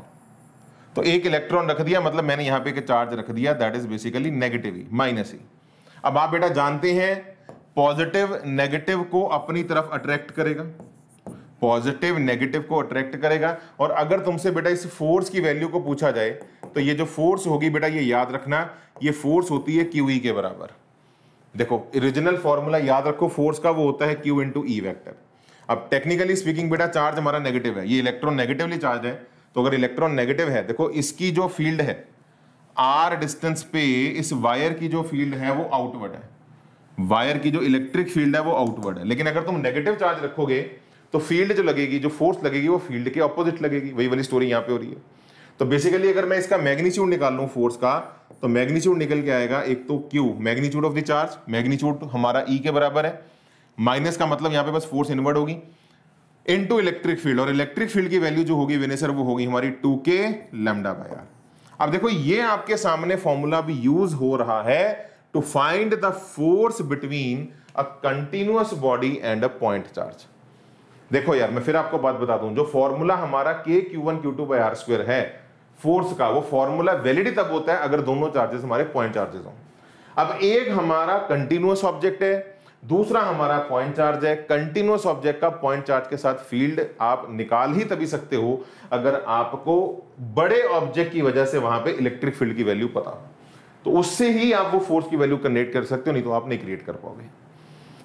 तो एक इलेक्ट्रॉन रख दिया, मतलब मैंने यहां पे एक चार्ज रख दिया, that is basically -e, -e। अब आप बेटा जानते हैं पॉजिटिव नेगेटिव को अपनी तरफ अट्रैक्ट करेगा, पॉजिटिव नेगेटिव को अट्रैक्ट करेगा। और अगर तुमसे बेटा इस फोर्स की वैल्यू को पूछा जाए तो ये जो फोर्स होगी बेटा ये याद रखना, ये फोर्स होती है क्यू ई के बराबर। देखो ओरिजिनल फॉर्मूला याद रखो फोर्स का, वो होता है क्यू इंटू ई वेक्टर। अब टेक्निकली स्पीकिंग बेटा चार्ज हमारा नेगेटिव है, ये इलेक्ट्रॉन नेगेटिवली चार्ज है, तो अगर इलेक्ट्रॉन नेगेटिव है देखो इसकी जो फील्ड है आर डिस्टेंस पे इस वायर की जो फील्ड है वो आउटवर्ड है, वायर की जो इलेक्ट्रिक फील्ड है वो आउटवर्ड है। लेकिन अगर तुम नेगेटिव चार्ज रखोगे तो फील्ड जो लगेगी, जो फोर्स लगेगी वो फील्ड के ऑपोजिट लगेगी, वही वाली स्टोरी यहाँ पे हो रही है। तो बेसिकली अगर मैं इसका मैग्नीट्यूड निकाल लूँ फोर्स का, तो मैग्नीट्यूड निकल के आएगा एक तो Q magnitude of the charge, magnitude हमारा ई के बराबर है, माइनस का मतलब यहाँ पे बस फोर्स इनवर्ड होगी, इनटू इलेक्ट्रिक फील्ड। और इलेक्ट्रिक फील्ड की वैल्यू जो होगी विनेसर वो होगी हमारी 2k लैम्डा बाय आर। अब देखो ये आपके सामने फॉर्मूला भी यूज हो रहा है to find the force between a continuous body and a point charge. देखो यार मैं फिर आपको बात बता दूं, जो फॉर्मूला हमारा KQ1Q2/R² है फोर्स का, वो फॉर्मूला वैलिड तब होता है अगर दोनों चार्जेस हमारे पॉइंट चार्जेस हों। अब एक हमारा कंटिन्यूअस ऑब्जेक्ट है, दूसरा हमारा पॉइंट चार्ज है। कंटिन्यूअस ऑब्जेक्ट का पॉइंट चार्ज के साथ फील्ड आप निकाल ही तभी सकते हो अगर आपको बड़े ऑब्जेक्ट की वजह से वहां पे इलेक्ट्रिक फील्ड की वैल्यू पता हो, तो उससे ही आप वो फोर्स की वैल्यू क्रिएट कर सकते हो, नहीं तो आप नहीं क्रिएट कर पाओगे।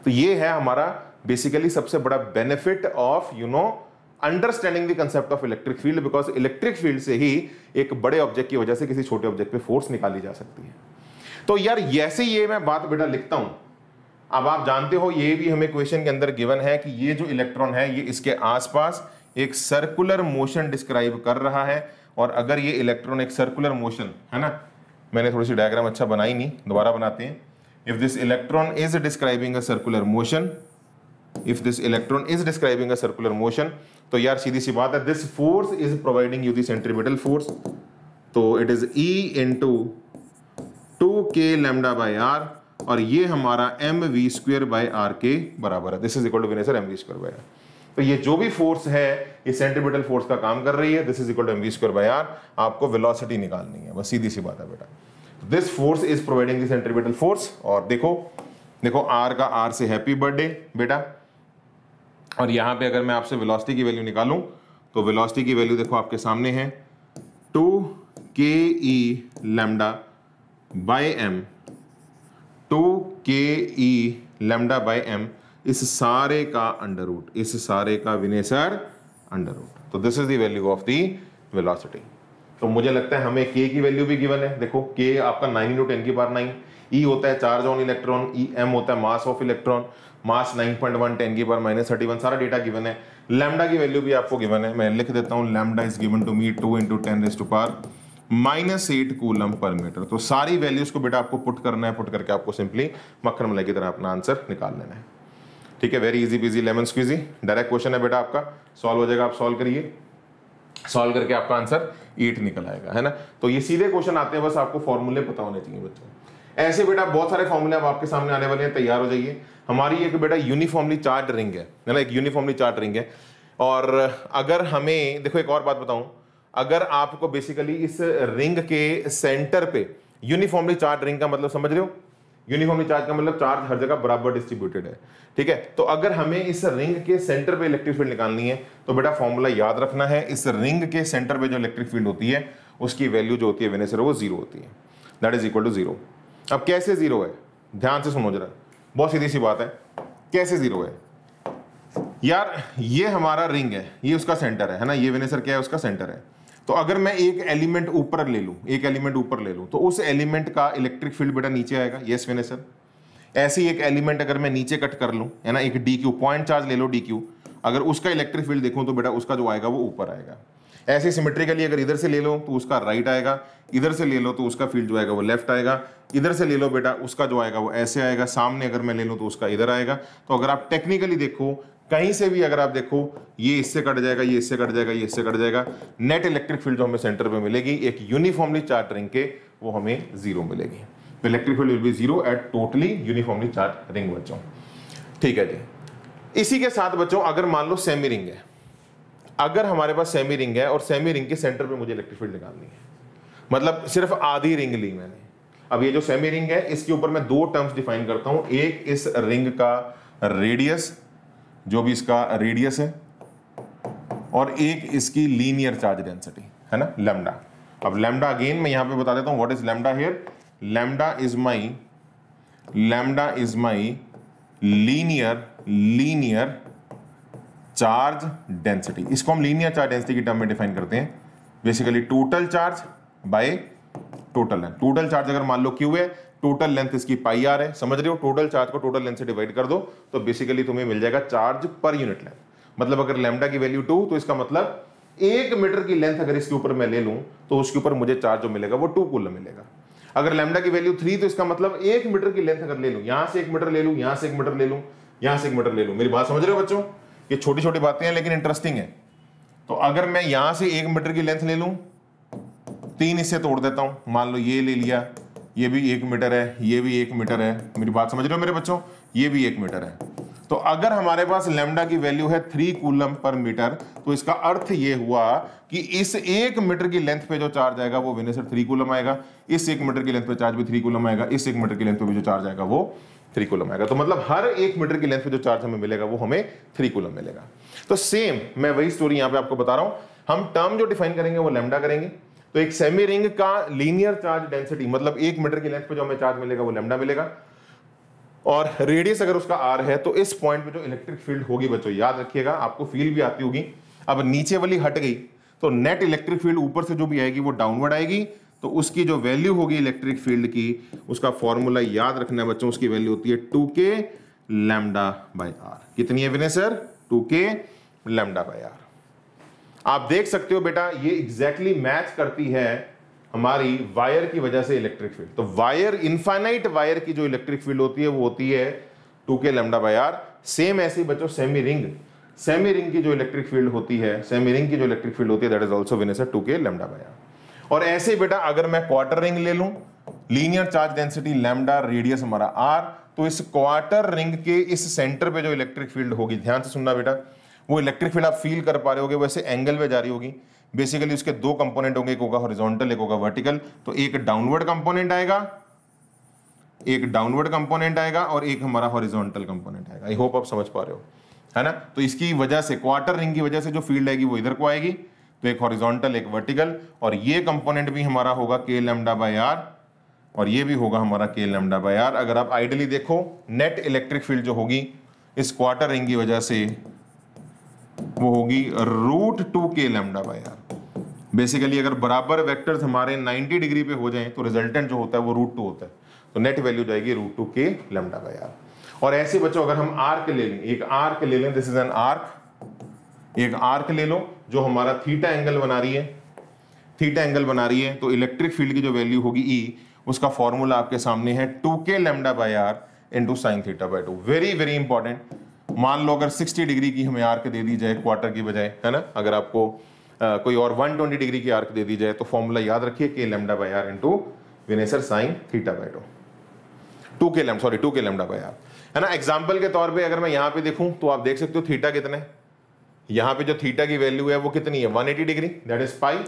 तो ये है हमारा बेसिकली सबसे बड़ा benefit of understanding the concept of electric field, because electric field से ही एक बड़े ऑब्जेक्ट की वजह से किसी छोटे ऑब्जेक्ट पे फोर्स निकाली जा सकती है। तो यार ऐसे ये मैं बात बेटा लिखता हूं। अब आप जानते हो ये भी हमें क्वेश्चन के अंदर गिवन है कि ये जो इलेक्ट्रॉन है ये इसके आसपास एक सर्कुलर मोशन डिस्क्राइब कर रहा है, और अगर ये इलेक्ट्रॉन एक सर्कुलर मोशन है ना, मैंने थोड़ी सी डायग्राम अच्छा बनाई नहीं, दोबारा बनाते हैं। If this electron is describing a circular motion, If this electron is describing a circular motion, तो यार सीधी सी बात है this force is providing you the centripetal force, तो it is E into 2k lambda by r, और ये हमारा mv² by r के बराबर है। This is equal to विनेसर mv² by r। तो ये जो भी फोर्स है ये सेंट्रीपिटल फोर्स का काम कर रही है। This is equal to mv² by r। आपको वेलोसिटी निकालनी है, बस सीधी सी बात है बेटा। This force is providing the centripetal force, और देखो r का r से हैप्पी बर्थडे बेटा। और यहां पे अगर मैं आपसे वेलोसिटी की वैल्यू निकालूं तो वेलोसिटी की वैल्यू देखो आपके सामने है 2 के ई लैम्डा बाय एम इस सारे का विनेसर अंडर रूट। तो this is the value of the velocity. तो मुझे लगता है हमें k की वैल्यू भी गिवन है। देखो k आपका 9 × 10⁹ E होता है charge on electron, E M होता है मास ऑफ इलेक्ट्रॉन, मास 9.1 10⁻³1, सारा डेटा गिवन है। लैम्डा की वैल्यू भी आपको गिवन है, मैं लिख देता हूं lambda is given to me 2 × 10⁻⁸ coulomb पर मीटर। तो सारी वैल्यूज को बेटा आपको पुट करना है, पुट करके आपको सिंपली मक्खन मलाई की तरह अपना आंसर निकाल लेना है। ठीक है, very easy peasy lemon squeezy direct question है बेटा आपका, सॉल्व हो जाएगा। आप सॉल्व करिए, सॉल्व करके आपका आंसर 8 निकल आएगा, है ना। तो ये सीधे क्वेश्चन आते हैं, बस आपको फॉर्मूले पता होने चाहिए बच्चों। ऐसे बेटा बहुत सारे फॉर्मूले अब आपके सामने आने वाले हैं, तैयार हो जाइए। हमारी एक बेटा यूनिफॉर्मली चार्ज रिंग है ना, एक यूनिफॉर्मली चार्ज रिंग है। और अगर हमें देखो एक और बात बताऊं, अगर आपको बेसिकली इस रिंग के सेंटर पे यूनिफॉर्मली चार्ज रिंग का मतलब समझ रहे हो, यूनिफॉर्मली चार्ज का मतलब चार्ज हर जगह बराबर डिस्ट्रीब्यूटेड है। ठीक है, तो अगर हमें इस रिंग के सेंटर पे इलेक्ट्रिक फील्ड निकालनी है तो बेटा फॉर्मूला याद रखना है, इस रिंग के सेंटर पे जो इलेक्ट्रिक फील्ड होती है उसकी वैल्यू जो होती है विनेसर वो 0 होती है, दैट इज इक्वल टू 0। अब कैसे 0 है, ध्यान से सुनो जरा, बहुत सीधी सी बात है। कैसे 0 है यार, ये हमारा रिंग है, ये उसका सेंटर है ना, ये विनेसर क्या है उसका सेंटर है। तो अगर मैं एक एलिमेंट ऊपर ले लूं तो उस एलिमेंट का इलेक्ट्रिक फील्ड बेटा नीचे आएगा। यस विनेसर, ऐसे ही एक एलिमेंट अगर मैं नीचे कट कर लूं है ना, एक DQ पॉइंट चार्ज ले लो DQ, अगर उसका इलेक्ट्रिक फील्ड देखूं तो बेटा उसका जो आएगा वो ऊपर आएगा। ऐसे सिमेट्रिकली अगर इधर से ले लो तो उसका राइट आएगा, इधर से ले लो तो उसका फील्ड जो आएगा वो लेफ्ट आएगा, इधर से ले लो बेटा उसका जो आएगा वो ऐसे आएगा, सामने अगर मैं ले लूँ तो उसका इधर आएगा। तो अगर आप टेक्निकली देखो कहीं से भी अगर आप देखो, ये इससे कट जाएगा, ये इससे कट जाएगा, ये इससे कट जाएगा, नेट इलेक्ट्रिक फील्ड जो हमें सेंटर पे मिलेगी एक यूनिफॉर्मली चार्ज रिंग के, वो हमें 0 मिलेगी। तो electric field will be 0 at totally uniformly charge ring बच्चों। ठीक है जी, इसी के साथ बच्चों अगर मान लो सेमी रिंग है, अगर हमारे पास सेमी रिंग है और सेमी रिंग के सेंटर पे मुझे इलेक्ट्रिक फील्ड निकालनी है, मतलब सिर्फ आधी रिंग ली मैंने, अब ये जो सेमी रिंग है इसके ऊपर मैं दो टर्म्स डिफाइन करता हूं, एक इस रिंग का रेडियस जो भी इसका रेडियस है और एक इसकी लीनियर चार्ज डेंसिटी है ना लैम्डा। अब लैम्डा अगेन मैं यहां पे बता देता हूं what is lambda here. Lambda is my linear charge density. इसको हम लीनियर चार्ज डेंसिटी की टर्म में डिफाइन करते हैं, basically total charge by total length. Total charge अगर मान लो क्यू है, टोटल लेंथ इसकी पाई आर है, समझ रहे हो। टोटल चार्ज को टोटल लेंथ से डिवाइड कर दो तो बेसिकली तुम्हें मिल जाएगा चार्ज पर यूनिट लेंथ। मतलब अगर लैम्डा की वैल्यू 2 तो इसका मतलब 1 मीटर की लेंथ अगर इसके ऊपर मैं ले लूं तो उसके ऊपर मुझे चार्ज जो मिलेगा वो 2 कूलम मिलेगा। अगर लैम्डा की वैल्यू 3 तो इसका मतलब 1 मीटर की लेंथ अगर ले लूं, यहां से 1 मीटर ले लूं, यहां से 1 मीटर ले लूं, यहां से 1 मीटर ले लूं। मेरी बात समझ रहे हो बच्चों, ये छोटी छोटी बातें हैं लेकिन इंटरेस्टिंग है। तो अगर मैं यहां से 1 मीटर की लेंथ ले लूं, 3 हिस्से तोड़ देता हूं, मान लो ये ले लिया, ये भी 1 मीटर है, ये भी 1 मीटर है। मेरी बात समझ रहे हो मेरे बच्चों, ये भी 1 मीटर है। तो अगर हमारे पास लैम्डा की वैल्यू है 3 कूलम पर मीटर तो इसका अर्थ ये हुआ कि इस 1 मीटर की लेंथ पे जो चार्ज आएगा वो विनेसर 3 कूलम आएगा, इस 1 मीटर की लेंथ पे चार्ज भी 3 कूलम आएगा, इस 1 मीटर की लेंथ पे भी जो चार्ज आएगा वो 3 कूलम आएगा। तो मतलब हर 1 मीटर की लेंथ पे जो चार्ज हमें मिलेगा वो हमें 3 कूलम मिलेगा। तो सेम मैं वही स्टोरी यहाँ पे आपको बता रहा हूँ। हम टर्म जो डिफाइन करेंगे वो लैम्डा करेंगे। तो एक सेमी रिंग का लीनियर चार्ज डेंसिटी मतलब 1 मीटर की लेंथ पे जो हमें चार्ज मिलेगा वो लैम्डा मिलेगा, और रेडियस अगर उसका आर है तो इस पॉइंट पे जो इलेक्ट्रिक फील्ड होगी बच्चों, याद रखिएगा आपको फील्ड भी आती होगी। अब नीचे वाली हट गई तो नेट इलेक्ट्रिक फील्ड ऊपर से जो भी आएगी वो डाउनवर्ड आएगी, तो उसकी जो वैल्यू होगी इलेक्ट्रिक फील्ड की, उसका फॉर्मूला याद रखना है बच्चों, उसकी वैल्यू होती है 2k लैम्डा बाय आर। कितनी है विनय sir? 2k lambda by R. आप देख सकते हो बेटा ये एग्जैक्टली मैच करती है हमारी वायर की वजह से इलेक्ट्रिक फील्ड। तो वायर, इनफाइनाइट वायर की जो इलेक्ट्रिक फील्ड होती है वो होती है 2k lambda by are. Same ऐसे ही बच्चों सेमी रिंग की जो इलेक्ट्रिक फील्ड होती है, सेमी रिंग की जो इलेक्ट्रिक फील्ड होती है दैट इज आल्सो विनेसर 2k लैम्डा बाय आर। और ऐसे बेटा अगर मैं क्वार्टर रिंग ले लूं, linear charge density lambda, radius हमारा आर, तो इस क्वार्टर रिंग के इस सेंटर पे जो इलेक्ट्रिक फील्ड होगी, ध्यान से सुनना बेटा, वो इलेक्ट्रिक फील्ड आप फील कर पा रहे होगे वैसे एंगल में जा रही होगी। बेसिकली उसके दो कंपोनेंट होंगे, एक होगा हॉरिजॉन्टल एक होगा वर्टिकल। तो एक डाउनवर्ड कंपोनेंट आएगा, एक डाउनवर्ड कंपोनेंट आएगा और एक हमारा हॉरिजॉन्टल कंपोनेंट आएगा। आई होप आप समझ पा रहे हो, है ना। तो इसकी वजह से, क्वार्टर रिंग की वजह से जो फील्ड आएगी वो इधर को आएगी, तो एक हॉरिजॉन्टल एक वर्टिकल, और ये कंपोनेंट भी हमारा होगा k लैम्डा बाय r और ये भी होगा हमारा k लैम्डा बाय r। अगर आप आइडियली देखो नेट इलेक्ट्रिक फील्ड जो होगी इस क्वार्टर रिंग की वजह से वो होगी √2k lambda by r. Basically अगर बराबर वेक्टर्स हमारे 90 डिग्री पे हो जाएं तो रिजल्टेंट जो होता है वो √2 होता है, तो नेट वैल्यू जाएगी √2k लैम्डा बाय आर। और ऐसे बच्चों अगर हम आर्क ले लें, एक आर्क ले लें, दिस इज एन आर्क, एक आर्क ले लो जो हमारा थीटा एंगल बना रही है, थीटा एंगल बना रही है, तो इलेक्ट्रिक फील्ड की जो वैल्यू होगी ई, उसका फॉर्मूला आपके सामने है 2k lambda by are into sine theta by 2। Very very important. मान लो अगर 60 डिग्री की हमें आर्क दे दी जाए क्वार्टर की बजाय, है ना, अगर आपको कोई और 120 डिग्री की आर्क दे दी जाए तो फॉर्मूला याद रखिए k lambda by r into विनेसर sine theta by 2k lambda by r, है ना। एग्जांपल के तौर पे अगर मैं यहाँ पे देखूं तो आप देख सकते हो थीटा कितना है, यहाँ पे जो थीटा की वैल्यू है वो कितनी है 180 डिग्री दैट इज पाई,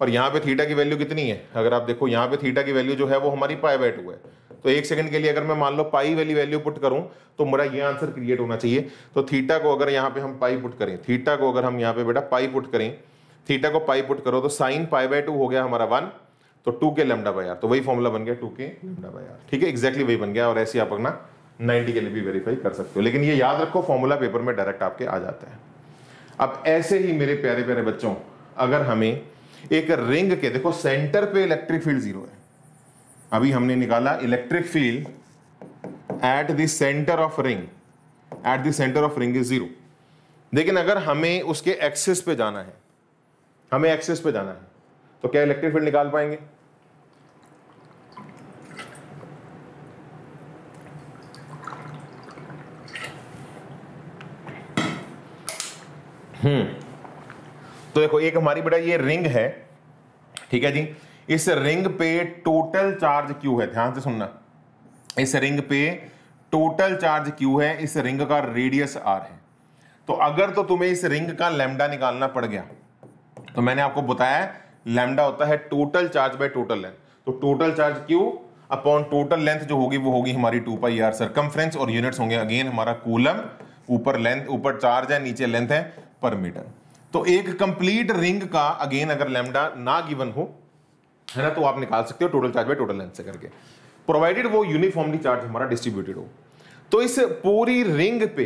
और यहाँ पे थीटा की वैल्यू कितनी है, अगर आप देखो यहाँ पे थीटा की वैल्यू जो है वो हमारी पाई बाय 2 है। तो एक सेकंड के लिए अगर मैं मान लो पाई वाली वैल्यू पुट करूं तो मेरा ये आंसर क्रिएट होना चाहिए। तो थीटा को अगर यहाँ पे हम पाई पुट करें, थीटा को अगर हम यहाँ पे बेटा पाई पुट करें, थीटा को पाई पुट करो तो साइन पाई बाय 2 हो गया हमारा 1, तो 2k लैम्डा बाय आर, तो वही फॉर्मूला बन गया 2k लैम्डा बाय आर। ठीक है, एग्जैक्टली वही बन गया। और ऐसे आप अपना 90 के लिए भी वेरीफाई कर सकते हो, लेकिन ये याद रखो फॉर्मूला पेपर में डायरेक्ट आपके आ जाता है। अब ऐसे ही मेरे प्यारे प्यारे बच्चों अगर हमें एक रिंग के, देखो सेंटर पे इलेक्ट्रिक फील्ड 0 है, अभी हमने निकाला electric field at the centre of ring, at the centre of ring is 0। लेकिन अगर हमें उसके एक्सिस पे जाना है, हमें एक्सिस पे जाना है, तो क्या इलेक्ट्रिक फील्ड निकाल पाएंगे? तो देखो एक हमारी बेटा ये रिंग है, ठीक है जी, इस रिंग पे टोटल चार्ज क्यू है, ध्यान से सुनना, इस रिंग पे टोटल चार्ज क्यू है, इस रिंग का रेडियस आर है। तो अगर तो तुम्हें इस रिंग का लैम्डा निकालना पड़ गया, तो मैंने आपको बताया लैम्डा होता है total charge by total length, तो total charge Q. Upon total length जो होगी वो होगी हमारी 2πr सरकमफ्रेंस, और यूनिट्स होंगे अगेन हमारा कूलम, ऊपर लेंथ, ऊपर चार्ज है, नीचे लेंथ है पर मीटर। तो एक कंप्लीट रिंग का अगेन अगर लैम्डा ना गिवन हो है ना, तो आप निकाल सकते हो total charge by total length से करके, प्रोवाइडेड वो यूनिफॉर्मली चार्ज हमारा डिस्ट्रीब्यूटेड हो। तो इस पूरी रिंग पे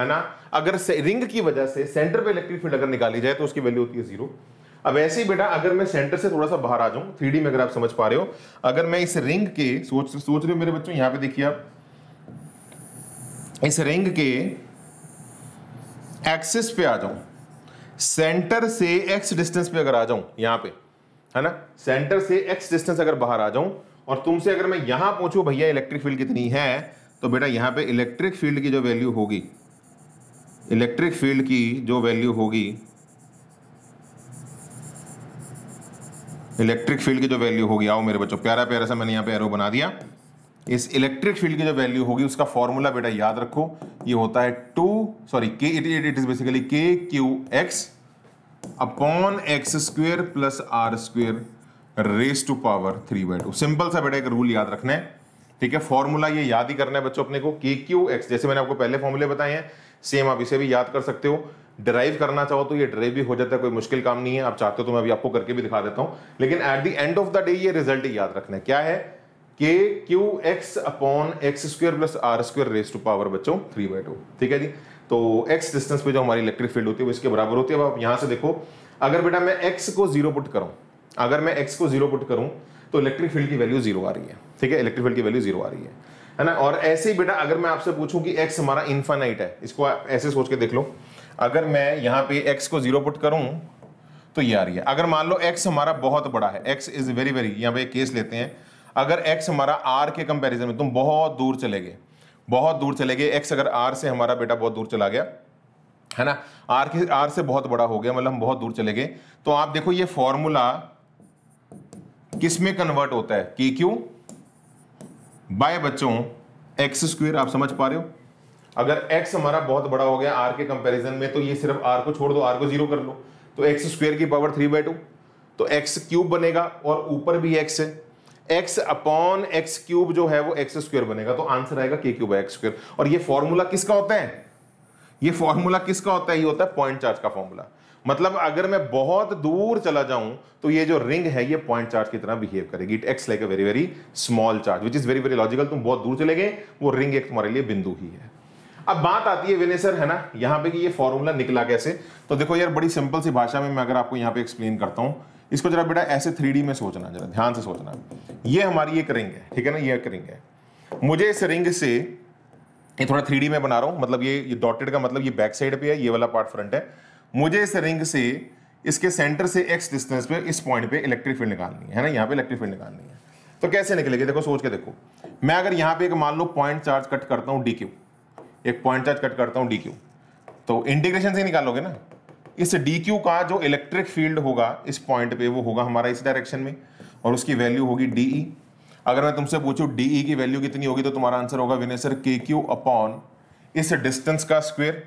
है ना, अगर रिंग की वजह से सेंटर पे इलेक्ट्रिक फील्ड अगर निकाली जाए तो उसकी वैल्यू होती है 0। अब ऐसे ही बेटा अगर मैं सेंटर से थोड़ा सा बाहर आ जाऊं, 3D में अगर आप समझ पा रहे हो, अगर मैं इस रिंग के सोच रहे हो मेरे बच्चों, यहां पे देखिए आप इस रिंग के एक्सिस पे आ जाऊं, सेंटर से एक्स डिस्टेंस पे अगर आ जाऊं, यहां पे है ना, सेंटर से एक्स डिस्टेंस अगर बाहर आ जाऊं और तुमसे अगर मैं यहां पूछूं भैया इलेक्ट्रिक फील्ड कितनी है, तो बेटा यहां पे इलेक्ट्रिक फील्ड की जो वैल्यू होगी, इलेक्ट्रिक फील्ड की जो वैल्यू होगी, इलेक्ट्रिक फील्ड की जो वैल्यू होगी, आओ मेरे बच्चों, प्यारा प्यारा सा मैंने यहाँ पे एरो बना दिया। इस इलेक्ट्रिक फील्ड की जो वैल्यू होगी उसका फॉर्मूला बेटा याद रखो, ये होता है it is basically KQx upon x² plus r² raise to power 3/2। Simple सा बेटा एक रूल याद रखना है, ठीक है, फॉर्मूला ये याद ही करना है बच्चों अपने को। KQx जैसे मैंने आपको पहले फॉर्मूले बताए हैं, सेम आप इसे भी याद कर सकते हो। ड्राइव करना चाहो तो ये ड्राइव भी हो जाता है, कोई मुश्किल काम नहीं है। आप चाहते हो तो मैं अभी आपको करके भी दिखा देता हूं, लेकिन at the end of the day ये रिजल्ट याद रखना है। क्या है? KQx upon x² plus r² raise to power बच्चों 3/2, ठीक है जी। तो x डिस्टेंस पे जो हमारी इलेक्ट्रिक फील्ड होती है वो इसके बराबर होती है। अब आप यहां से देखो, अगर बेटा मैं x को 0 पुट करूं, अगर मैं x को 0 पुट करूं तो इलेक्ट्रिक फील्ड की वैल्यू 0 आ रही है, ठीक है, इलेक्ट्रिक फील्ड की वैल्यू 0 आ रही है ना। और ऐसे ही बेटा अगर मैं आपसे पूछूं कि x हमारा इनफाइनाइट है, इसको ऐसे सोच के देख लो, अगर मैं यहाँ पे x को 0 पुट करूं तो ये आ रही है। अगर मान लो x हमारा बहुत बड़ा है, x इज वेरी वेरी, यहाँ पे केस लेते हैं, अगर x हमारा r के कंपैरिजन में, तुम बहुत दूर चले गए, बहुत दूर चले गए, x अगर r से हमारा बेटा बहुत दूर चला गया है ना, r से बहुत बड़ा हो गया, मतलब हम बहुत दूर चले गए, तो आप देखो ये फॉर्मूला किस में कन्वर्ट होता है, KQ बाय बच्चों x²। आप समझ पा रहे हो? अगर x हमारा बहुत बड़ा हो गया r के कंपैरिजन में, तो ये सिर्फ r को छोड़ दो, r को 0 कर लो, तो x² की पावर 3/2, तो x³ बनेगा, और ऊपर भी x है, x अपॉन x³ जो है वो x² बनेगा, तो आंसर आएगा KQ/x²। और ये फॉर्मूला किसका होता है? ये फॉर्मूला किसका होता है? ये होता है पॉइंट चार्ज का फॉर्मूला। मतलब अगर मैं बहुत दूर चला जाऊं तो ये जो रिंग है ये पॉइंट चार्ज की तरह बिहेव करेगी। It acts like a very very small charge which is very very logical. तुम बहुत दूर चले गए, वो रिंग एक तुम्हारे लिए बिंदु ही है। अब बात आती है विनय सर है ना यहाँ पे कि ये फॉर्मूला निकला कैसे। तो देखो यार, बड़ी सिंपल सी भाषा में मैं अगर आपको यहाँ पे एक्सप्लेन करता हूँ, इसको जरा बेटा ऐसे 3D में सोचना, जरा ध्यान से सोचना। ये हमारी एक रिंग है, ठीक है ना, ये एक रिंग है। मुझे इस रिंग से, ये थोड़ा 3D में बना रहा हूँ, मतलब ये डॉटेड का मतलब ये बैक साइड पे है, ये वाला पार्ट फ्रंट है। मुझे इस रिंग से, इसके सेंटर से एक्स डिस्टेंस पे, इस पॉइंट पे इलेक्ट्रिक फील्ड निकालनी है ना, यहाँ पे इलेक्ट्रिक फील्ड निकालनी है। तो कैसे निकलेगी? देखो सोच के देखो, मैं अगर यहाँ पे एक मान लो पॉइंट चार्ज कट करता हूँ DQ, एक पॉइंट चार्ज कट करता हूं DQ, तो इंटीग्रेशन से निकालोगे ना। इस DQ का जो इलेक्ट्रिक फील्ड होगा इस पॉइंट पे वो होगा हमारा इस डायरेक्शन में, और उसकी वैल्यू होगी DE। अगर मैं तुमसे पूछूं DE की वैल्यू कितनी होगी तो तुम्हारा आंसर होगा विनय सर KQ अपॉन इस डिस्टेंस का स्क्वायर।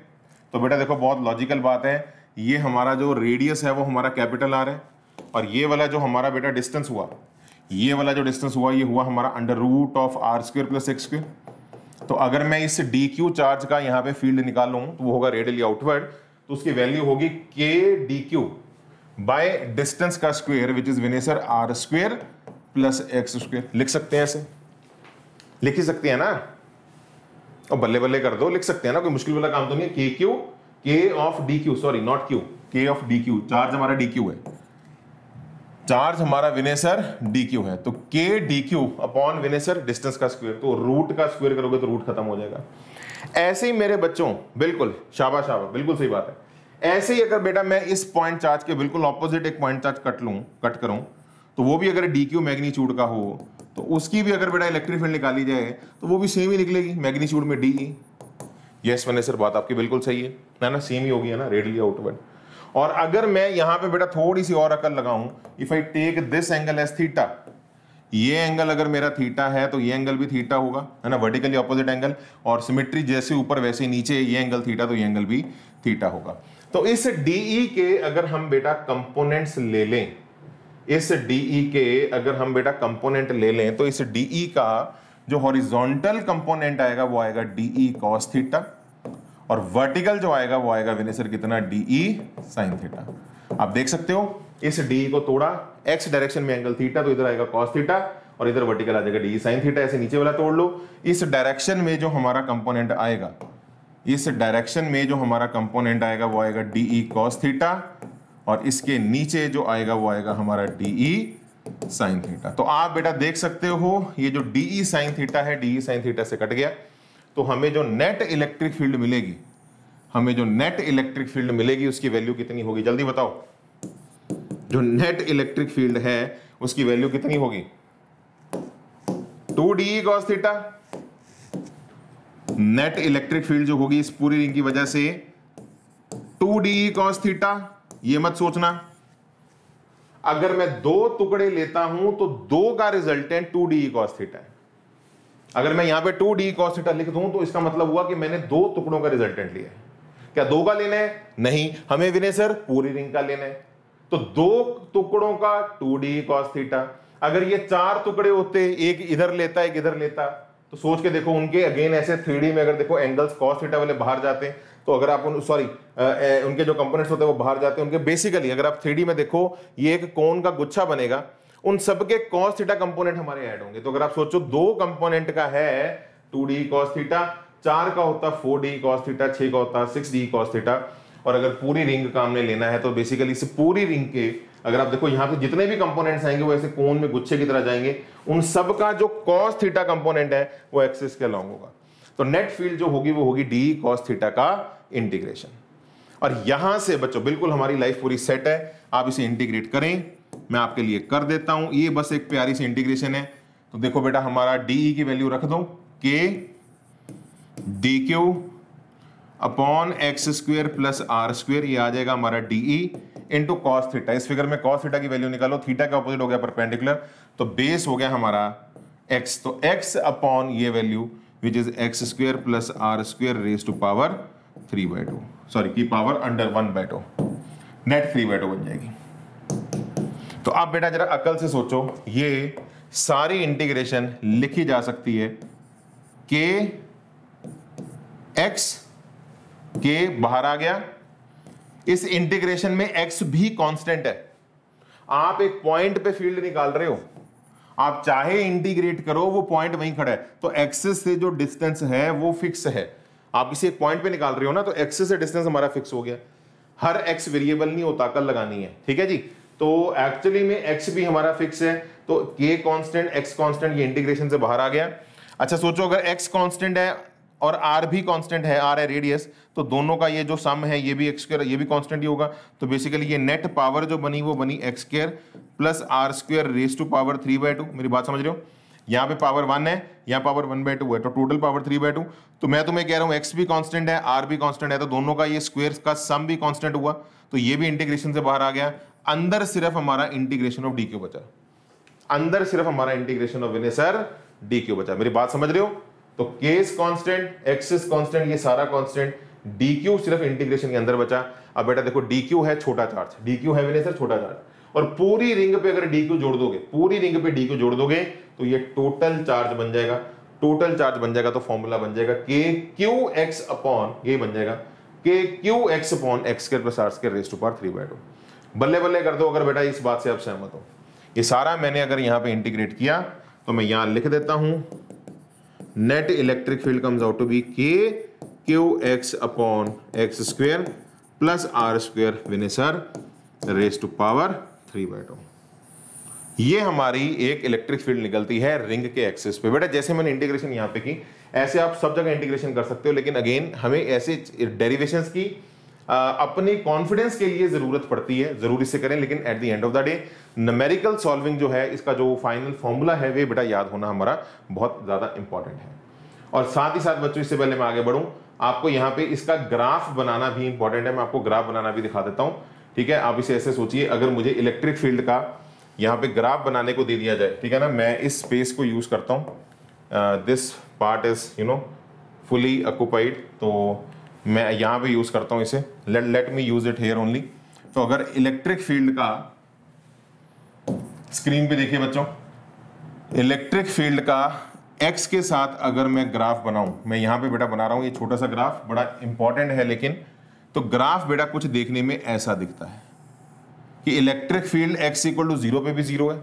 तो बेटा देखो बहुत लॉजिकल बात है, ये हमारा जो रेडियस है वो हमारा कैपिटल R है, और ये वाला जो हमारा बेटा डिस्टेंस हुआ, ये वाला जो डिस्टेंस हुआ ये हुआ हमारा under root of R² plus x²। तो अगर मैं इस DQ चार्ज का यहाँ पे फील्ड निकालूं तो वो होगा रेडियली आउटवर्ड, तो उसकी वैल्यू होगी KDQ बाय डिस्टेंस का square which is Vinay sir R² plus x²। लिख सकते हैं ऐसे, लिख ही सकते हैं ना, और बल्ले बल्ले कर दो, लिख सकते हैं ना, कोई मुश्किल वाला काम तो नहीं है। KQ K of DQ, charge हमारा DQ है, चार्ज हमारा विनय सर DQ है, तो KDQ upon Vinay sir distance का स्क्वायर, तो रूट का स्क्वायर करोगे तो रूट खत्म हो जाएगा। ऐसे ही मेरे बच्चों, बिल्कुल शाबाश शाबाश, बिल्कुल सही बात है। ऐसे ही अगर बेटा मैं इस पॉइंट चार्ज के बिल्कुल ऑपोजिट एक पॉइंट चार्ज कट करूं तो वो भी अगर DQ मैग्नीट्यूड का हो तो उसकी भी अगर बेटा इलेक्ट्रिक फील्ड निकाली जाए तो वो भी सेम ही निकलेगी, मैग्नीट्यूड में DE। यस विनय सर, बात आपकी बिल्कुल सही है ना, सेम ही होगी है ना, रेडियली आउटवर्ड। और अगर मैं यहां पे बेटा थोड़ी सी और अकल लगाऊं, if I take this angle as theta, ये एंगल अगर मेरा थीटा है तो ये एंगल भी थीटा होगा है ना, वर्टिकली ऑपोजिट एंगल, और सिमेट्री जैसे ऊपर वैसे नीचे, ये एंगल थीटा तो ये एंगल भी थीटा होगा। तो इस DE के अगर हम बेटा कंपोनेंट्स ले लें, इस डीई के अगर हम बेटा कंपोनेंट ले लें तो इस डीई का जो हॉरिजॉन्टल कंपोनेंट आएगा वो आएगा डीई कॉस थीटा और वर्टिकल जो आएगा वो आएगा विनेसर कितना डीई साइन थीटा। आप देख सकते हो इस डीई को तोड़ा, एक्स डायरेक्शन में एंगल थीटा तो इधर आएगा कॉस थीटा और इधर वर्टिकल आ जाएगा डीई साइन थीटा। ऐसे नीचे वाला तोड़ लो, इस डायरेक्शन में जो हमारा कंपोनेंट आएगा, इस डायरेक्शन में जो हमारा कंपोनेंट आएगा वो आएगा डीई कॉस थीटा और इसके नीचे जो आएगा वो आएगा हमारा डीई साइन थीटा। तो आप बेटा देख सकते हो ये जो डीई साइन थीटा है डीई साइन थीटा से कट गया, तो हमें जो नेट इलेक्ट्रिक फील्ड मिलेगी, हमें जो नेट इलेक्ट्रिक फील्ड मिलेगी उसकी वैल्यू कितनी होगी जल्दी बताओ। जो नेट इलेक्ट्रिक फील्ड है उसकी वैल्यू कितनी होगी? 2 D E cos theta. Net electric field जो होगी इस पूरी रिंग की वजह से 2 डीई कॉस थीटा। ये मत सोचना अगर मैं दो टुकड़े लेता हूं तो दो का रिजल्टेंट 2 डीई कॉस थीटा है। अगर मैं यहां पे 2 डीई कॉस थीटा लिख दूं तो इसका मतलब हुआ कि मैंने दो टुकड़ों का रिजल्टेंट लिया है। क्या दो का लेना है? नहीं, हमें विनय सर पूरी रिंग का लेना है। तो दो टुकड़ों का 2 डीई कॉस थीटा। अगर ये चार टुकड़े होते, एक इधर लेता एक इधर लेता, तो सोच के देखो उनके अगेन ऐसे 3D में अगर देखो एंगल्स कॉस थीटा वाले बाहर जाते हैं, तो अगर आप उनके जो कंपोनेंट्स होते हैं वो बाहर जाते हैं उनके। बेसिकली अगर आप 3D में देखो ये एक कोन का गुच्छा बनेगा, उन सबके कॉस थीटा कंपोनेंट हमारे ऐड होंगे। तो अगर आप सोचो दो कंपोनेंट का है 2d कॉस थीटा, चार का होता 4d कॉस थीटा, छह का होता 6d कॉस थीटा। और अगर पूरी रिंग का हमने लेना है तो बेसिकली इस पूरी रिंग के अगर आप देखो यहाँ पे जितने भी कंपोनेंट्स आएंगे वो ऐसे कोन में गुच्छे की तरह जाएंगे, उन सब का जो कॉस थीटा कंपोनेंट है वो एक्सिस के अलॉन्ग होगा। तो नेट फील्ड जो होगी वो होगी डी कॉस थीटा का इंटीग्रेशन। और यहां से बच्चों बिल्कुल हमारी लाइफ पूरी सेट है। आप इसे इंटीग्रेट करें, मैं आपके लिए कर देता हूं। ये बस एक प्यारी सी इंटीग्रेशन है। तो देखो बेटा हमारा डीई की वैल्यू रख दो k d q upon x square plus r square, ये आ जाएगा हमारा डीई इंटू कॉस थीटा। इस फिगर में कॉस थीटा की वैल्यू निकालो, थीटा का ऑपोजिट हो गया परपेंडिकुलर, तो बेस हो गया हमारा एक्स। तो एक्स अपॉन ये value which is x square plus r square raise to power 3/2, sorry की पावर अंडर 1/2, नेट 3/2 बन जाएगी। तो आप बेटा जरा अकल से सोचो ये सारी इंटीग्रेशन लिखी जा सकती है के एक्स के बाहर आ गया, इस इंटीग्रेशन में x भी कांस्टेंट है। आप एक पॉइंट पे फील्ड निकाल रहे हो, आप चाहे इंटीग्रेट करो वो पॉइंट वहीं खड़ा है, तो एक्सिस से जो डिस्टेंस है वो फिक्स है। आप किसी एक पॉइंट पे निकाल रहे हो ना, तो एक्सिस से डिस्टेंस हमारा फिक्स हो गया। हर x वेरिएबल नहीं होता, कल लगानी है, ठीक है जी। तो एक्चुअली में x भी हमारा फिक्स है, तो k कांस्टेंट x कांस्टेंट ये इंटीग्रेशन से बाहर आ गया। अच्छा सोचो अगर x कांस्टेंट है और r भी कांस्टेंट है, r है रेडियस, तो दोनों का ये जो सम है ये भी x स्क्वायर ये भी कांस्टेंट ही होगा। तो बेसिकली ये नेट पावर जो बनी वो बनी x square plus r square raise to power 3/2। मेरी बात समझ रहे हो? यहाँ पे पावर 1 है, यहाँ पावर 1/2 है, तो टोटल पावर 3/2। तो मैं तुम्हें कह रहा हूँ x भी कांस्टेंट है r भी कांस्टेंट है, तो दोनों का ये स्क्वायर का सम भी कांस्टेंट हुआ, तो ये भी इंटीग्रेशन से बाहर आ गया। अंदर सिर्फ हमारा इंटीग्रेशन ऑफ डी क्यू बचा, अंदर सिर्फ हमारा integration of Vinay sir d q बचा। मेरी बात समझ रहे हो? तो k is constant, x is constant, ये सारा कांस्टेंट, dq सिर्फ इंटीग्रेशन के अंदर बचा। अब बेटा देखो dq है छोटा चार्ज, dq है विनय सर छोटा चार्ज, और पूरी रिंग पे अगर dq जोड़ दोगे, पूरी रिंग पे dq जोड़ दोगे तो ये टोटल चार्ज बन जाएगा। टोटल चार्ज बन जाएगा तो फॉर्मूला बन जाएगा k q x अपॉन, ये बन जाएगा k q x upon x square plus r square raise to power 3/2। बल्ले बल्ले कर दो अगर बेटा इस बात से आप सहमत हो। ये सारा मैंने अगर यहाँ पे इंटीग्रेट किया तो मैं यहाँ लिख देता हूँ net electric field comes out to be k Q x upon x square plus are square विनेसर रेस टू पावर 3/2। ये हमारी एक इलेक्ट्रिक फील्ड निकलती है रिंग के एक्सिस पे। बेटा जैसे मैंने इंटीग्रेशन यहाँ पे की, ऐसे आप सब जगह इंटीग्रेशन कर सकते हो, लेकिन अगेन हमें ऐसे डेरिवेशंस की अपने कॉन्फिडेंस के लिए जरूरत पड़ती है। जरूर इससे करें, लेकिन at the end of the day numerical solving जो है, इसका जो फाइनल फॉर्मूला है वे बेटा याद होना हमारा बहुत ज्यादा इंपॉर्टेंट है। और साथ ही साथ बच्चों इससे पहले मैं आगे बढ़ूं, आपको यहाँ पे इसका ग्राफ बनाना भी इंपॉर्टेंट है। मैं आपको ग्राफ बनाना भी दिखा देता हूँ, ठीक है। आप इसे ऐसे सोचिए, अगर मुझे इलेक्ट्रिक फील्ड का यहाँ पे ग्राफ बनाने को दे दिया जाए, ठीक है ना, मैं इस स्पेस को यूज करता हूँ, this part is you know fully occupied, तो मैं यहाँ पे यूज करता हूँ इसे, let me use it here only. तो अगर इलेक्ट्रिक फील्ड का स्क्रीन पे देखिए बच्चों, इलेक्ट्रिक फील्ड का एक्स के साथ अगर मैं ग्राफ बनाऊं, मैं यहाँ पे बेटा बना रहा हूँ ये छोटा सा ग्राफ, बड़ा इंपॉर्टेंट है लेकिन, तो ग्राफ बेटा कुछ देखने में ऐसा दिखता है कि electric field x equal to zero पे भी जीरो है,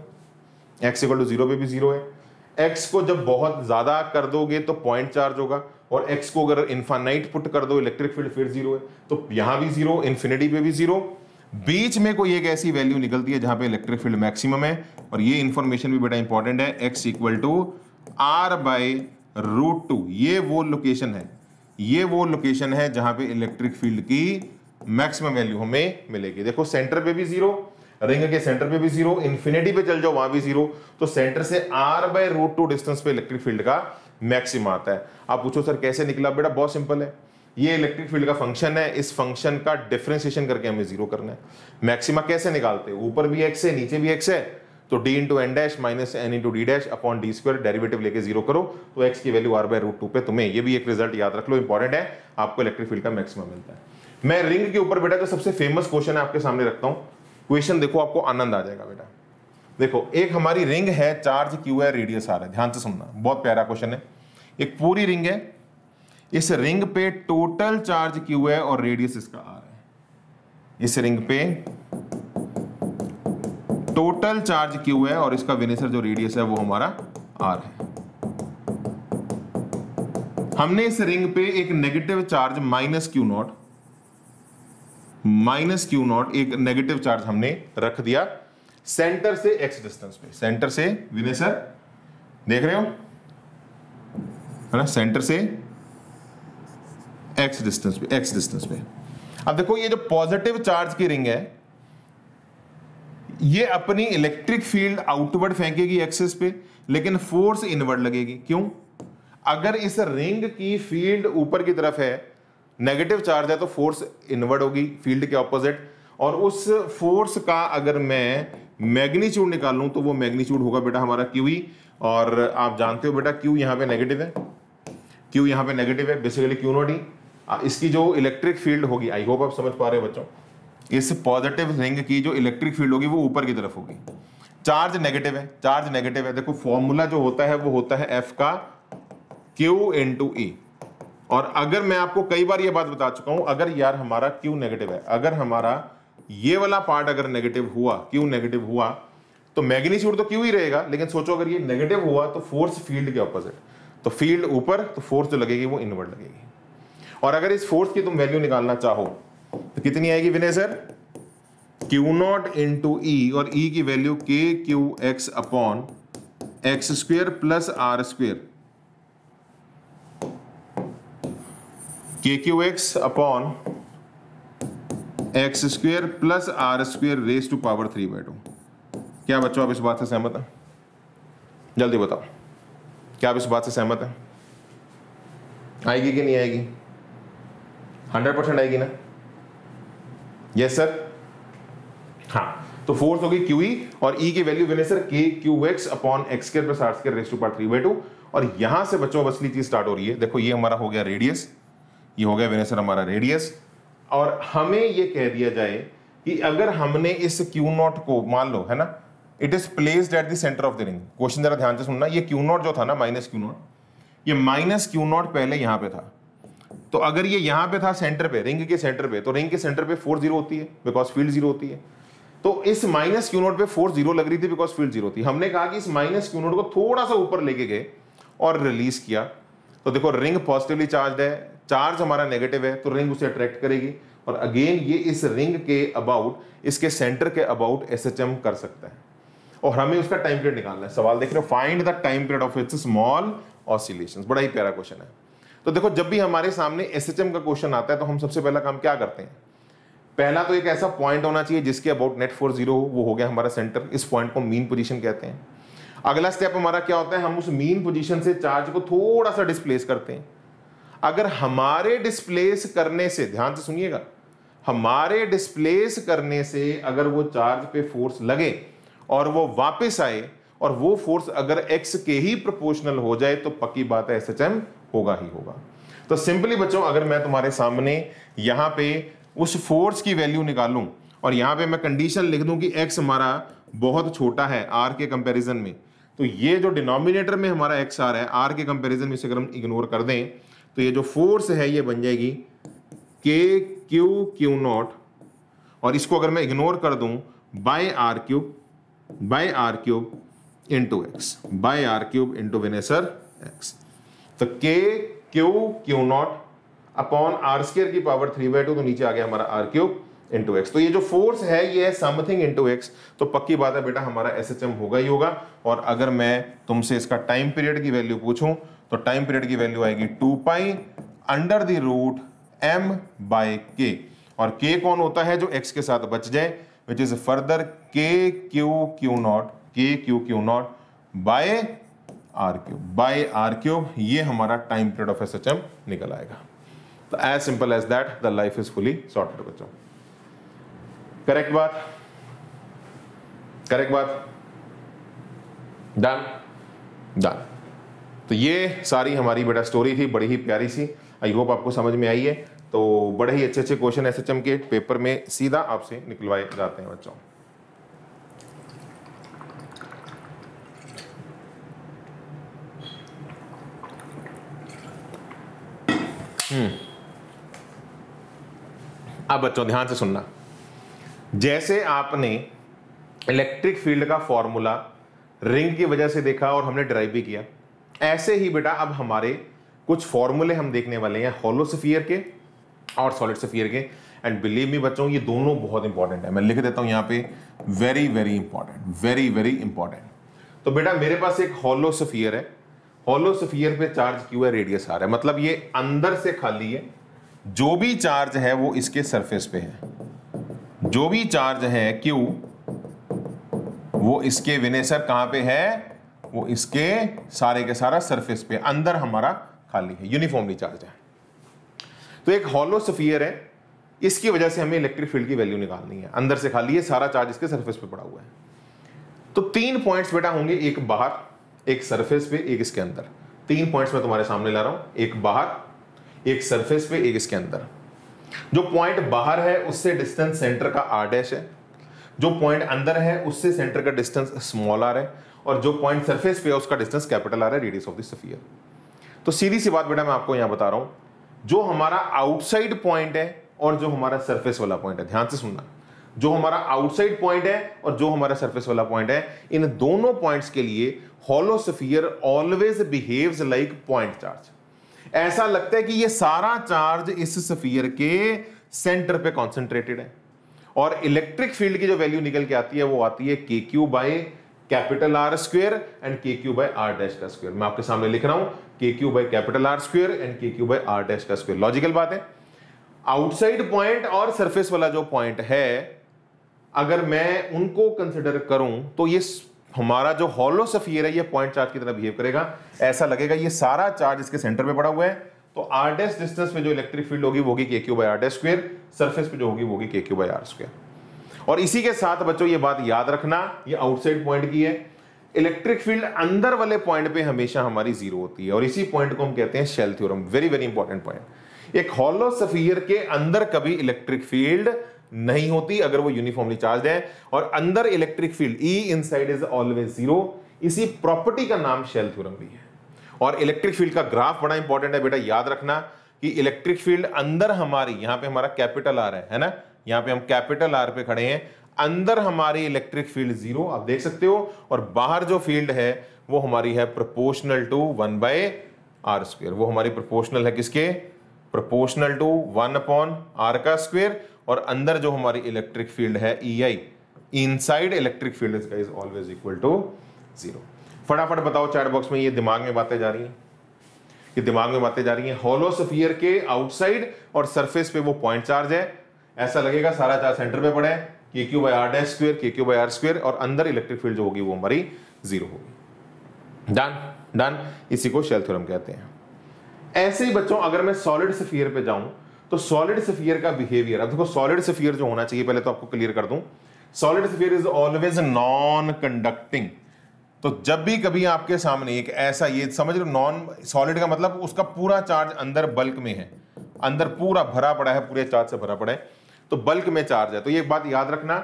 एक्स इक्वल टू जीरो पे भी जीरो है। एक्स को जब बहुत ज़्यादा कर दोगे तो पॉइंट चार्ज होगा, और एक्स को अगर इन्फानाइट पुट कर दो इलेक्ट्रिक फील्ड फिर जीरो है, तो यहाँ भी जीरो, इन्फिनिटी पे भी जीरो। बीच में कोई एक ऐसी वैल्यू निकलती है जहां पे इलेक्ट्रिक फील्ड मैक्सिमम है, और ये इंफॉर्मेशन भी बेटा इंपॉर्टेंट है, x equal to r by root two. ये वो लोकेशन है, ये वो लोकेशन है जहां पे इलेक्ट्रिक फील्ड की मैक्सिमम वैल्यू हमें मिलेगी। देखो सेंटर पे भी जीरो, रिंग के सेंटर पे भी जीरो, इन्फिनिटी पे चल जाओ वहां भी जीरो, तो सेंटर से are by root two distance पे इलेक्ट्रिक फील्ड का मैक्सिमम आता है। आप पूछो सर कैसे निकला, बेटा बहुत सिंपल है, ये इलेक्ट्रिक फील्ड का फंक्शन है, इस फंक्शन का डिफरेंशिएशन करके हमें जीरो करना है। मैक्सिमा कैसे निकालते हैं, ऊपर भी एक्स है नीचे भी एक्स है, तो D into N dash minus N into D dash upon D square, derivative लेके जीरो करो तो एक्स की value are by root two पे तुम्हें। ये भी एक रिजल्ट याद रख लो, इंपॉर्टेंट है, आपको इलेक्ट्रिक फील्ड का मैक्सिमम मिलता है। मैं रिंग के ऊपर बेटा जो सबसे फेमस क्वेश्चन है आपके सामने रखता हूँ, क्वेश्चन देखो आपको आनंद आ जाएगा बेटा। देखो एक हमारी रिंग है, चार्ज क्यू है, रेडियस आर है, ध्यान से सुनना बहुत प्यारा क्वेश्चन है। एक पूरी रिंग है, इस रिंग पे टोटल चार्ज क्यू है और रेडियस इसका आर है, इस रिंग पे टोटल चार्ज क्यू है और इसका विनेसर जो रेडियस है वो हमारा आर है। हमने इस रिंग पे एक negative charge minus Q not एक नेगेटिव चार्ज हमने रख दिया सेंटर से एक्स डिस्टेंस पे, सेंटर से विनेसर देख रहे हो है ना, सेंटर से एक्स डिस्टेंस पे, एक्स डिस्टेंस पे। अब देखो ये जो पॉजिटिव चार्ज की रिंग है ये अपनी इलेक्ट्रिक फील्ड आउटवर्ड फेंकेगी एक्सिस पे, लेकिन फोर्स इनवर्ड लगेगी। क्यों? अगर इस रिंग की फील्ड ऊपर की तरफ है, नेगेटिव चार्ज है, तो फोर्स इनवर्ड होगी फील्ड के ऑपोजिट, और उस फोर्स का अगर मैं मैग्नीट्यूड निकालूं तो वो मैग्नीट्यूड होगा बेटा हमारा क्यू ई, और आप जानते हो बेटा क्यू यहाँ पे नेगेटिव है, क्यू यहाँ पे नेगेटिव है, बेसिकली क्यू नॉट ई। इसकी जो इलेक्ट्रिक फील्ड होगी, आई होप आप समझ पा रहे हो बच्चों, इस पॉजिटिव रिंग की जो इलेक्ट्रिक फील्ड होगी वो ऊपर की तरफ होगी। चार्ज नेगेटिव है, चार्ज नेगेटिव है। देखो फॉर्मूला जो होता है वो होता है एफ का क्यू इंटू ई, और अगर मैं आपको कई बार ये बात बता चुका हूं, अगर यार हमारा क्यू नेगेटिव है, अगर हमारा ये वाला पार्ट अगर नेगेटिव हुआ, क्यू नेगेटिव हुआ, तो मैग्नीट्यूड तो क्यू ही रहेगा, लेकिन सोचो अगर ये नेगेटिव हुआ तो फोर्स फील्ड के ऑपोजिट, तो फील्ड ऊपर, तो फोर्स जो लगेगी वो इनवर्ड लगेगी। और अगर इस फोर्स की तुम वैल्यू निकालना चाहो तो कितनी आएगी Vinay sir, Q not into E, और ई की वैल्यू के Q x upon x square plus are square, के Q x upon x square plus are square raise to power 3/2। क्या बच्चों आप इस बात से सहमत हैं? जल्दी बताओ, क्या आप इस बात से सहमत हैं? आएगी कि नहीं आएगी? 100% आएगी ना? यस सर, हाँ। तो फोर्स होगी क्यू ई, और ई की वैल्यू बने सर के क्यू एक्स अपॉन एक्स के plus r square raise to power 3/2। और यहां से बच्चों असली चीज स्टार्ट हो रही है। देखो ये हमारा हो गया रेडियस, ये हो गया बने सर हमारा रेडियस, और हमें ये कह दिया जाए कि अगर हमने इस क्यू नॉट को मान लो है ना, it is placed at the centre of the ring. Question जरा ध्यान से सुनना, ये क्यू नॉट जो था ना, माइनस क्यू नॉट, ये माइनस क्यू नॉट पहले यहां पर था, तो अगर ये यहाँ पे था सेंटर पे, रिंग के सेंटर पे, तो रिंग के सेंटर पे फोर्स जीरो होती है बिकॉज फील्ड जीरो होती है। तो इस माइनस क्यू नोट पे फोर्स जीरो लग रही थी बिकॉज फील्ड जीरो थी। हमने कहा कि इस माइनस क्यू नोट को थोड़ा सा ऊपर लेके गए और रिलीज किया, तो देखो रिंग पॉजिटिवली चार्ज है, चार्ज हमारा नेगेटिव है, तो रिंग उसे अट्रैक्ट करेगी, और अगेन ये इस रिंग के अबाउट, इसके सेंटर के अबाउट SHM कर सकता है, और हमें उसका टाइम पीरियड निकालना है। सवाल देख रहे हो, find the time period of its small oscillations. बड़ा ही प्यारा क्वेश्चन है। तो देखो जब भी हमारे सामने SHM का क्वेश्चन आता है तो हम सबसे पहला काम क्या करते हैं, पहला तो एक ऐसा पॉइंट होना चाहिए जिसके अबाउट नेट फोर्स जीरो हो, वो हो गया हमारा सेंटर, इस पॉइंट को मीन पोजीशन कहते हैं। अगला स्टेप हमारा क्या होता है, हम उस मीन पोजीशन से चार्ज को थोड़ा सा डिस्प्लेस करते हैं। अगर हमारे डिस्प्लेस करने से, ध्यान से सुनिएगा, हमारे डिस्प्लेस करने से अगर वो चार्ज पे फोर्स लगे और वो वापस आए, और वो फोर्स अगर एक्स के ही प्रोपोर्शनल हो जाए, तो पक्की बात है SHM होगा ही होगा। तो सिंपली बच्चों अगर मैं तुम्हारे सामने यहाँ पे उस फोर्स की वैल्यू निकालूं और यहाँ पे मैं कंडीशन लिख दूं कि एक्स हमारा बहुत छोटा है आर के कंपैरिजन में, तो ये जो डिनोमिनेटर में हमारा एक्स आर है, आर के कंपैरिजन में इसे अगर हम इग्नोर कर दें तो ये जो फोर्स है ये बन जाएगी के क्यू क्यू नॉट, और इसको अगर मैं इग्नोर कर दूं by are cube into x, by are cube into विनेसर एक्स। तो के Q Q not upon are square की पावर 3/2, तो नीचे आ गया हमारा आर क्यूब इंटू एक्स। तो ये जो फोर्स है ये है समथिंग इंटू एक्स, तो पक्की बात है बेटा हमारा एसएचएम होगा ही होगा। और अगर मैं तुमसे इसका टाइम पीरियड की वैल्यू पूछूं तो टाइम पीरियड की वैल्यू आएगी 2 pi under the root m by के, और k कौन होता है जो x के साथ बच जाए, विच इज फर्दर के q not by are cube. ये हमारा टाइम पीरियड ऑफ एसएचएम निकल आएगा। तो as simple as that the life is fully sorted बच्चों। करेक्ट बात, करेक्ट बात, डन डन। तो ये सारी हमारी बेटा स्टोरी थी, बड़ी ही प्यारी सी, आई होप आपको समझ में आई है। तो बड़े ही अच्छे अच्छे क्वेश्चन एसएचएम के पेपर में सीधा आपसे निकलवाए जाते हैं बच्चों। अब बच्चों ध्यान से सुनना, जैसे आपने इलेक्ट्रिक फील्ड का फॉर्मूला रिंग की वजह से देखा और हमने डिराइव भी किया, ऐसे ही बेटा अब हमारे कुछ फॉर्मूले हम देखने वाले हैं हॉलो स्फीयर के और सॉलिड स्फीयर के। एंड बिलीव मी बच्चों ये दोनों बहुत इंपॉर्टेंट है, मैं लिख देता हूं यहाँ पे very very important, very very important. तो बेटा मेरे पास एक हॉलो स्फीयर है, हॉलो स्फीयर पे चार्ज क्यू है, रेडियस आर है, मतलब ये अंदर से खाली है, जो भी चार्ज है वो इसके सरफेस पे है, जो भी चार्ज है क्यू वो इसके विनेसर कहां पे है, वो इसके सारे के सारा सरफेस पे, अंदर हमारा खाली है, यूनिफॉर्मली चार्ज है। तो एक हॉलो स्फीयर है, इसकी वजह से हमें इलेक्ट्रिक फील्ड की वैल्यू निकालनी है, अंदर से खाली है, सारा चार्ज इसके सरफेस पे पड़ा हुआ है। तो 3 पॉइंट्स बेटा होंगे, एक बाहर, एक सरफेस पे, एक इसके अंदर। 3 पॉइंट्स मैं तुम्हारे सामने ला रहा हूं, एक बाहर, एक सरफेस पे, एक इसके अंदर। जो पॉइंट बाहर है उससे डिस्टेंस सेंटर का r डैश है, जो पॉइंट अंदर है उससे सेंटर का डिस्टेंस स्मॉल r है, और जो पॉइंट सरफेस पे है उसका डिस्टेंस कैपिटल r है, रेडियस ऑफ द स्फीयर। तो सीधी सी बात बेटा मैं आपको यहां बता रहा हूं, जो हमारा आउटसाइड पॉइंट है और जो हमारा सरफेस वाला पॉइंट है, ध्यान से सुनना, जो हमारा आउटसाइड पॉइंट है और जो हमारा सरफेस वाला पॉइंट है, इन दोनों पॉइंट्स के लिए hollow sphere always behaves like point charge. ऐसा लगता है कि ये सारा चार्ज इस स्फीयर के सेंटर पे कॉन्सेंट्रेटेड है। और इलेक्ट्रिक फील्ड की जो वैल्यू निकल के आती है वो आती है के Q by capital are square and के क्यू बाय आर डैश का स्क्वायर। मैं आपके सामने लिख रहा हूं के Q by capital are square and के क्यू बाय आर डैश का स्क्वायर। लॉजिकल बात है, आउटसाइड पॉइंट और सरफेस वाला जो पॉइंट है अगर मैं उनको कंसिडर करूं तो ये हमारा जो हॉलो स्फीयर है ये पॉइंट चार्ज की तरह बिहेव करेगा। ऐसा लगेगा ये सारा चार्ज इसके सेंटर पे पड़ा हुआ है। तो आर डैश डिस्टेंस पे जो इलेक्ट्रिक फील्ड होगी वो होगी के Q by are dash square, surface पे जो होगी वो होगी के क्यू बाय आर स्क्वायर। और इसी के साथ बच्चों ये बात याद रखना, ये आउटसाइड पॉइंट की है, इलेक्ट्रिक फील्ड अंदर वाले पॉइंट पे हमेशा हमारी जीरो होती है, और इसी पॉइंट को हम कहते हैं shell theorem. Very very important point, एक हॉलो स्फीयर के अंदर कभी इलेक्ट्रिक फील्ड नहीं होती अगर वो यूनिफॉर्मली चार्ज है, और अंदर electric field E inside is always zero. इसी प्रॉपर्टी का नाम शेल थ्योरम भी है। और इलेक्ट्रिक फील्ड का ग्राफ बड़ा इंपॉर्टेंट है बेटा, याद रखना कि इलेक्ट्रिक फील्ड अंदर हमारी, यहाँ पे हमारा कैपिटल आर है ना, यहाँ पे हम कैपिटल आर पे खड़े हैं, अंदर हमारी इलेक्ट्रिक फील्ड जीरो आप देख सकते हो, और बाहर जो फील्ड है वो हमारी है प्रोपोर्शनल टू 1/r², वो हमारी प्रोपोर्शनल है किसके, प्रोपोर्शनल टू 1/r का स्क्वायर। और अंदर जो हमारी इलेक्ट्रिक फील्ड है EI inside electric field is always equal to 0। फटाफट बताओ चैट बॉक्स में, ये दिमाग में बातें जा रही हैं, ये दिमाग में बातें जा रही हैं। हॉलो स्फीयर के आउटसाइड और सरफेस पे वो पॉइंट चार्ज है, ऐसा लगेगा सारा चार्ज सेंटर पे पड़ा है, के Q by are dash square, के क्यू बाय आर स्क्वायर, और अंदर इलेक्ट्रिक फील्ड जो होगी वो हमारी जीरो होगी। डन डन, इसी को शेल थ्योरम कहते हैं। ऐसे ही बच्चों अगर मैं सॉलिड स्फीयर पे जाऊं तो सॉलिड स्फीयर का बिहेवियर, अब देखो सॉलिड स्फीयर जो होना चाहिए पहले तो आपको क्लियर कर दूं, solid sphere is always non conducting. तो जब भी कभी आपके सामने एक ऐसा, ये समझ लो नॉन सॉलिड का मतलब उसका पूरा चार्ज अंदर बल्क में है, अंदर पूरा भरा पड़ा है, पूरे चार्ज से भरा पड़ा है, तो बल्क में चार्ज है। तो ये बात याद रखना,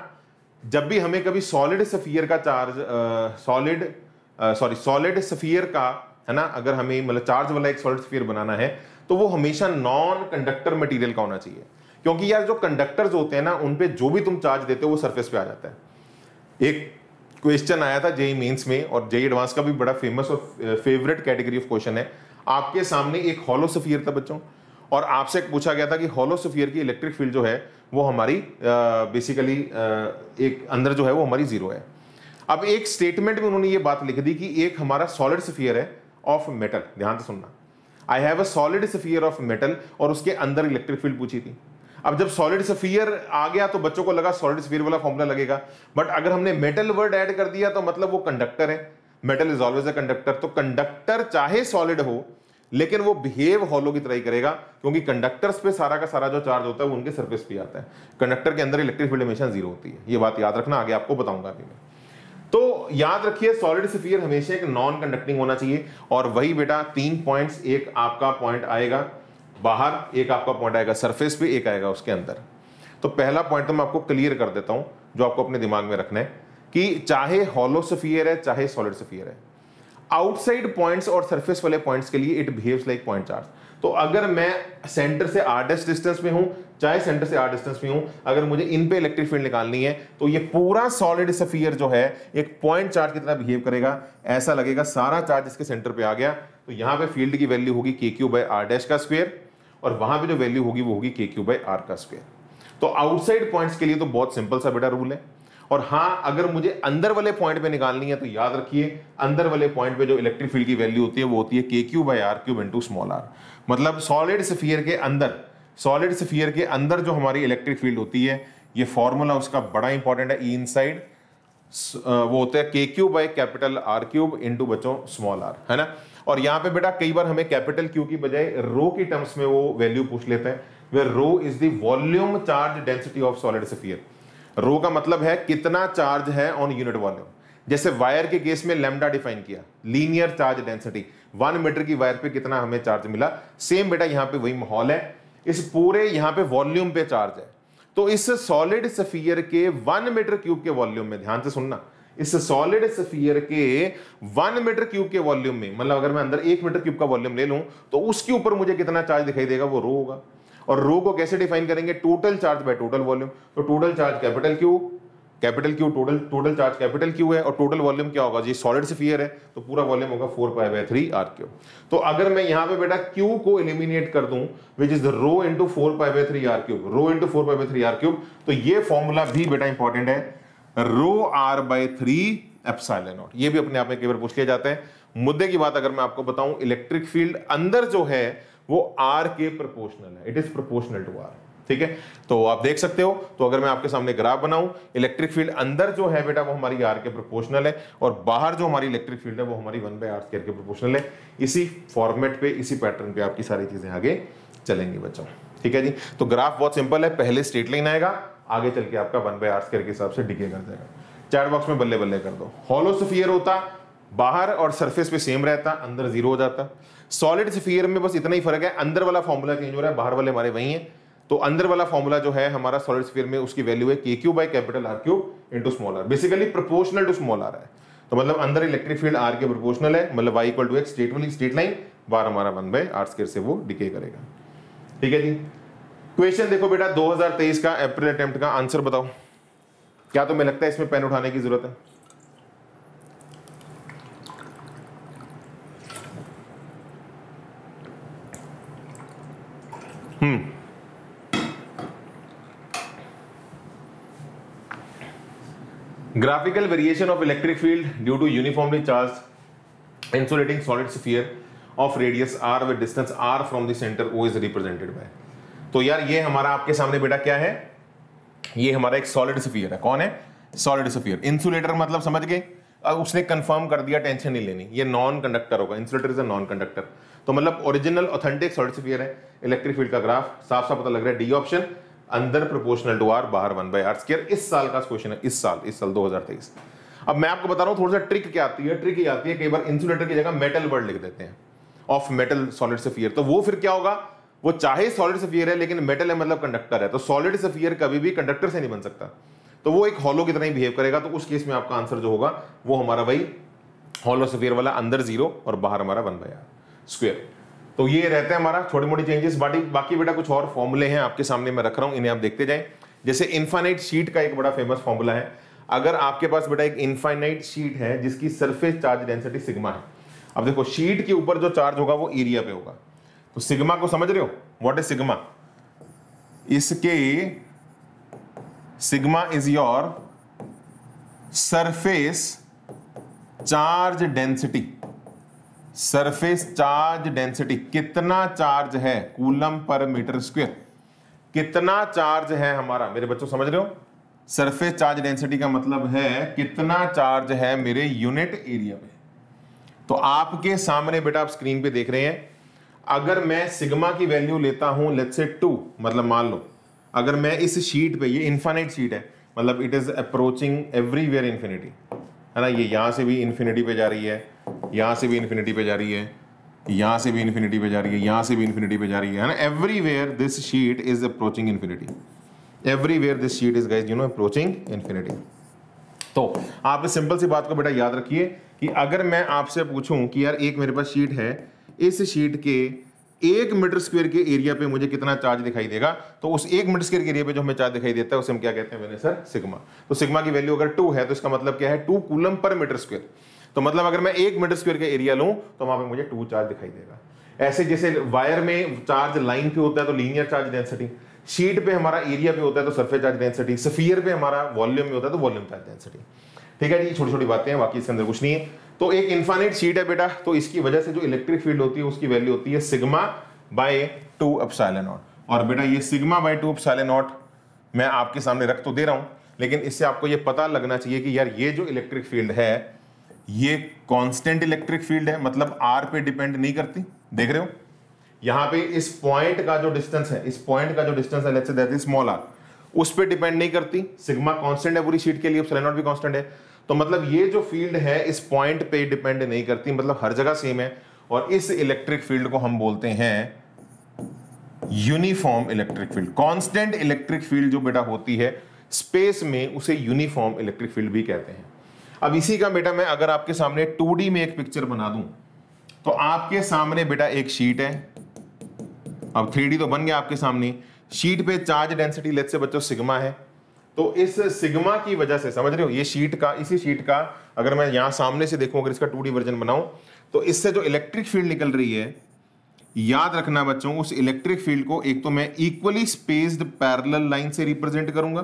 जब भी हमें कभी सॉलिड स्फीयर का चार्ज सॉलिड स्फीयर का, है ना, अगर हमें मतलब चार्ज वाला एक सॉलिड स्फीयर बनाना है तो वो हमेशा नॉन कंडक्टर मटेरियल का होना चाहिए, क्योंकि यार जो कंडक्टर्स होते हैं ना उन पे जो भी तुम चार्ज देते हो वो सरफेस पे आ जाता है। एक क्वेश्चन आया था जेई मेंस में और जेई एडवांस का भी बड़ा फेमस और फेवरेट कैटेगरी ऑफ क्वेश्चन है। आपके सामने एक हॉलो स्फीयर था बच्चों और आपसे पूछा गया था कि हॉलो स्फीयर की इलेक्ट्रिक फील्ड जो है वो हमारी बेसिकली एक अंदर जो है वो हमारी जीरो है। अब एक स्टेटमेंट में उन्होंने ये बात लिख दी कि एक हमारा सॉलिड स्फीयर है ऑफ मेटल, ध्यान से सुनना, I have a solid sphere of metal और उसके अंदर इलेक्ट्रिक फील्ड पूछी थी। अब जब सॉलिड स्फीयर आ गया तो बच्चों को लगा सॉलिड स्फीयर वाला फॉर्मूला लगेगा, बट अगर हमने मेटल वर्ड ऐड कर दिया तो मतलब वो कंडक्टर है, metal is always a conductor. तो कंडक्टर चाहे सॉलिड हो लेकिन वो बिहेव हॉलो की तरह ही करेगा, क्योंकि कंडक्टर्स पे सारा का सारा जो चार्ज होता है वो उनके सरफेस पे आता है। कंडक्टर के अंदर इलेक्ट्रिक फील्ड हमेशा जीरो होती है, ये बात याद रखना, आगे आपको बताऊंगा अभी मैं। तो याद रखिए सॉलिड स्फीयर हमेशा एक नॉन कंडक्टिंग होना चाहिए। और वही बेटा 3 पॉइंट्स, एक आपका पॉइंट आएगा बाहर, एक आपका पॉइंट आएगा सरफेस पे, एक आएगा उसके अंदर। तो पहला पॉइंट तो मैं आपको क्लियर कर देता हूं जो आपको अपने दिमाग में रखना है कि चाहे हॉलो स्फीयर है चाहे सॉलिड स्फीयर है, आउटसाइड पॉइंट्स और सरफेस वाले पॉइंट्स के लिए it behaves like point charge. तो अगर मैं सेंटर से r' डिस्टेंस में हूं, चाहे सेंटर से r' डिस्टेंस में हूं, अगर मुझे इन पे इलेक्ट्रिक फील्ड निकालनी है तो ये पूरा सॉलिड स्फीयर जो है एक पॉइंट चार्ज की तरह बिहेव करेगा। ऐसा लगेगा सारा चार्ज इसके सेंटर पे आ गया। तो यहाँ पे फील्ड की वैल्यू होगी kq/r' का स्क्वायर और वहां पर जो वैल्यू होगी वो होगी kq/r का स्क्वायर। तो आउटसाइड पॉइंट्स के लिए तो बहुत सिंपल सा बेटा रूल है। और हाँ, अगर मुझे अंदर वाले पॉइंट पे निकालनी है तो याद रखिए अंदर वाले पॉइंट पे जो इलेक्ट्रिक फील्ड की वैल्यू होती है वो होती है kq/r³/r। मतलब सॉलिड स्फीयर के अंदर जो हमारी इलेक्ट्रिक फील्ड होती है, ये फॉर्मूला उसका बड़ा इंपॉर्टेंट है, इनसाइड वो होता है kq/R³ बच्चों r, है ना। और यहाँ पे बेटा कई बार हमें कैपिटल क्यू की बजाय रो की टर्म्स में वो वैल्यू पूछ लेते हैं, where rho is the volume charge density of solid sphere. Rho का मतलब है कितना चार्ज है ऑन यूनिट वॉल्यूम। जैसे वायर के केस में लैम्डा डिफाइन किया, लीनियर चार्ज डेंसिटी, 1 मीटर की वायर पे कितना हमें चार्ज मिला। सेम बेटा यहाँ पे वही माहौल है, इस पूरे यहाँ पे वॉल्यूम पे चार्ज है। तो इस सॉलिड स्फीयर के 1 मीटर क्यूब के वॉल्यूम में, ध्यान से सुनना, इस सॉलिड स्फीयर के 1 मीटर क्यूब के वॉल्यूम में, मतलब अगर मैं अंदर 1 मीटर क्यूब का वॉल्यूम ले लूँ तो उसके ऊपर मुझे कितना चार्ज दिखाई देगा, वो रो होगा। और रो को कैसे डिफाइन करेंगे, total charge by total volume. तो total charge capital Q total charge capital Q है और टोटल वॉल्यूम क्या होगा जी, सॉलिड स्फीयर है तो पूरा वॉल्यूम होगा 4π/3r³। तो अगर मैं यहाँ पे बेटा क्यू को एलिमिनेट कर दूं, which is rho into 4π/3r³, तो ये फॉर्मूला भी बेटा इंपॉर्टेंट है, ρr/3ε0। ये भी अपने आप में कई बार पूछ लिया जाता है। मुद्दे की बात अगर मैं आपको बताऊं, इलेक्ट्रिक फील्ड अंदर जो है वो r के प्रोपोर्शनल है, it is proportional to r, ठीक है। तो आप देख सकते हो, तो अगर मैं आपके सामने ग्राफ बनाऊं, इलेक्ट्रिक फील्ड अंदर जो है बेटा वो हमारी r के प्रोपोर्शनल है और बाहर जो हमारी इलेक्ट्रिक फील्ड है वो हमारी 1/r² के प्रोपोर्शनल है। इसी फॉर्मेट पे, इसी पैटर्न पे आपकी सारी चीजें आगे चलेंगी बच्चों, ठीक है जी। तो ग्राफ बहुत सिंपल है, पहले स्ट्रेट लाइन आएगा, आगे चल के आपका 1/r² के हिसाब से डिके कर जाएगा। चैट बॉक्स में बल्ले बल्ले कर दो। हॉलो स्फीयर होता बाहर और सरफेस पे सेम रहता, अंदर जीरो हो जाता। सॉलिड स्फीयर में बस इतना ही फर्क है, अंदर वाला फॉर्मूला चेंज हो रहा है, बाहर वाले हमारे वही है। तो अंदर वाला फॉर्मूला जो है हमारा सॉलिड स्फीयर में, उसकी वैल्यू है kq/R³/r, basically proportional to r है। तो मतलब अंदर इलेक्ट्रिक फील्ड r के प्रोपोर्शनल है, मतलब y = x, स्ट्रेट लाइन, बाहर हमारा 1/r² से वो डिके करेगा, ठीक है जी। क्वेश्चन देखो बेटा 2023 का अप्रैल अटेम्प्ट का, आंसर बताओ क्या तुम्हें लगता है इसमें पेन उठाने की जरूरत है? Graphical variation of electric field due to uniformly charge insulating solid sphere of radius r with distance r from the centre o is represented by. तो यार ये हमारा आपके सामने बेटा क्या है, ये हमारा एक सॉलिड स्फीयर है। कौन है? Solid sphere. इंसुलेटर मतलब समझ गए, उसने कंफर्म कर दिया, टेंशन नहीं लेनी, ये नॉन कंडक्टर होगा, insulator is a non conductor. तो मतलब ओरिजिनल ऑथेंटिक सॉलिड स्फीयर है। इलेक्ट्रिक फील्ड का ग्राफ साफ साफ पता लग रहा है, डी ऑप्शन, अंदर प्रोपोर्शनल टू r, बाहर 1/r²। इस साल का क्वेश्चन है, इस साल 2023। अब मैं आपको बता रहा हूं थोड़ा सा ट्रिक क्या आती है, ट्रिक ये आती है कई बार इंसुलेटर की जगह मेटल वर्ड लिख देते हैं, ऑफ मेटल सॉलिड स्फीयर। तो वो फिर क्या होगा, वो चाहे सॉलिड स्फीयर है लेकिन मेटल है मतलब कंडक्टर है, तो सॉलिड स्फीयर कभी भी कंडक्टर से नहीं बन सकता। तो वो एक हॉलो की तरह ही बिहेव करेगा। तो उस केस में आपका आंसर जो होगा वो हमारा वही हॉलो स्फीयर वाला, अंदर 0 और बाहर हमारा 1/r²। तो ये रहते हैं हमारा छोटी मोटी चेंजेस। बाकी बेटा कुछ और फॉर्मूले हैं आपके सामने मैं रख रहा हूँ, इन्हें आप देखते जाएं। जैसे इनफाइनाइट शीट का एक बड़ा फेमस फॉर्मूला है। अगर आपके पास बेटा एक इनफाइनाइट शीट है जिसकी सरफेस चार्ज डेंसिटी सिग्मा है, अब देखो शीट के ऊपर जो चार्ज होगा वो एरिया पे होगा, तो सिग्मा को समझ रहे हो, व्हाट इज सिग्मा? इसके sigma is your surface charge density. Surface charge density कितना चार्ज है कूलम पर मीटर स्क्वायर, कितना चार्ज है हमारा, मेरे बच्चों समझ रहे हो? सरफेस चार्ज डेंसिटी का मतलब है कितना चार्ज है मेरे यूनिट एरिया पे। तो आपके सामने बेटा आप स्क्रीन पे देख रहे हैं, अगर मैं सिग्मा की वैल्यू लेता हूं लेट्स से 2, मतलब मान लो अगर मैं इस शीट पे, ये इन्फाइनाइट शीट है मतलब it is approaching everywhere infinity, है ना, ये यहाँ से भी इन्फिनिटी पे जा रही है, यहाँ से भी इन्फिनिटी पे जा रही है, यहाँ से भी इन्फिनिटी पे जा रही है, यहाँ से भी इन्फिनिटी पे जा रही है ना, everywhere this sheet is approaching infinity, everywhere this sheet is guys you know approaching infinity. तो आप सिंपल सी बात को बेटा याद रखिए कि अगर मैं आपसे पूछूं कि यार एक मेरे पास शीट है, इस शीट के 1 मीटर स्क्वायर के एरिया पे मुझे कितना चार्ज दिखाई देगा, तो उस 1 मीटर स्क्वायर के एरिया पे जो हमें चार्ज दिखाई देता है उसे हम क्या कहते हैं मैंने सर? सिग्मा। तो सिग्मा की वैल्यू अगर 2 है तो इसका मतलब क्या है? 2 कूलम पर मीटर स्क्वायर। तो मतलब अगर मैं 1 मीटर स्क्वायर का एरिया लूं तो वहां पे मुझे 2 चार्ज दिखाई देगा। ऐसे जैसे वायर में चार्ज लाइन पे होता है तो लीनियर चार्ज डेंसिटी, शीट पे हमारा एरिया पे होता है तो सरफेस चार्ज डेंसिटी, स्फीयर पे हमारा वॉल्यूम में होता है तो वॉल्यूम चार्ज डेंसिटी। ठीक है जी, छोटी छोटी बातें हैं, बाकी इसके अंदर कुछ नहीं है। तो एक इनफाइनाइट शीट है बेटा, तो इसकी वजह से जो इलेक्ट्रिक फील्ड होती है उसकी वैल्यू होती है सिग्मा बाय 2 एप्सिलॉन नॉट। और बेटा ये सिग्मा बाय 2 एप्सिलॉन नॉट मैं आपके सामने रख तो दे रहा हूं, लेकिन इससे आपको ये पता लगना चाहिए कि यार ये जो इलेक्ट्रिक फील्ड है ये कांस्टेंट इलेक्ट्रिक फील्ड है, मतलब आर पे डिपेंड नहीं करती। देख रहे हो यहाँ पे इस पॉइंट का जो डिस्टेंस है, इस पॉइंट का जो डिस्टेंस है let's say that is small r, उस पे डिपेंड नहीं करती। सिग्मा कांस्टेंट है पूरी शीट के लिए, एप्सिलॉन नॉट भी कांस्टेंट है, तो मतलब ये जो फील्ड है इस पॉइंट पे डिपेंड नहीं करती, मतलब हर जगह सेम है। और इस इलेक्ट्रिक फील्ड को हम बोलते हैं uniform electric field. Constant electric field जो बेटा होती है स्पेस में उसे यूनिफॉर्म इलेक्ट्रिक फील्ड भी कहते हैं। अब इसी का बेटा मैं अगर आपके सामने 2D में एक पिक्चर बना दूं, तो आपके सामने बेटा एक शीट है, अब 3D तो बन गया आपके सामने, शीट पे चार्ज डेंसिटी लेट्स से बच्चों सिग्मा है, तो इस सिग्मा की वजह से समझ रहे हो ये शीट का, इसी शीट का अगर मैं यहां सामने से देखूं, अगर इसका 2D वर्जन बनाऊं तो इससे जो इलेक्ट्रिक फील्ड निकल रही है, याद रखना बच्चों उस इलेक्ट्रिक फील्ड को एक तो मैं इक्वली स्पेस्ड पैरेलल लाइन से रिप्रेजेंट करूंगा।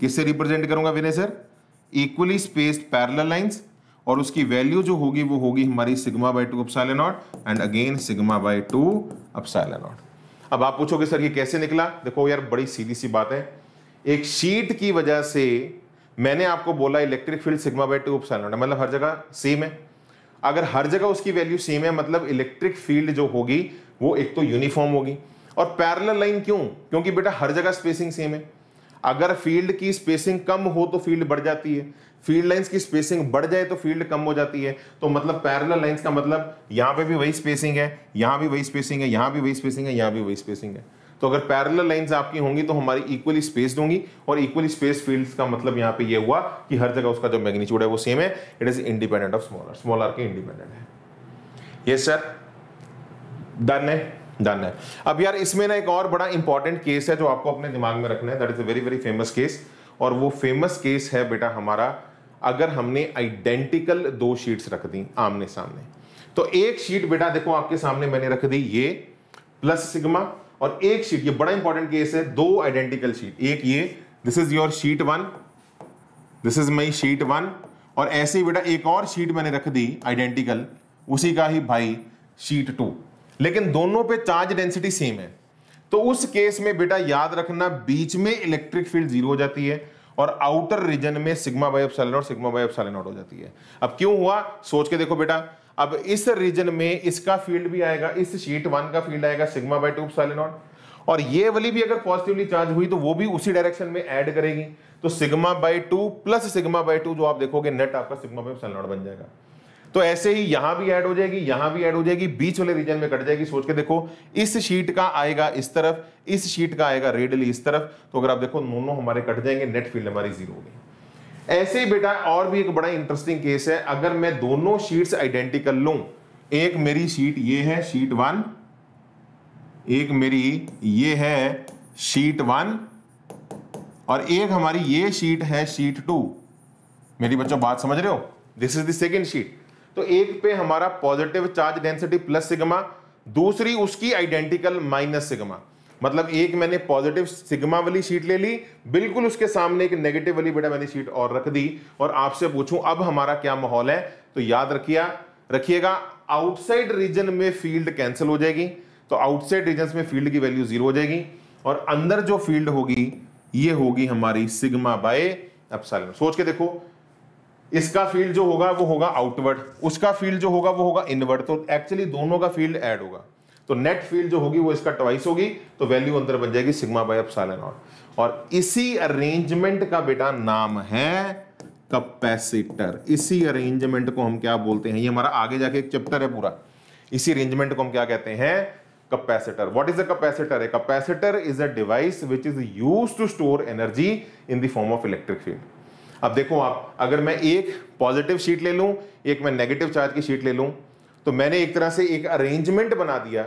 किससे रिप्रेजेंट करूंगा Vinay sir? Equally spaced parallel lines, और उसकी वैल्यू जो होगी वो होगी हमारी sigma by 2 epsilon not and again sigma by 2 epsilon not. अब आप पूछोगे सर ये कैसे निकला? देखो यार बड़ी सीधी सी बात है, एक शीट की वजह से मैंने आपको बोला electric field sigma by 2 epsilon not, मतलब हर जगह सेम है। अगर हर जगह उसकी वैल्यू सेम है मतलब इलेक्ट्रिक फील्ड जो होगी वो एक तो यूनिफॉर्म होगी। और पैरेलल लाइन क्यों? क्योंकि बेटा हर जगह स्पेसिंग सेम है। अगर फील्ड की स्पेसिंग कम हो तो फील्ड बढ़ जाती है, फील्ड लाइंस की स्पेसिंग बढ़ जाए तो फील्ड कम हो जाती है। तो मतलब पैरेलल लाइंस का मतलब यहाँ पे भी वही स्पेसिंग है, यहाँ भी वही स्पेसिंग है, यहाँ भी वही स्पेसिंग है, यहाँ भी वही स्पेसिंग है। तो अगर पैरेलल लाइंस आपकी होंगी तो हमारी इक्वली स्पेस्ड होंगी, और इक्वली स्पेस्ड फील्ड्स का मतलब यहाँ पे ये हुआ कि हर जगह उसका जो मैग्नीट्यूड है वो सेम है, it is independent of small r, small r के इंडिपेंडेंट है। यस सर, डन है, डन है। अब यार इसमें ना एक और बड़ा इंपॉर्टेंट केस है जो आपको अपने दिमाग में रखना है, that is a very very famous case, और वो फेमस केस है बेटा हमारा अगर हमने आइडेंटिकल 2 शीट्स रख दी आमने सामने। तो एक शीट बेटा देखो आपके सामने मैंने रख दी ये प्लस सिग्मा, और एक शीट, ये बड़ा इंपॉर्टेंट केस है, 2 आइडेंटिकल शीट, एक ये this is your sheet 1, this is my sheet 1, और ऐसे ही बेटा एक और शीट मैंने रख दी आइडेंटिकल, उसी का ही भाई शीट 2, लेकिन दोनों पे चार्ज डेंसिटी सेम है। तो उस केस में बेटा याद रखना बीच में इलेक्ट्रिक फील्ड 0 हो जाती है और आउटर रीजन में sigma by epsilon not, sigma by epsilon not हो जाती है। अब क्यों हुआ सोच के देखो बेटा, अब इस रीजन में इसका फील्ड भी आएगा, इस शीट 1 का फील्ड आएगा सिग्मा बाय 2 एप्सिलॉन नॉट, और ये वाली भी अगर पॉजिटिवली चार्ज हुई तो वो भी उसी डायरेक्शन में ऐड करेगी, तो sigma by 2 plus sigma by 2 जो आप देखोगे नेट आपका सिग्मा बाय एप्सिलॉन नॉट बन जाएगा। तो ऐसे ही यहां भी ऐड हो जाएगी, यहां भी ऐड हो जाएगी, बीच वाले रीजन में कट जाएगी। सोच के देखो, इस शीट का आएगा इस तरफ, इस शीट का आएगा रेडली इस तरफ, तो अगर आप देखो दोनों हमारे कट जाएंगे, नेट फील्ड हमारी जीरो होगी। ऐसे ही बेटा और भी एक बड़ा इंटरेस्टिंग केस है, अगर मैं दोनों शीट्स आइडेंटिकल लूं, एक मेरी शीट ये है शीट वन, एक मेरी ये है शीट वन, और एक हमारी ये शीट है शीट टू। मेरी बच्चों बात समझ रहे हो, this is the second sheet. तो एक पे हमारा positive charge density plus sigma, दूसरी उसकी आइडेंटिकल माइनस सिग्मा। मतलब एक मैंने पॉजिटिव सिग्मा वाली शीट ले ली, बिल्कुल उसके सामने एक नेगेटिव वाली बेटा मैंने शीट और रख दी, और आपसे पूछूं अब हमारा क्या माहौल है, तो याद रखिएगा आउटसाइड रीजन में फील्ड कैंसिल हो जाएगी, तो आउटसाइड रीजन में फील्ड की वैल्यू जीरो हो जाएगी, और अंदर जो फील्ड होगी ये होगी हमारी सिग्मा बाय एप्सिलॉन। सोच के देखो, इसका फील्ड जो होगा वो होगा आउटवर्ड, उसका फील्ड जो होगा वो होगा इनवर्ड, तो एक्चुअली दोनों का फील्ड ऐड होगा, तो नेट फील्ड जो होगी वो इसका ट्वाइस होगी, तो वैल्यू अंदर बन जाएगी सिग्मा बाय एप्सिलॉन नॉट। और इसी अरेंजमेंट का बेटा नाम है कैपेसिटर। इसी अरेंजमेंट को हम क्या बोलते हैं, ये हमारा आगे जाके एक चैप्टर है पूरा, इसी अरेंजमेंट को हम क्या कहते हैं, capacitor. What is a capacitor? A capacitor is a device which is used to store energy in the form of electric field. अब देखो आप, अगर मैं एक पॉजिटिव शीट ले लूं, एक मैं नेगेटिव चार्ज की शीट ले लूं, तो मैंने एक तरह से एक अरेंजमेंट बना दिया,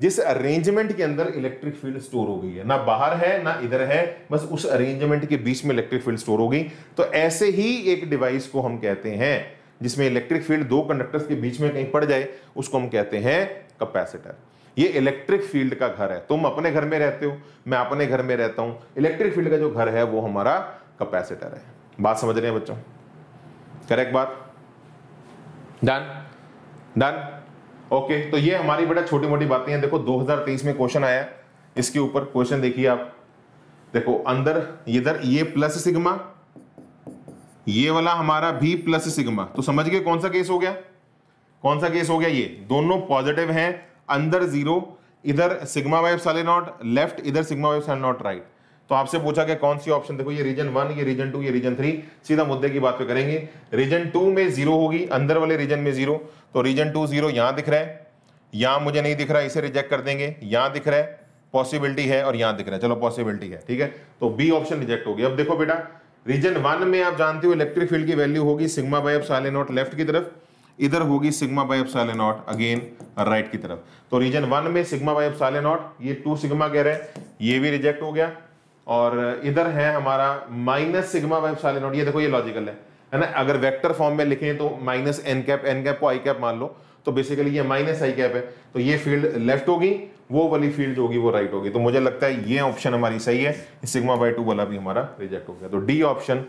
जिस अरेंजमेंट के अंदर इलेक्ट्रिक फील्ड स्टोर हो गई है, ना बाहर है ना इधर है, बस उस अरेंजमेंट के बीच में इलेक्ट्रिक फील्ड स्टोर हो गई। तो ऐसे ही एक डिवाइस को हम कहते हैं जिसमें इलेक्ट्रिक फील्ड दो कंडक्टर्स के बीच में कहीं पड़ जाए, उसको हम कहते हैं कैपेसिटर। ये इलेक्ट्रिक फील्ड का घर है, तुम अपने घर में रहते हो, मैं अपने घर में रहता हूं, इलेक्ट्रिक फील्ड का जो घर है वो हमारा कैपेसिटर है। बात समझ रहे हैं बच्चों, करेक्ट बात, डन डन ओके। तो ये हमारी बेटा छोटी मोटी बातें हैं। देखो 2023 में क्वेश्चन आया इसके ऊपर, क्वेश्चन देखिए आप, देखो अंदर इधर ये प्लस सिग्मा, ये वाला हमारा भी प्लस सिग्मा, तो समझ गए कौन सा केस हो गया, कौन सा केस हो गया, ये दोनों पॉजिटिव हैं, अंदर जीरो, इधर sigma by epsilon not left, इधर sigma by epsilon not right. तो आपसे पूछा गया कौन सी ऑप्शन, देखो ये रीजन वन, ये रीजन टू, ये रीजन थ्री। सीधा मुद्दे की बात पे करेंगे, रीजन टू में जीरो होगी, अंदर वाले रीजन में जीरो, तो रीजन टू जीरो यहां दिख रहा है, यहां मुझे नहीं दिख रहा है, इसे रिजेक्ट कर देंगे, यहां दिख रहा है पॉसिबिलिटी है, और यहां दिख रहा है, चलो पॉसिबिलिटी है, ठीक है, तो बी ऑप्शन रिजेक्ट होगी। अब देखो बेटा रीजन वन में आप जानते हो इलेक्ट्रिक फील्ड की वैल्यू होगी sigma by epsilon not left की तरफ, इधर होगी sigma by epsilon not again right की तरफ। तो रीजन वन में सिग्मा बाय एप्सिलॉन नॉट, ये टू सिग्मा कह रहे हैं, ये भी रिजेक्ट हो गया, और इधर है हमारा minus sigma by epsilon not. ये देखो ये लॉजिकल है ना, अगर वेक्टर फॉर्म में लिखें तो माइनस एन कैप को आई कैप मान लो, तो बेसिकली ये माइनस आई कैप है, तो ये फील्ड लेफ्ट होगी, वो वाली फील्ड जो होगी वो राइट होगी। तो मुझे लगता है ये ऑप्शन हमारी सही है, सिग्मा बाय टू वाला भी हमारा रिजेक्ट हो गया, तो D option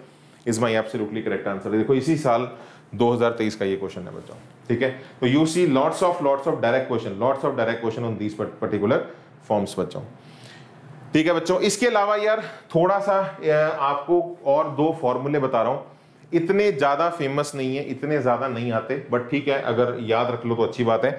is my absolutely correct answer. देखो इसी साल 2023 का ये क्वेश्चन है बच्चों, ठीक है। तो you see lots of direct question, on these particular forms बच्चों, ठीक है बच्चों। इसके अलावा यार थोड़ा सा आपको और दो फॉर्मूले बता रहा हूं, इतने ज्यादा फेमस नहीं है, इतने ज्यादा नहीं आते, बट ठीक है अगर याद रख लो तो अच्छी बात है,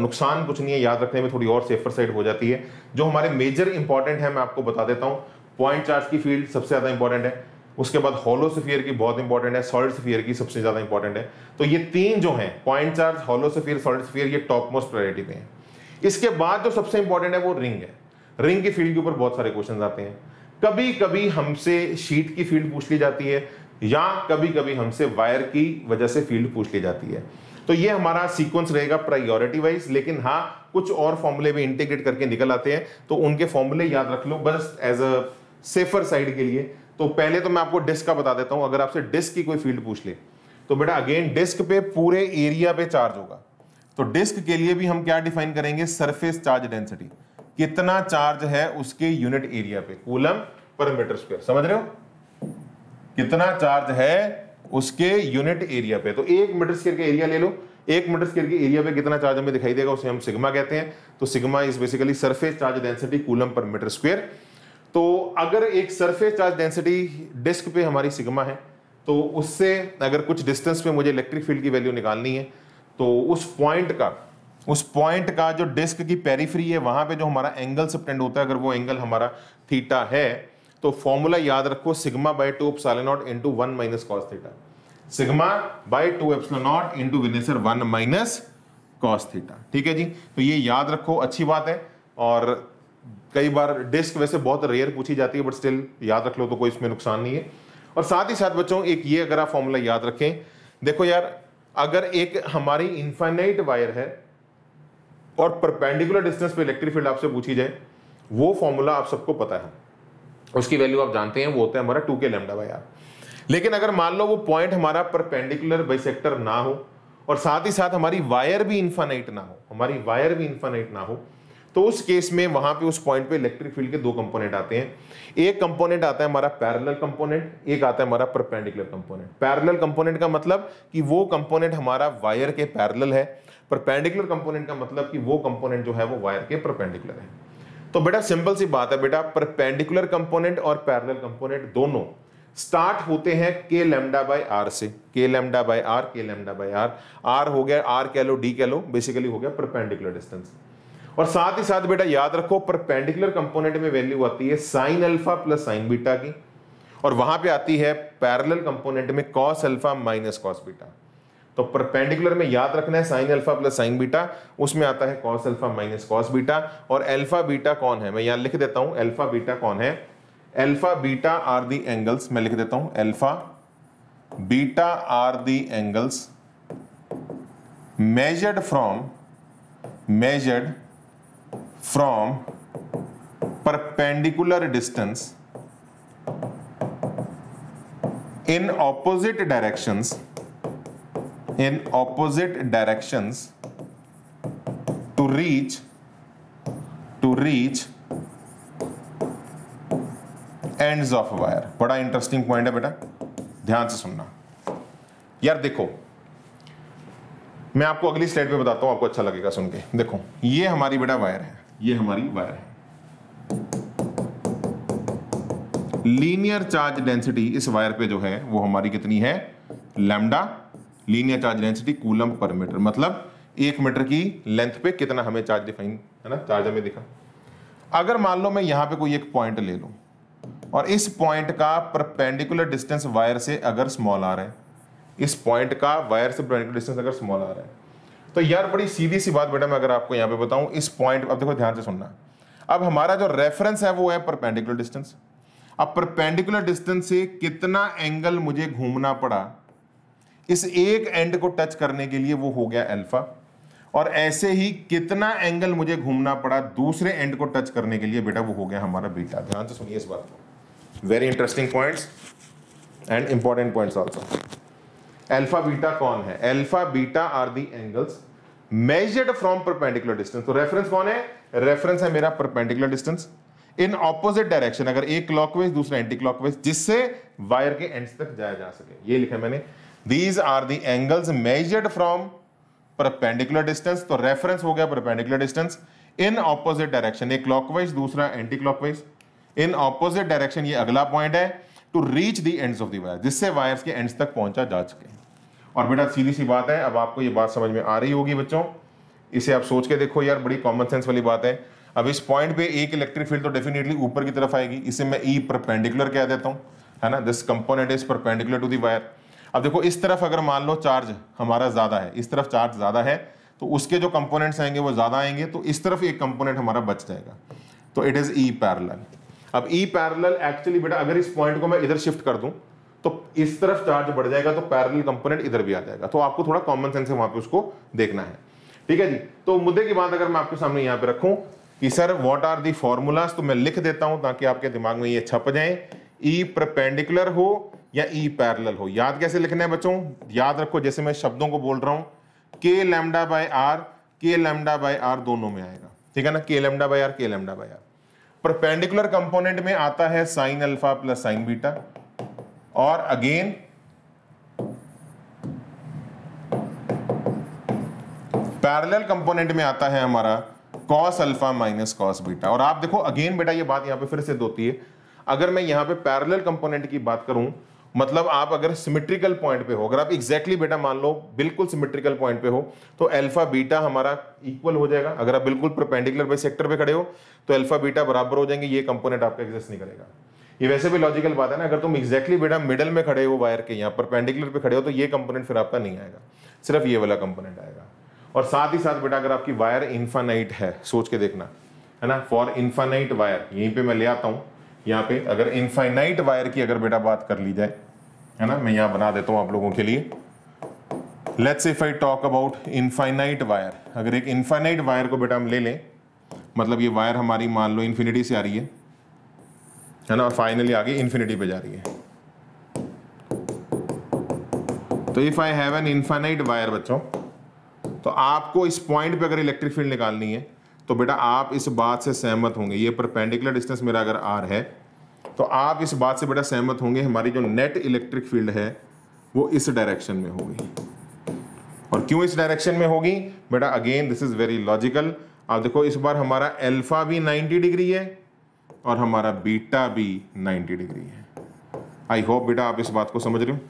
नुकसान कुछ नहीं है, याद रखने में थोड़ी और सेफर साइड हो जाती है। जो हमारे मेजर इंपॉर्टेंट है मैं आपको बता देता हूँ, पॉइंट चार्ज की फील्ड सबसे ज्यादा इंपॉर्टेंट है, उसके बाद होलो स्फीयर की बहुत इंपॉर्टेंट है, सॉलिड स्फीयर की सबसे ज्यादा इंपॉर्टेंट है। तो ये तीन जो हैं, point charge, hollow sphere, solid sphere, ये टॉप मोस्ट प्रायोरिटी पे हैं। इसके बाद जो सबसे इंपॉर्टेंट है वो रिंग है, रिंग की फील्ड के ऊपर बहुत सारे क्वेश्चन आते हैं, कभी कभी हमसे शीट की फील्ड पूछ ली जाती है, या कभी कभी हमसे वायर की वजह से फील्ड पूछ ली जाती है। तो ये हमारा सीक्वेंस रहेगा प्रायोरिटी वाइज, लेकिन हाँ कुछ और फॉर्मूले भी इंटीग्रेट करके निकल आते हैं, तो उनके फॉर्मूले याद रख लो बस एज अ सेफर साइड के लिए। तो पहले तो मैं आपको डिस्क का बता देता हूं, अगर आपसे डिस्क की कोई फील्ड पूछ ले तो बेटा अगेन डिस्क पे पूरे एरिया पे चार्ज होगा, तो डिस्क के लिए भी हम क्या डिफाइन करेंगे, सरफेस चार्ज डेंसिटी, कितना चार्ज है उसके यूनिट एरिया पे, कूलम पर मीटर स्क्वायर, समझ रहे हो, कितना चार्ज है उसके यूनिट एरिया पे। तो एक मीटर स्क्वायर का एरिया ले लो, एक मीटर स्क्वायर के एरिया पे कितना चार्ज हमें दिखाई देगा उसे हम सिग्मा कहते हैं, तो sigma is basically surface charge density coulomb पर मीटर स्क्वायर। तो अगर एक सरफेस चार्ज डेंसिटी डिस्क पे हमारी सिग्मा है, तो उससे अगर कुछ डिस्टेंस पे मुझे इलेक्ट्रिक फील्ड की वैल्यू निकालनी है, तो उस पॉइंट का जो डिस्क की पेरीफ्री है वहां पे जो हमारा एंगल सबटेंड होता है, अगर वो एंगल हमारा थीटा है, तो फॉर्मूला याद रखो sigma by two epsilon not into one minus cos theta. Sigma by 2 epsilon not into विनेसर 1 माइनस कॉस थीटा। ठीक है जी, तो ये याद रखो, अच्छी बात है। और कई बार डिस्क वैसे बहुत रेयर पूछी जाती है, बट स्टिल याद रख लो तो कोई इसमें नुकसान नहीं है। और साथ ही साथ बच्चों एक ये अगर आप फॉर्मूला याद रखें, देखो यार अगर एक हमारी इनफाइनाइट वायर है और परपेंडिकुलर डिस्टेंस पे इलेक्ट्रिक फील्ड आपसे पूछी जाए, वो फॉर्मूला आप सबको पता है, उसकी वैल्यू आप जानते हैं, वो होता है हमारा 2k लैम्डा बाई r। लेकिन अगर मान लो वो पॉइंट हमारा परपेंडिकुलर बाइसेक्टर ना हो और साथ ही साथ हमारी वायर भी इनफाइनाइट ना हो, हमारी वायर भी इनफाइनाइट ना हो, तो उस केस में वहां पे उस पॉइंट पे इलेक्ट्रिक फील्ड के दो कंपोनेंट आते हैं। एक कंपोनेंट आता है हमारा पैरेलल कंपोनेंट, एक आता है हमारा परपेंडिकुलर कंपोनेंट। पैरेलल कंपोनेंट का मतलब कि वो कंपोनेंट हमारा वायर के पैरेलल है, परपेंडिकुलर कंपोनेंट का मतलब कि वो कंपोनेंट जो है वो वायर के परपेंडिकुलर है। तो बेटा सिंपल सी बात है बेटा, परपेंडिकुलर कंपोनेंट और पैरेलल कंपोनेंट दोनों स्टार्ट होते हैं k लैम्डा बाय r से। k lambda by r, k lambda by r, r हो गया, r कह लो, d कह लो, बेसिकली हो गया परपेंडिकुलर डिस्टेंस। और साथ ही साथ बेटा याद रखो परपेंडिकुलर कंपोनेंट में वैल्यू आती है sine alpha plus sine beta की, और वहां पे आती है पैरेलल कंपोनेंट में cos alpha minus cos beta. तो परपेंडिकुलर में याद रखना है sine alpha plus sine beta, उसमें आता है cos alpha minus cos beta. और अल्फा बीटा कौन है, मैं यहां लिख देता हूं, अल्फा बीटा कौन है, alpha beta are the angles, मैं लिख देता हूं alpha beta are the angles measured from perpendicular distance in opposite directions, to reach ends of wire. बड़ा इंटरेस्टिंग पॉइंट है बेटा, ध्यान से सुनना यार। देखो मैं आपको अगली स्लाइड पे बताता हूं, आपको अच्छा लगेगा सुन के। देखो ये हमारी बेटा वायर है, ये हमारी वायर है। लीनियर चार्ज डेंसिटी इस वायर पे जो है वो हमारी कितनी है, lambda. Linear charge density coulomb पर मीटर, मतलब 1 मीटर की लेंथ पे कितना हमें चार्ज डिफाइन है ना, चार्ज हमें दिखा। अगर मान लो मैं यहां पे कोई एक पॉइंट ले लूं और इस पॉइंट का परपेंडिकुलर डिस्टेंस वायर से अगर स्मॉल आ रहा है, इस पॉइंट का वायर से परपेंडिकुलर डिस्टेंस अगर स्मॉल आ रहा है, तो यार बड़ी सीधी सी बात बेटा मैं अगर आपको यहां पे बताऊं, इस पॉइंट, अब देखो ध्यान से सुनना, अब हमारा जो रेफरेंस है वो है परपेंडिकुलर डिस्टेंस। अब परपेंडिकुलर डिस्टेंस से कितना एंगल मुझे घूमना पड़ा इस एक एंड को टच करने के लिए, वो हो गया अल्फा। और ऐसे ही कितना एंगल मुझे घूमना पड़ा दूसरे एंड को टच करने के लिए बेटा, वो हो गया हमारा बीटा। ध्यान से सुनिए इस बात को, very interesting points and important points also. Alpha beta कौन है, alpha beta are the angles measured from perpendicular distance. तो रेफरेंस कौन है, रेफरेंस है मेरा perpendicular distance in opposite direction, अगर एक क्लॉकवाइज दूसरा एंटी क्लॉकवाइज, जिससे वायर के एंड्स तक जाया जा सके। ये लिखा मैंने, these are the angles measured from perpendicular distance. तो रेफरेंस हो गया perpendicular distance in opposite direction, एक क्लॉकवाइज दूसरा anti clockwise, in opposite direction, ये अगला पॉइंट है, to reach the ends of the wire, जिससे वायर्स के एंड्स तक पहुंचा जा सके। और बेटा सीधी सी बात है, अब आपको ये बात समझ में आ रही होगी बच्चों, इसे आप सोच के देखो यार, बड़ी कॉमन सेंस वाली बात है। अब इस पॉइंट पे एक इलेक्ट्रिक फील्ड तो डेफिनेटली ऊपर की तरफ आएगी, इसे मैं ई परपेंडिकुलर कह देता हूँ, है ना, this component is perpendicular to the wire. अब देखो इस तरफ अगर मान लो चार्ज हमारा ज्यादा है, इस तरफ चार्ज ज्यादा है, तो उसके जो कंपोनेंट्स आएंगे वो ज्यादा आएंगे, तो इस तरफ एक कंपोनेंट हमारा बच जाएगा, तो इट इज ई पैरेलल। अब ई पैरेलल एक्चुअली बेटा अगर इस पॉइंट को मैं इधर शिफ्ट कर दूं तो इस तरफ चार्ज बढ़ जाएगा, तो पैरेलल कंपोनेंट इधर भी आ जाएगा। तो आपको थोड़ा कॉमन सेंस है वहां पे उसको देखना है, ठीक है जी। तो मुद्दे की बात अगर मैं आपके सामने यहाँ पे रखूं कि sir what are the formulas, तो मैं लिख देता हूं ताकि आपके दिमाग में ये छप जाए, ई परपेंडिकुलर हो या ई पैरेलल हो। याद कैसे लिखना है बच्चों, याद रखो जैसे मैं शब्दों को बोल रहा हूं, k lambda by r, k lambda by r दोनों में आएगा, ठीक है ना, k lambda by r, k lambda by r. Perpendicular component में आता है sine alpha plus sine beta, और अगेन पैरेलल कंपोनेंट में आता है हमारा cos alpha minus cos beta. और आप देखो अगेन बेटा ये बात यहां पे फिर सिद्ध होती है, अगर मैं यहां पे पैरेलल कंपोनेंट की बात करूं, मतलब आप अगर सिमेट्रिकल पॉइंट पे हो, अगर आप एग्जैक्टली बेटा मान लो बिल्कुल सिमेट्रिकल पॉइंट पे हो, तो अल्फा बीटा हमारा इक्वल हो जाएगा। अगर आप बिल्कुल परपेंडिकुलर बाइसेक्टर पे खड़े हो तो अल्फा बीटा बराबर हो जाएंगे, ये कंपोनेंट आपका एग्जिस्ट नहीं करेगा। ये वैसे भी लॉजिकल बात है ना, अगर तुम एग्जैक्टली बेटा मिडल में खड़े हो वायर के, यहाँ परपेंडिकुलर पे खड़े हो तो ये कंपोनेंट फिर आपका नहीं आएगा, सिर्फ ये वाला कंपोनेंट आएगा। और साथ ही साथ बेटा अगर आपकी वायर इन्फानाइट है, सोच के देखना है ना, फॉर इन्फानाइट वायर, यहीं पे मैं ले आता हूँ, यहाँ पे अगर इन्फाइनाइट वायर की अगर बेटा बात कर ली जाए है ना, मैं यहाँ बना देता हूँ आप लोगों के लिए। Let's if I talk about infinite wire, अगर एक इन्फाइनाइट वायर को बेटा हम ले लें, मतलब ये वायर हमारी मान लो इन्फिनिटी से आ रही है ना, और फाइनली आगे इन्फिनिटी पे जा रही है, तो if I have an infinite wire बच्चों, तो आपको इस पॉइंट पे अगर इलेक्ट्रिक फील्ड निकालनी है तो बेटा आप इस बात से सहमत होंगे, ये परपेंडिकुलर डिस्टेंस मेरा अगर आर है तो आप इस बात से बेटा सहमत होंगे हमारी जो नेट इलेक्ट्रिक फील्ड है वो इस डायरेक्शन में होगी। और क्यों इस डायरेक्शन में होगी बेटा, again this is very logical. आप देखो इस बार हमारा अल्फा भी 90 डिग्री है और हमारा बीटा भी 90 डिग्री है। आई होप बेटा आप इस बात को समझ रहे हो,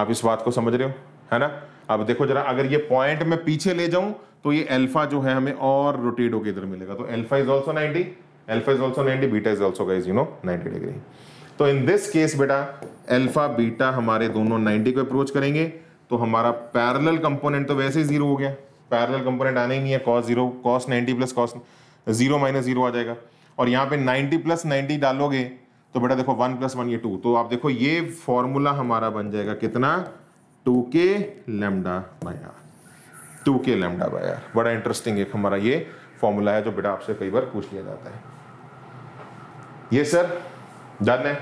आप इस बात को समझ रहे हो है ना। अब देखो जरा अगर ये पॉइंट मैं पीछे ले जाऊं तो ये अल्फा जो है हमें और रोटेट होकर इधर मिलेगा, तो alpha is also 90, alpha is also 90, beta is also guys you know 90 degree. तो इन दिस केस बेटा अल्फा बीटा हमारे दोनों 90 को अप्रोच करेंगे, तो हमारा पैरेलल कंपोनेंट तो वैसे ही जीरो हो गया, पैरेलल कंपोनेंट आने ही नहीं है, cos 0 cos 90 plus cos 0 minus 0 आ जाएगा। और यहाँ पे 90 प्लस 90 डालोगे तो बेटा देखो 1 प्लस 1 ये 2, तो आप देखो ये फॉर्मूला हमारा बन जाएगा कितना 2k lambda by r, 2k lambda by r। बड़ा इंटरेस्टिंग एक हमारा ये फॉर्मूला है जो बेटा आपसे कई बार पूछ लिया जाता है। ये सर डन है,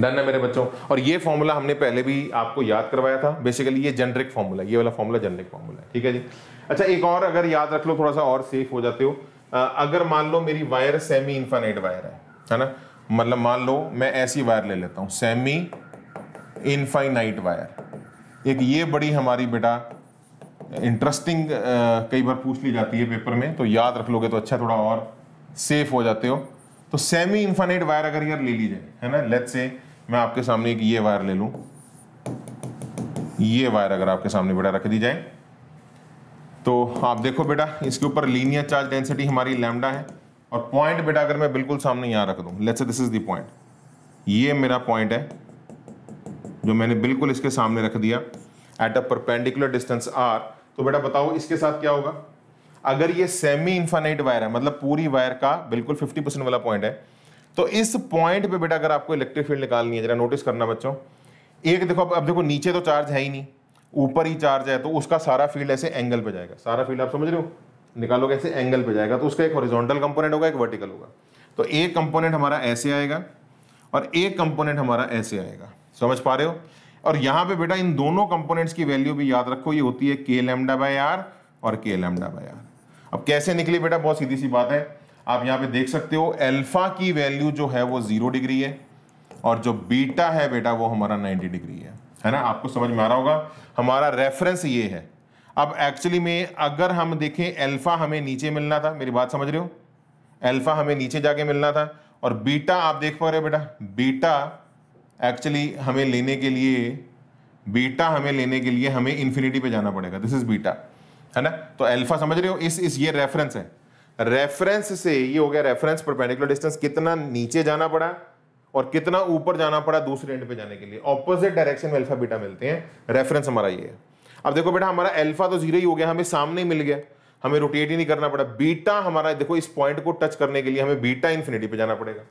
डन है मेरे बच्चों। और ये फॉर्मूला हमने पहले भी आपको याद करवाया था, बेसिकली ये जेनरिक फॉर्मूला, ये वाला फॉर्मूला जेनरिक फॉर्मूला है, ठीक है जी। अच्छा एक और अगर याद रख लो, थोड़ा सा और सेफ हो जाते हो। अगर मान लो मेरी वायर सेमी इन्फाइनाइट वायर है ना, मतलब मान लो मैं ऐसी वायर ले लेता हूँ सेमी इन्फाइनाइट वायर। एक ये बड़ी हमारी बेटा इंटरेस्टिंग कई बार पूछ ली जाती है पेपर में, तो याद रख लोगे तो अच्छा, थोड़ा और सेफ हो जाते हो। तो सेमी इन्फाइनाइट वायर अगर यार ले ली जाए है ना, लेट्स से मैं आपके सामने एक ये वायर ले लूं, ये वायर अगर आपके सामने बेटा रख दी जाए तो आप देखो बेटा इसके ऊपर लीनियर चार्ज डेंसिटी हमारी लैम्डा है, और पॉइंट बेटा अगर मैं बिल्कुल सामने यहाँ रख दूं, let's say this is the point, ये मेरा पॉइंट है जो मैंने बिल्कुल इसके सामने रख दिया at a perpendicular distance r. तो बेटा बताओ इसके साथ क्या होगा, अगर ये सेमी इन्फाइनाइट वायर है, मतलब पूरी वायर का बिल्कुल 50% वाला पॉइंट है, तो इस पॉइंट पे बेटा अगर आपको इलेक्ट्रिक फील्ड निकालनी है, जरा नोटिस करना बच्चों, एक देखो अब देखो नीचे तो चार्ज है ही नहीं, ऊपर ही चार्ज है, तो उसका सारा फील्ड ऐसे एंगल पे जाएगा, सारा फील्ड आप समझ रहे हो निकालोगे ऐसे एंगल पे जाएगा, तो उसका एक हॉरिजॉन्टल कंपोनेंट होगा, एक वर्टिकल होगा। तो एक कंपोनेंट हमारा ऐसे आएगा और एक कंपोनेंट हमारा ऐसे आएगा, समझ पा रहे हो। और यहाँ पे बेटा इन दोनों कंपोनेंट्स की वैल्यू भी याद रखो, ये होती है के लैम्डा बाय आर और के लैम्डा बाय आर। अब कैसे निकली बेटा, बहुत सीधी सी बात है, आप यहाँ पे देख सकते हो अल्फा की वैल्यू जो है वो 0 डिग्री है और जो बीटा है बेटा वो हमारा 90 डिग्री है ना, आपको समझ में आ रहा होगा। हमारा रेफरेंस ये है। अब एक्चुअली में अगर हम देखें अल्फा हमें नीचे मिलना था, मेरी बात समझ रहे हो, अल्फा हमें नीचे जाके मिलना था, और बीटा आप देख पा रहे हो बेटा, बीटा एक्चुअली हमें लेने के लिए, बीटा हमें लेने के लिए हमें इन्फिनिटी पे जाना पड़ेगा, दिस इज बीटा है ना। तो अल्फा समझ रहे हो इस ये रेफरेंस है, रेफरेंस से ये हो गया रेफरेंस परपेंडिकुलर डिस्टेंस, कितना नीचे जाना पड़ा और कितना ऊपर जाना पड़ा दूसरे एंड पे जाने के लिए, ऑपोजिट डायरेक्शन में अल्फा बीटा मिलते हैं, रेफरेंस हमारा ये है। अब देखो बेटा हमारा अल्फा तो 0 ही हो गया, हमें सामने मिल गया, हमें रोटेट ही नहीं करना पड़ा। बीटा हमारा देखो इस पॉइंट को टच करने के लिए हमें बीटा इन्फिनिटी पे जाना पड़ेगा,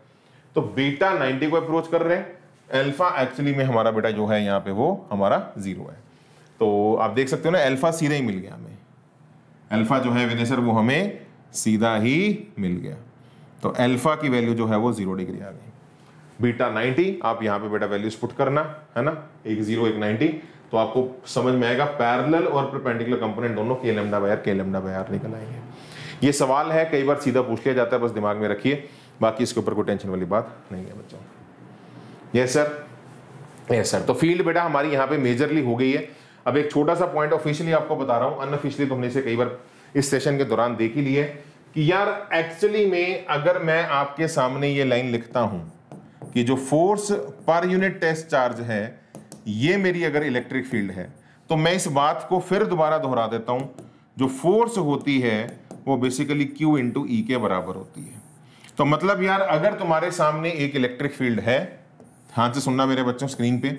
तो बीटा 90 को अप्रोच कर रहे हैं, अल्फा एक्चुअली में हमारा बेटा जो है यहाँ पे वो हमारा 0 है। तो आप देख सकते हो ना अल्फा सीधा ही मिल गया हमें, अल्फा जो है विनय सर वो हमें सीधा ही मिल गया। तो अल्फा की वैल्यू जो है वो 0 डिग्री आ गई, बीटा 90, आप यहाँ पे बेटा वैल्यूज पुट करना है ना, एक 0 एक 90, तो आपको समझ में आएगा पैरेलल और परपेंडिकुलर कंपोनेंट दोनों के लैम्डा बाय आर निकल आएंगे। ये सवाल है कई बार सीधा पूछ लिया जाता है, बस दिमाग में रखिए, बाकी इसके ऊपर कोई टेंशन वाली बात नहीं है बच्चों। Yes sir, yes sir. तो फील्ड बेटा हमारी यहाँ पे मेजरली हो गई है। अब एक छोटा सा पॉइंट ऑफिशियली आपको बता रहा हूँ, अनऑफिशियली तो हमने इसे कई बार इस सेशन के दौरान देख ही लिए कि यार एक्चुअली में अगर मैं आपके सामने ये लाइन लिखता हूं कि जो force per unit test charge है ये मेरी अगर इलेक्ट्रिक फील्ड है, तो मैं इस बात को फिर दोबारा दोहरा देता हूं, जो फोर्स होती है वो बेसिकली Q इंटू ई के बराबर होती है। तो मतलब यार अगर तुम्हारे सामने एक इलेक्ट्रिक फील्ड है, ध्यान से सुनना मेरे बच्चों स्क्रीन पे,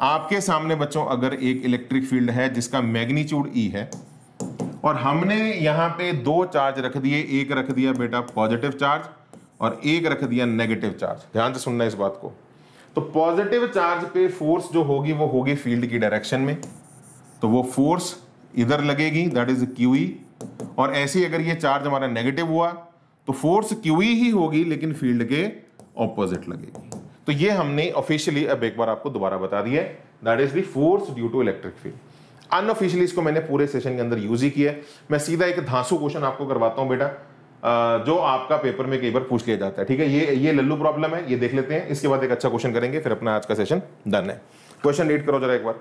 आपके सामने बच्चों अगर एक इलेक्ट्रिक फील्ड है जिसका मैग्नीट्यूड ई है और हमने यहाँ पे दो चार्ज रख दिए, एक रख दिया बेटा पॉजिटिव चार्ज और एक रख दिया नेगेटिव चार्ज। ध्यान से सुनना इस बात को। तो पॉजिटिव चार्ज पे फोर्स जो होगी वो होगी फील्ड की डायरेक्शन में, तो वो फोर्स इधर लगेगी, दैट इज क्यूई। और ऐसे ही अगर ये चार्ज हमारा नेगेटिव हुआ तो फोर्स क्यूई ही होगी लेकिन फील्ड के ऑपोजिट लगेगी। तो ये हमने ऑफिशियली अब एक बार आपको दोबारा बता दिया, that is the force due to electric field. Unofficially इसको मैंने पूरे सेशन के अंदर यूज ही किया। मैं सीधा एक धांसू क्वेश्चन आपको करवाता हूं बेटा, जो आपका पेपर में कई बार पूछ लिया जाता है, ठीक है। ये लल्लू प्रॉब्लम है, ये देख लेते हैं, इसके बाद एक अच्छा क्वेश्चन करेंगे, फिर अपना आज का सेशन डन है। क्वेश्चन रीड करो जरा एक बार।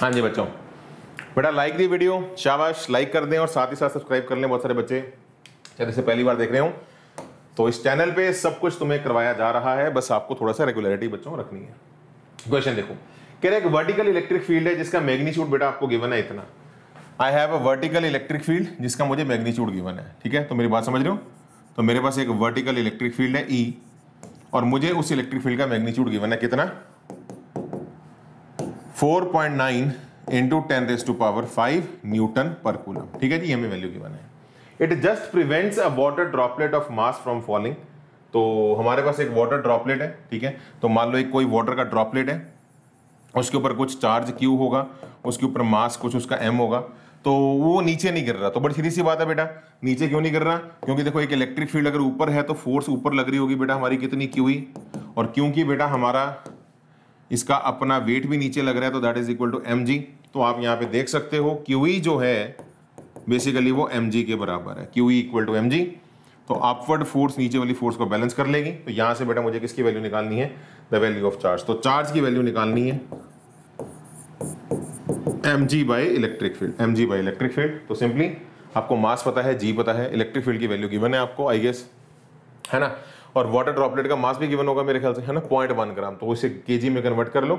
हाँ जी बच्चों, बेटा लाइक दी वीडियो, शाबाश, लाइक कर दें और साथ ही साथ सब्सक्राइब कर लें। बहुत सारे बच्चे चैनल से पहली बार देख रहे हो तो इस चैनल पे सब कुछ तुम्हें करवाया जा रहा है, बस आपको थोड़ा सा रेगुलरिटी बच्चों रखनी है। क्वेश्चन देखो, कह रहे एक वर्टिकल इलेक्ट्रिक फील्ड है जिसका मैग्नीट्यूड बेटा आपको गिवन है इतना। I have a vertical electric field जिसका मुझे मैग्नीट्यूड गिवन है, ठीक है। तो मेरी बात समझ रहे हो, तो मेरे पास एक वर्टिकल इलेक्ट्रिक फील्ड है ई और मुझे उस इलेक्ट्रिक फील्ड का मैग्नीट्यूड गिवन है कितना, 4.9 × 10⁵ न्यूटन पर कूलम, ठीक है जी। हमें वैल्यू गिवन है। It just prevents a water droplet of mass from falling. तो हमारे पास एक वाटर ड्रॉपलेट है, ठीक है। तो मान लो एक कोई वाटर का ड्रॉपलेट है, उसके ऊपर कुछ चार्ज क्यू होगा, उसके ऊपर मास कुछ उसका एम होगा, तो वो नीचे नहीं गिर रहा। तो बड़ी सीधी सी बात है बेटा, नीचे क्यों नहीं गिर रहा, क्योंकि देखो एक इलेक्ट्रिक फील्ड अगर ऊपर है तो फोर्स ऊपर लग रही होगी बेटा हमारी कितनी, क्यूई, और क्योंकि बेटा हमारा इसका अपना वेट भी नीचे लग रहा है तो that is equal to M G. तो आप यहाँ पे देख सकते हो क्यूई जो है बेसिकली वो एम जी के बराबर है, Q E equal to M G. तो अपवर्ड फोर्स नीचे वाली फोर्स को बैलेंस कर लेगी। तो यहाँ से बेटा मुझे किसकी वैल्यू निकालनी है, द वैल्यू ऑफ चार्ज। तो चार्ज की वैल्यू निकालनी है m g by electric field, m g by electric field. तो सिंपली आपको मास पता है, जी पता है, इलेक्ट्रिक फील्ड की वैल्यू गिवन है आपको, आई गेस, है ना। और वाटर ड्रॉपलेट का मास भी गिवन होगा मेरे ख्याल से, है ना, 0.1 ग्राम। तो उसे केजी में कन्वर्ट कर लो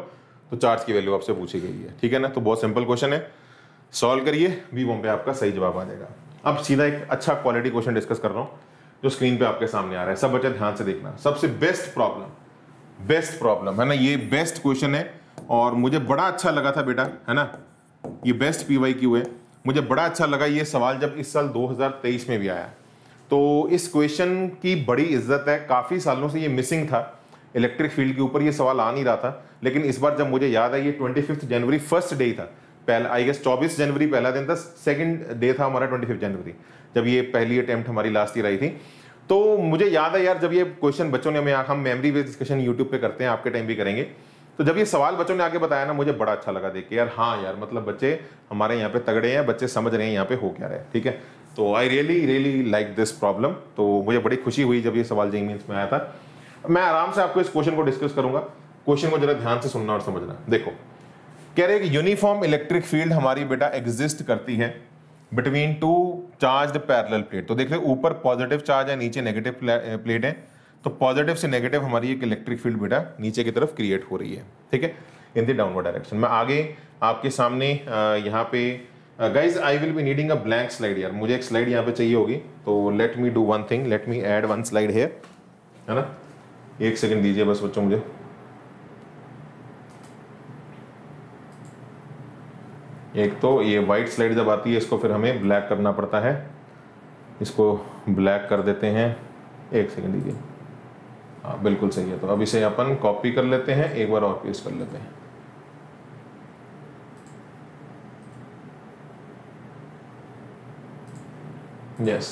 तो चार्ज की वैल्यू आपसे पूछी गई है, ठीक है ना। तो बहुत सिंपल क्वेश्चन है, सॉल्व करिए, बी बॉम्बे आपका सही जवाब आ जाएगा। अब सीधा एक अच्छा क्वालिटी क्वेश्चन डिस्कस कर रहा हूँ जो स्क्रीन पे आपके सामने आ रहा है। सब बच्चे ध्यान से देखना, सबसे बेस्ट प्रॉब्लम, बेस्ट प्रॉब्लम है ना, ये बेस्ट क्वेश्चन है और मुझे बड़ा अच्छा लगा था बेटा, है ना, ये बेस्ट PYQ है। मुझे बड़ा अच्छा लगा ये सवाल जब इस साल 2023 में भी आया, तो इस क्वेश्चन की बड़ी इज्जत है। काफ़ी सालों से ये मिसिंग था, इलेक्ट्रिक फील्ड के ऊपर ये सवाल आ नहीं रहा था, लेकिन इस बार जब मुझे याद है ये 25 जनवरी फर्स्ट डे था, पहला आई गेस 24 जनवरी पहला दिन था, सेकंड डे था हमारा 25 जनवरी, जब ये पहली अटैम्प्ट हमारी लास्ट ईयर आई थी। तो मुझे याद है यार जब ये क्वेश्चन बच्चों ने हमें, हम मेमोरी बेस्ड डिस्कशन यूट्यूब पर करते हैं, आपके टाइम भी करेंगे, तो जब ये सवाल बच्चों ने आके बताया ना, मुझे बड़ा अच्छा लगा देख के यार, हाँ यार मतलब बच्चे हमारे यहाँ पे तगड़े हैं, बच्चे समझ रहे हैं यहाँ पे हो क्या रहा है, ठीक है। तो I really like this problem. तो मुझे बड़ी खुशी हुई जब ये सवाल जेईई मेंस में आया था। मैं आराम से आपको इस क्वेश्चन को डिस्कस करूंगा, क्वेश्चन को जरा ध्यान से सुनना और समझना। देखो, कह रहे कि यूनिफॉर्म इलेक्ट्रिक फील्ड हमारी बेटा एग्जिस्ट करती है between two charge parallel plate. तो देख रहे ऊपर पॉजिटिव चार्ज है, नीचे नेगेटिव प्लेट है, तो पॉजिटिव से नेगेटिव हमारी एक इलेक्ट्रिक फील्ड बेटा नीचे की तरफ क्रिएट हो रही है, ठीक है, इन द डाउनवर्ड डायरेक्शन। मैं आगे आपके सामने यहाँ पे guys I will be needing a blank slide, यार मुझे एक स्लाइड यहाँ पे चाहिए होगी, तो let me do one thing, let me add one slide here, है ना। एक सेकेंड दीजिए बस बच्चों मुझे। एक तो ये वाइट स्लाइड जब आती है इसको फिर हमें ब्लैक करना पड़ता है, इसको ब्लैक कर देते हैं, एक सेकेंड दीजिए, हाँ बिल्कुल सही है। तो अब इसे अपन कॉपी कर लेते हैं, एक बार और पेस्ट कर लेते हैं। यस,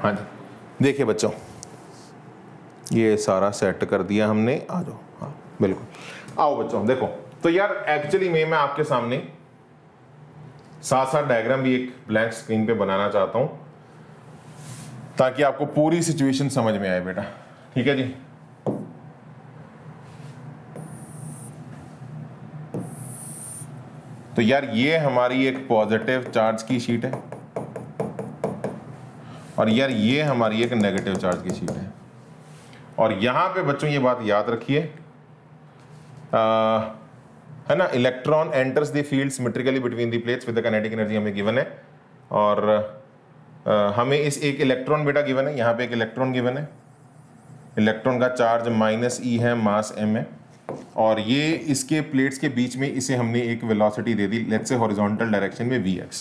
हाँ जी, देखिए बच्चों ये सारा सेट कर दिया हमने, आ जाओ, हाँ बिल्कुल, आओ बच्चों देखो। तो यार एक्चुअली मैं आपके सामने साथ साथ डायग्राम भी एक ब्लैंक स्क्रीन पे बनाना चाहता हूं ताकि आपको पूरी सिचुएशन समझ में आए बेटा, ठीक है जी। तो यार ये हमारी एक पॉजिटिव चार्ज की शीट है और यार ये हमारी एक नेगेटिव चार्ज की शीट है। और यहाँ पे बच्चों ये बात याद रखिए, है ना, electron enters the field symmetrically between the plates with the kinetic energy हमें गिवन है। और हमें इस एक इलेक्ट्रॉन बेटा गिवन है, यहाँ पे एक इलेक्ट्रॉन गिवन है, इलेक्ट्रॉन का चार्ज माइनस ई है, मास एम है, और ये इसके प्लेट्स के बीच में इसे हमने एक वेलोसिटी दे दी, लेट्स से हॉरिजॉन्टल डायरेक्शन में vx।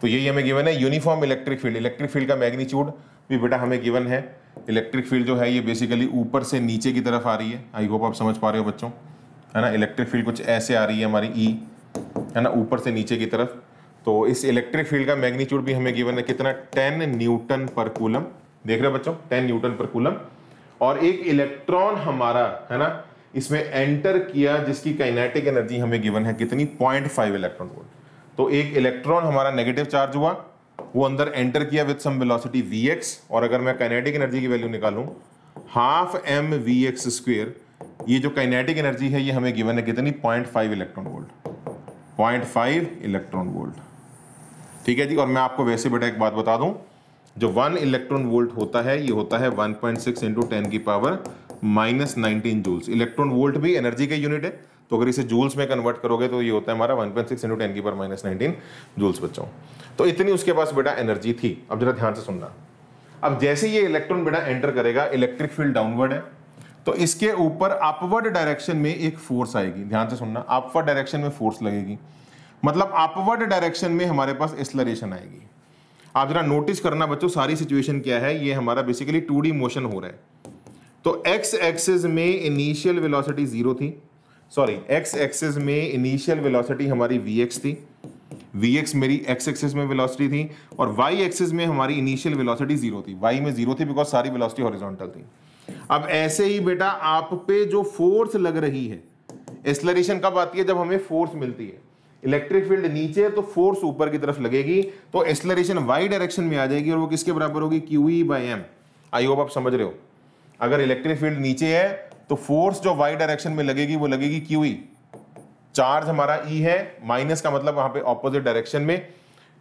तो यही हमें गिवन है। यूनिफॉर्म इलेक्ट्रिक फील्ड का मैग्नीट्यूड भी बेटा हमें गिवन है। इलेक्ट्रिक फील्ड जो है ये बेसिकली ऊपर से नीचे की तरफ आ रही है, आई होप आप समझ पा रहे हो बच्चों, है ना। इलेक्ट्रिक फील्ड कुछ ऐसे आ रही है हमारी ई, है ना, ऊपर से नीचे की तरफ। तो इस इलेक्ट्रिक फील्ड का मैग्नीट्यूड भी हमें गिवन है कितना, 10 न्यूटन पर कूलम। देख रहे हो बच्चों, 10 न्यूटन पर कूलम। और एक इलेक्ट्रॉन हमारा, है ना, इसमें एंटर किया जिसकी काइनेटिक एनर्जी हमें गिवन है कितनी, 0.5 इलेक्ट्रॉन वोल्ट। तो एक इलेक्ट्रॉन हमारा नेगेटिव चार्ज हुआ, वो अंदर एंटर किया विद सम वेलोसिटी vx। और अगर मैं काइनेटिक एनर्जी की वैल्यू निकालूं, हाफ एम vx स्क्वायर, ये जो काइनेटिक एनर्जी है ये हमें गिवन है कितनी, 0.5 इलेक्ट्रॉन वोल्ट, 0.5 इलेक्ट्रॉन वोल्ट। ठीक है जी। और मैं आपको वैसे बेटा एक बात बता दूं, जो 1 इलेक्ट्रॉन वोल्ट होता है ये होता है 1.6 × 10⁻¹⁹ जूल्स। इलेक्ट्रॉन वोल्ट भी एनर्जी का यूनिट है, तो अगर इसे जूल्स में कन्वर्ट करोगे तो ये होता है हमारा 1.6 × 10⁻¹⁹ जूल्स बच्चों। तो इतनी उसके पास बेटा एनर्जी थी। अब जरा ध्यान से सुनना, अब जैसे ये इलेक्ट्रॉन बेटा एंटर करेगा, इलेक्ट्रिक फील्ड डाउनवर्ड है, तो इसके ऊपर अपवर्ड डायरेक्शन में एक फोर्स आएगी। ध्यान से सुनना, अपवर्ड डायरेक्शन में फोर्स लगेगी, मतलब अपवर्ड डायरेक्शन में हमारे पास एक्सेलरेशन आएगी। आप जरा नोटिस करना बच्चों, सारी सिचुएशन क्या है, ये हमारा बेसिकली 2D मोशन हो रहा है। तो एक्स एक्सिस में इनिशियल वेलोसिटी हमारी vx थी, vx मेरी एक्स एक्सिस में वेलोसिटी थी, और वाई एक्सिस में हमारी इनिशियल वेलोसिटी 0 थी। वाई में 0 थी बिकॉज सारी वेलोसिटी हॉरिजॉन्टल थी। अब ऐसे ही बेटा आप पे जो फोर्स लग रही है, एक्सेलरेशन कब आती है, जब हमें फोर्स मिलती है। इलेक्ट्रिक फील्ड नीचे तो फोर्स ऊपर की तरफ लगेगी, तो एक्सेलरेशन वाई डायरेक्शन में आ जाएगी, और वो किसके बराबर होगी, qe/m। आई होप आप समझ रहे हो। अगर इलेक्ट्रिक फील्ड नीचे है तो फोर्स जो वाई डायरेक्शन में लगेगी वो लगेगी qe। चार्ज हमारा e है, माइनस का मतलब वहां पे ऑपोजिट डायरेक्शन में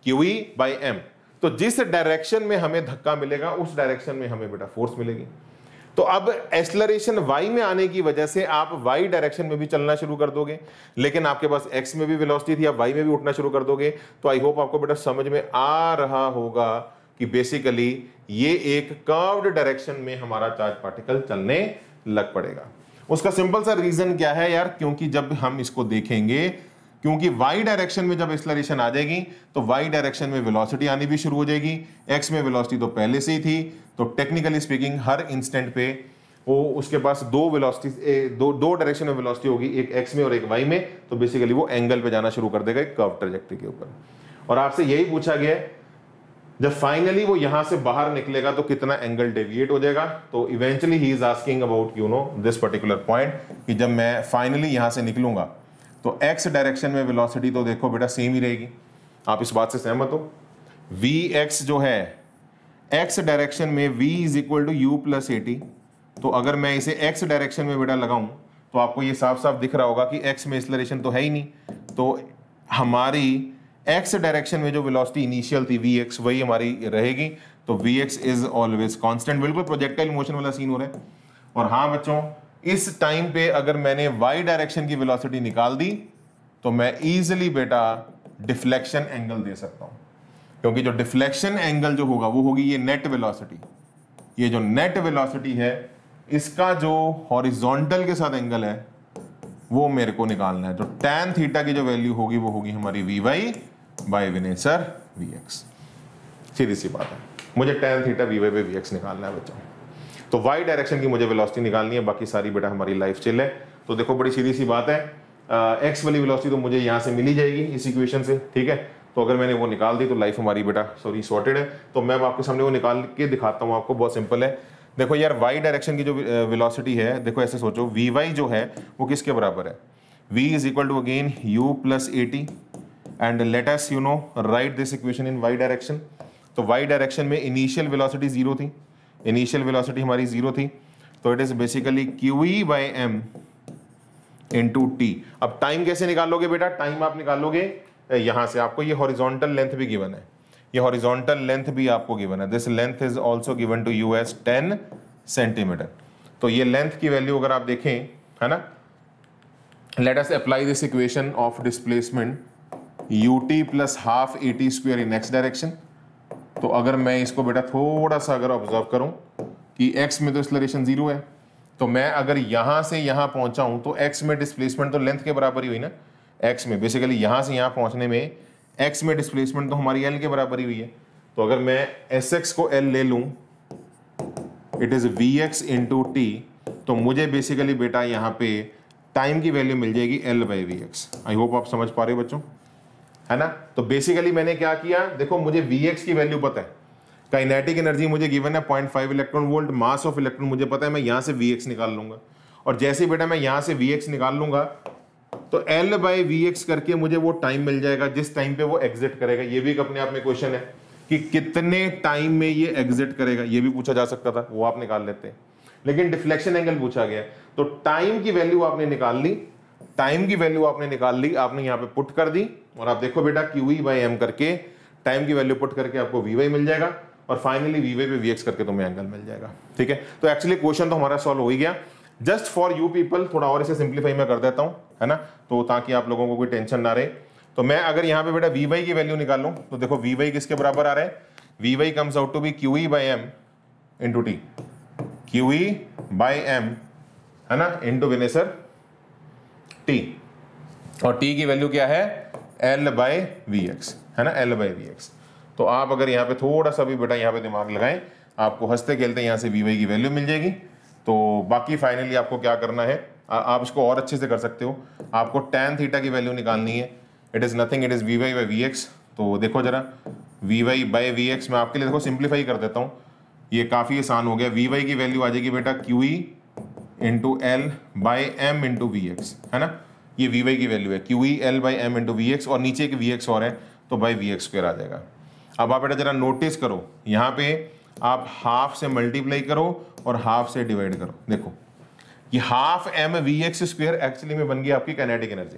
qe/m। तो जिस डायरेक्शन में हमें धक्का मिलेगा उस डायरेक्शन में हमें बेटा फोर्स मिलेगी। तो अब एक्सेलरेशन वाई में आने की वजह से आप वाई डायरेक्शन में भी चलना शुरू कर दोगे, लेकिन आपके पास एक्स में भी वेलोसिटी थी, आप वाई में भी उठना शुरू कर दोगे। तो आई होप आपको बेटा समझ में आ रहा होगा कि बेसिकली ये एक कर्व्ड डायरेक्शन में हमारा चार्ज पार्टिकल चलने लग पड़ेगा। उसका सिंपल सा रीजन क्या है यार, क्योंकि जब हम इसको देखेंगे, क्योंकि y डायरेक्शन में जब एक्सेलरेशन आ जाएगी तो y डायरेक्शन में वेलोसिटी आनी भी शुरू हो जाएगी। x में वेलोसिटी तो पहले से ही थी, तो टेक्निकली स्पीकिंग हर इंस्टेंट पे वो उसके पास दो डायरेक्शन में वेलोसिटी होगी, एक x में और एक y में। तो बेसिकली वो एंगल पे जाना शुरू कर देगा एक कर्व ट्रैजेक्टरी के ऊपर। और आपसे यही पूछा गया है, जब फाइनली वो यहां से बाहर निकलेगा तो कितना एंगल डेविएट हो जाएगा। तो eventually he is asking about you know this particular point, कि जब मैं फाइनली यहां से निकलूंगा तो x डायरेक्शन में वेलोसिटी तो देखो बेटा सेम ही रहेगी। आप इस बात से सहमत हो, vx जो है x डायरेक्शन में v = u + at। तो अगर मैं इसे x डायरेक्शन में बेटा लगाऊं तो आपको ये साफ साफ दिख रहा होगा कि x में एक्सेलरेशन तो है ही नहीं, तो हमारी x डायरेक्शन में जो वेलोसिटी इनिशियल थी vx वही हमारी रहेगी। तो vx इज ऑलवेज कॉन्स्टेंट, बिल्कुल प्रोजेक्टाइल मोशन वाला सीन हो रहा है। और हाँ बच्चों, इस टाइम पे अगर मैंने y डायरेक्शन की वेलोसिटी निकाल दी तो मैं इजीली बेटा डिफ्लेक्शन एंगल दे सकता हूं, क्योंकि जो डिफ्लेक्शन एंगल जो होगा वो होगी ये नेट वेलोसिटी। ये जो नेट वेलोसिटी है इसका जो हॉरिजॉन्टल के साथ एंगल है वो मेरे को निकालना है। तो tan थीटा की जो वैल्यू होगी वो होगी हमारी vy/vx। सीधी सी बात है, मुझे tan थीटा vy/vx निकालना है बच्चों। तो y डायरेक्शन की मुझे वेलोसिटी निकालनी है, बाकी सारी बेटा हमारी लाइफ चिल है। तो देखो बड़ी सीधी सी बात है, x वाली वेलोसिटी तो मुझे यहाँ से मिली जाएगी इस इक्वेशन से, ठीक है। तो अगर मैंने वो निकाल दी तो लाइफ हमारी बेटा सॉर्टेड है। तो मैं आपके सामने वो निकाल के दिखाता हूँ आपको, बहुत सिंपल है। देखो यार, y डायरेक्शन की जो वेलोसिटी है, देखो ऐसे सोचो, vy जो है वो किसके बराबर है, v = again u + at। And let us you know write this equation in y direction. तो y डायरेक्शन में इनिशियल वेलोसिटी 0 थी, इनिशियल वेलोसिटी हमारी 0 थी, तो it is basically qe/m × t। अब टाइम कैसे निकालोगे बेटा, टाइम आप निकालोगे यहां से, आपको ये हॉरिजॉन्टल लेंथ भी गिवन है, ये हॉरिजॉन्टल लेंथ भी आपको गिवन है। This length is also given to you as 10 centimetre. तो ये लेंथ की वैल्यू अगर आप देखें, है ना, let us apply this equation of displacement ut plus half a t square in x direction. तो अगर मैं इसको बेटा थोड़ा सा अगर ऑब्जर्व करूं कि x में तो एक्सेलरेशन जीरो है, तो मैं अगर यहाँ से यहाँ पहुँचा हूँ तो x में डिस्प्लेसमेंट तो लेंथ के बराबर ही हुई ना, x में बेसिकली यहाँ से यहाँ पहुँचने में x में डिस्प्लेसमेंट तो हमारी l के बराबर ही हुई है। तो अगर मैं sx को l ले लूँ, it is vx into T, तो मुझे बेसिकली बेटा यहाँ पे टाइम की वैल्यू मिल जाएगी l by vx। I hope आप समझ पा रहे हो बच्चों, है ना। तो बेसिकली मैंने क्या किया, देखो मुझे vx की वैल्यू पता है, काइनेटिक एनर्जी मुझे गिवन है 0.5 electron volt, mass of electron मुझे पता है, मैं यहाँ से vx निकाल लूँगा। और जैसे बेटा मैं यहाँ से vx निकाल लूँगा तो l बाई vx करके मुझे वो टाइम मिल जाएगा जिस टाइम पे वो एग्जिट करेगा। ये भी एक अपने आप में क्वेश्चन है कि कितने टाइम में ये एग्जिट करेगा, ये भी पूछा जा सकता था, वो आप निकाल लेते हैं। लेकिन डिफ्लेक्शन एंगल पूछा गया तो टाइम की वैल्यू आपने निकाल ली, टाइम की वैल्यू आपने निकाल ली, आपने यहाँ पे पुट कर दी, और आप देखो बेटा qe बाई m करके टाइम की वैल्यू पुट करके आपको vy मिल जाएगा, और फाइनली vy पे vx करके तुम्हें एंगल मिल जाएगा। ठीक है, तो एक्चुअली क्वेश्चन तो हमारा सॉल्व हो ही गया। जस्ट फॉर यू पीपल थोड़ा और इसे सिंप्लीफाई मैं कर देता हूँ, है ना, तो ताकि आप लोगों को कोई टेंशन ना रहे। तो मैं अगर यहाँ पे बेटा vy की वैल्यू निकालूँ तो देखो vy किसके बराबर आ रहा है, vy comes out to be qe by m into t, qe by m, है ना, इंटू विनेसर टी, और टी की वैल्यू क्या है l बाई vx, है ना, l बाई vx। तो आप अगर यहाँ पे थोड़ा सा भी बेटा यहाँ पे दिमाग लगाएं, आपको हंसते खेलते यहाँ से vy की वैल्यू मिल जाएगी। तो बाकी फाइनली आपको क्या करना है, आप इसको और अच्छे से कर सकते हो, आपको tan थीटा की वैल्यू निकालनी है, it is nothing, it is vy by vx। तो देखो जरा vy बाई vx, मैं आपके लिए देखो सिंप्लीफाई कर देता हूँ, ये काफ़ी आसान हो गया। vy की वैल्यू आ जाएगी बेटा qe into L by M into vx, है ना, ये vy की वैल्यू है, qe l by M into vx, और नीचे एक vx और है तो बाई vx स्क्वायर आ जाएगा। अब आप बेटा जरा नोटिस करो, यहाँ पे आप हाफ से मल्टीप्लाई करो और हाफ से डिवाइड करो, देखो ये half m vx square actually में बन गई आपकी काइनेटिक एनर्जी,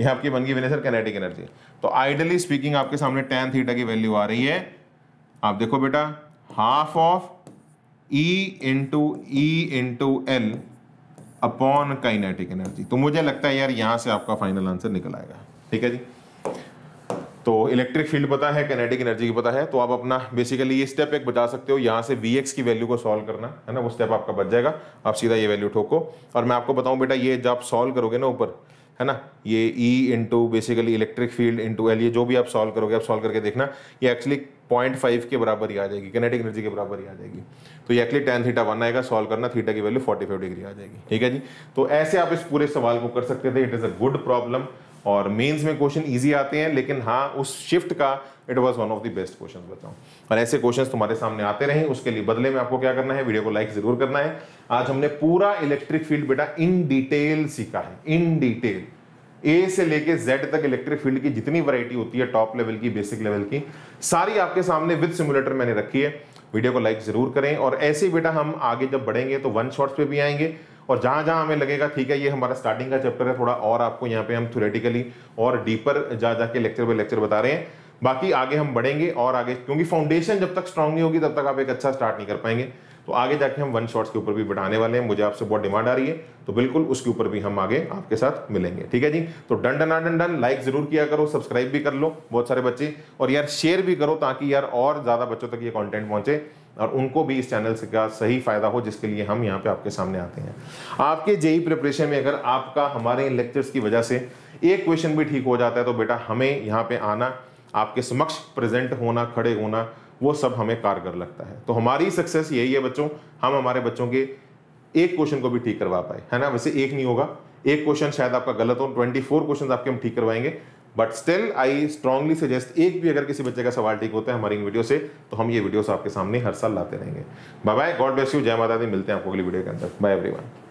ये आपकी बन गई विनेसर काइनेटिक एनर्जी। तो आइडियली स्पीकिंग आपके सामने tan थीटा की वैल्यू आ रही है, आप देखो बेटा half of e into l upon kinetic energy. तो मुझे लगता है यार यहाँ से आपका फाइनल आंसर निकल आएगा। ठीक है जी, तो इलेक्ट्रिक फील्ड पता है, काइनेटिक एनर्जी की पता है, तो आप अपना बेसिकली ये स्टेप एक बचा सकते हो, यहाँ से vx की वैल्यू को सॉल्व करना, है ना, वो स्टेप आपका बच जाएगा, आप सीधा ये वैल्यू ठोको। और मैं आपको बताऊँ बेटा, ये जब आप सॉल्व करोगे ना ऊपर, है ना, ये e into basically electric field into l, ये जो भी आप सॉल्व करोगे, आप सॉल्व करके देखना ये एक्चुअली 0.5 के बराबर ही आ जाएगी, काइनेटिक एनर्जी के बराबर ही आ जाएगी। तो ये एक्चुअली tan थीटा 1 आएगा, सॉल्व करना, थीटा की वैल्यू 45 डिग्री आ जाएगी। ठीक है जी, तो ऐसे आप इस पूरे सवाल को कर सकते थे। It is a good problem, और मेंस में क्वेश्चन ईजी आते हैं, लेकिन हाँ उस शिफ्ट का it was one of the best question बताऊँ। और ऐसे क्वेश्चन तुम्हारे सामने आते रहें, उसके लिए बदले में आपको क्या करना है, वीडियो को लाइक जरूर करना है। आज हमने पूरा इलेक्ट्रिक फील्ड बेटा इन डिटेल सीखा है, इन डिटेल ए से लेके जेड तक इलेक्ट्रिक फील्ड की जितनी वैरायटी होती है टॉप लेवल की, बेसिक लेवल की, सारी आपके सामने विद सिमुलेटर मैंने रखी है। वीडियो को लाइक जरूर करें, और ऐसे बेटा हम आगे जब बढ़ेंगे तो वन शॉट्स पे भी आएंगे, और जहाँ जहाँ हमें लगेगा ठीक है ये हमारा स्टार्टिंग का चैप्टर है, थोड़ा और आपको यहाँ पे हम थ्योरेटिकली और डीपर जा जाके लेक्चर पे लेक्चर बता रहे हैं। बाकी आगे हम बढ़ेंगे और आगे, क्योंकि फाउंडेशन जब तक स्ट्रांग नहीं होगी तब तक आप एक अच्छा स्टार्ट नहीं कर पाएंगे। तो आगे जाके हम वन शॉट्स के ऊपर भी बढ़ाने वाले हैं, मुझे आपसे बहुत डिमांड आ रही है, तो बिल्कुल उसके ऊपर भी हम आगे आपके साथ मिलेंगे। ठीक है जी, तो done done done done, like जरूर किया करो, सब्सक्राइब भी कर लो बहुत सारे बच्चे, और यार शेयर भी करो ताकि यार और ज़्यादा बच्चों तक ये कॉन्टेंट पहुँचे और उनको भी इस चैनल से का सही फायदा हो, जिसके लिए हम यहाँ पे आपके सामने आते हैं। आपके जेई प्रिपरेशन में अगर आपका हमारे इन लेक्चर्स की वजह से एक क्वेश्चन भी ठीक हो जाता है तो बेटा हमें यहाँ पे आना, आपके समक्ष प्रेजेंट होना, खड़े होना, वो सब हमें कारगर लगता है। तो हमारी सक्सेस यही है बच्चों, हम हमारे बच्चों के एक क्वेश्चन को भी ठीक करवा पाए, है ना। वैसे एक नहीं होगा, एक क्वेश्चन शायद आपका गलत हो, 24 क्वेश्चन आपके हम ठीक करवाएंगे, but still I strongly suggest, एक भी अगर किसी बच्चे का सवाल ठीक होता है हमारी इन वीडियो से तो हम ये वीडियोस आपके सामने हर साल लाते रहेंगे। Bye bye, God bless you, जय माता दी, मिलते हैं आपको अगली वीडियो के अंदर। Bye everyone.